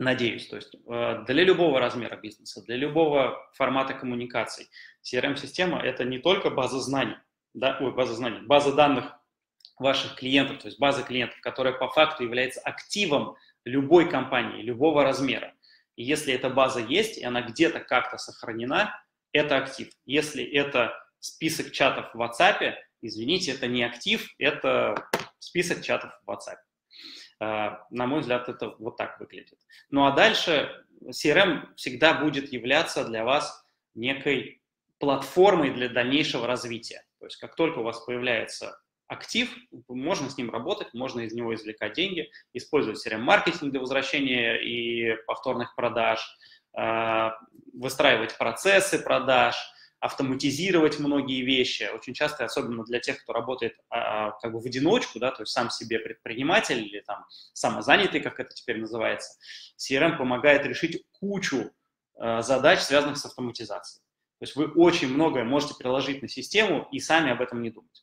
надеюсь. То есть для любого размера бизнеса, для любого формата коммуникаций си эр эм-система – это не только база знаний, да, ой, база знаний, база данных ваших клиентов, то есть база клиентов, которая по факту является активом любой компании, любого размера. И если эта база есть, и она где-то как-то сохранена, это актив. Если это список чатов в WhatsApp, извините, это не актив, это список чатов в WhatsApp. На мой взгляд, это вот так выглядит. Ну а дальше си эр эм всегда будет являться для вас некой платформой для дальнейшего развития. То есть как только у вас появляется актив, можно с ним работать, можно из него извлекать деньги, использовать си эр эм-маркетинг для возвращения и повторных продаж, выстраивать процессы продаж, автоматизировать многие вещи. Очень часто, особенно для тех, кто работает как бы в одиночку, да, то есть сам себе предприниматель или там самозанятый, как это теперь называется, си эр эм помогает решить кучу задач, связанных с автоматизацией. То есть вы очень многое можете приложить на систему и сами об этом не думать.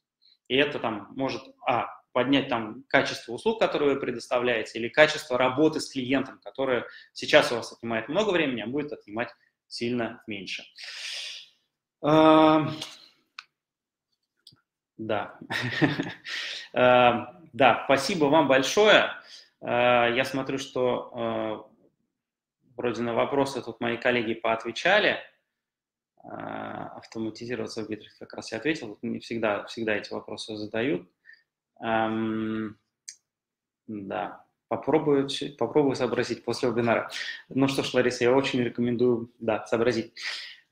И это там может, а, поднять там качество услуг, которые вы предоставляете, или качество работы с клиентом, которое сейчас у вас отнимает много времени, а будет отнимать сильно меньше. Да. Да, спасибо вам большое. Я смотрю, что вроде на вопросы тут мои коллеги поотвечали. Автоматизироваться в Битрикс как раз я ответил. Тут не всегда, всегда эти вопросы задают. Эм, да, попробую, попробую сообразить после вебинара. Ну что ж, Лариса, я очень рекомендую, да, сообразить.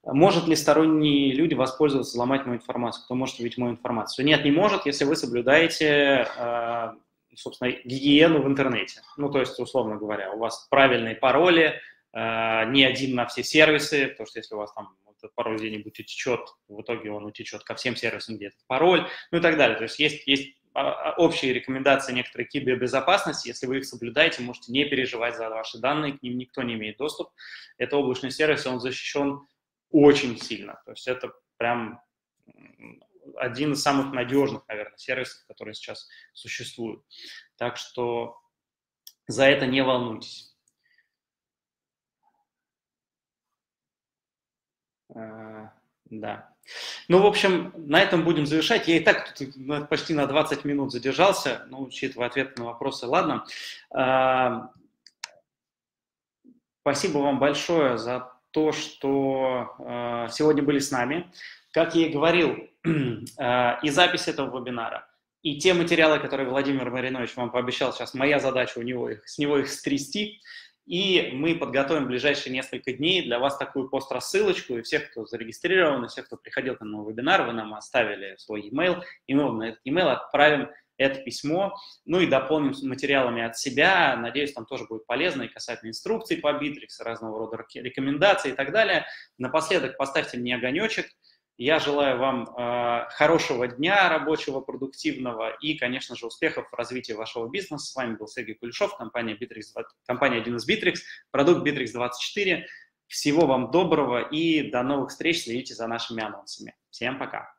Может ли сторонние люди воспользоваться, ломать мою информацию? Кто может увидеть мою информацию? Нет, не может, если вы соблюдаете, э, собственно, гигиену в интернете. Ну, то есть, условно говоря, у вас правильные пароли, э, не один на все сервисы, потому что если у вас там этот пароль где-нибудь утечет, в итоге он утечет ко всем сервисам, где этот пароль, ну и так далее. То есть есть, есть общие рекомендации, некоторые кибербезопасности. Если вы их соблюдаете, можете не переживать за ваши данные, к ним никто не имеет доступ. Это облачный сервис, он защищен очень сильно. То есть это прям один из самых надежных, наверное, сервисов, которые сейчас существуют. Так что за это не волнуйтесь. Да. Ну, в общем, на этом будем завершать. Я и так тут почти на двадцать минут задержался, но, учитывая ответы на вопросы, ладно. Спасибо вам большое за то, что сегодня были с нами. Как я и говорил, и запись этого вебинара, И те материалы, которые Владимир Маринович вам пообещал, сейчас моя задача у него их, с него их стрясти. И мы подготовим в ближайшие несколько дней для вас такую пост-рассылочку. И всех, кто зарегистрирован, и всех, кто приходил к нам на вебинар, вы нам оставили свой e-mail, и мы вам на этот e-mail отправим это письмо. Ну и дополним материалами от себя. Надеюсь, там тоже будет полезно и касательно инструкций по Битрикс, разного рода рекомендаций и так далее. Напоследок поставьте мне огонечек. Я желаю вам э, хорошего дня рабочего, продуктивного и, конечно же, успехов в развитии вашего бизнеса. С вами был Сергей Кулешов, компания Bitrix, компания один эс Битрикс, продукт Битрикс двадцать четыре. Всего вам доброго и до новых встреч. Следите за нашими анонсами. Всем пока!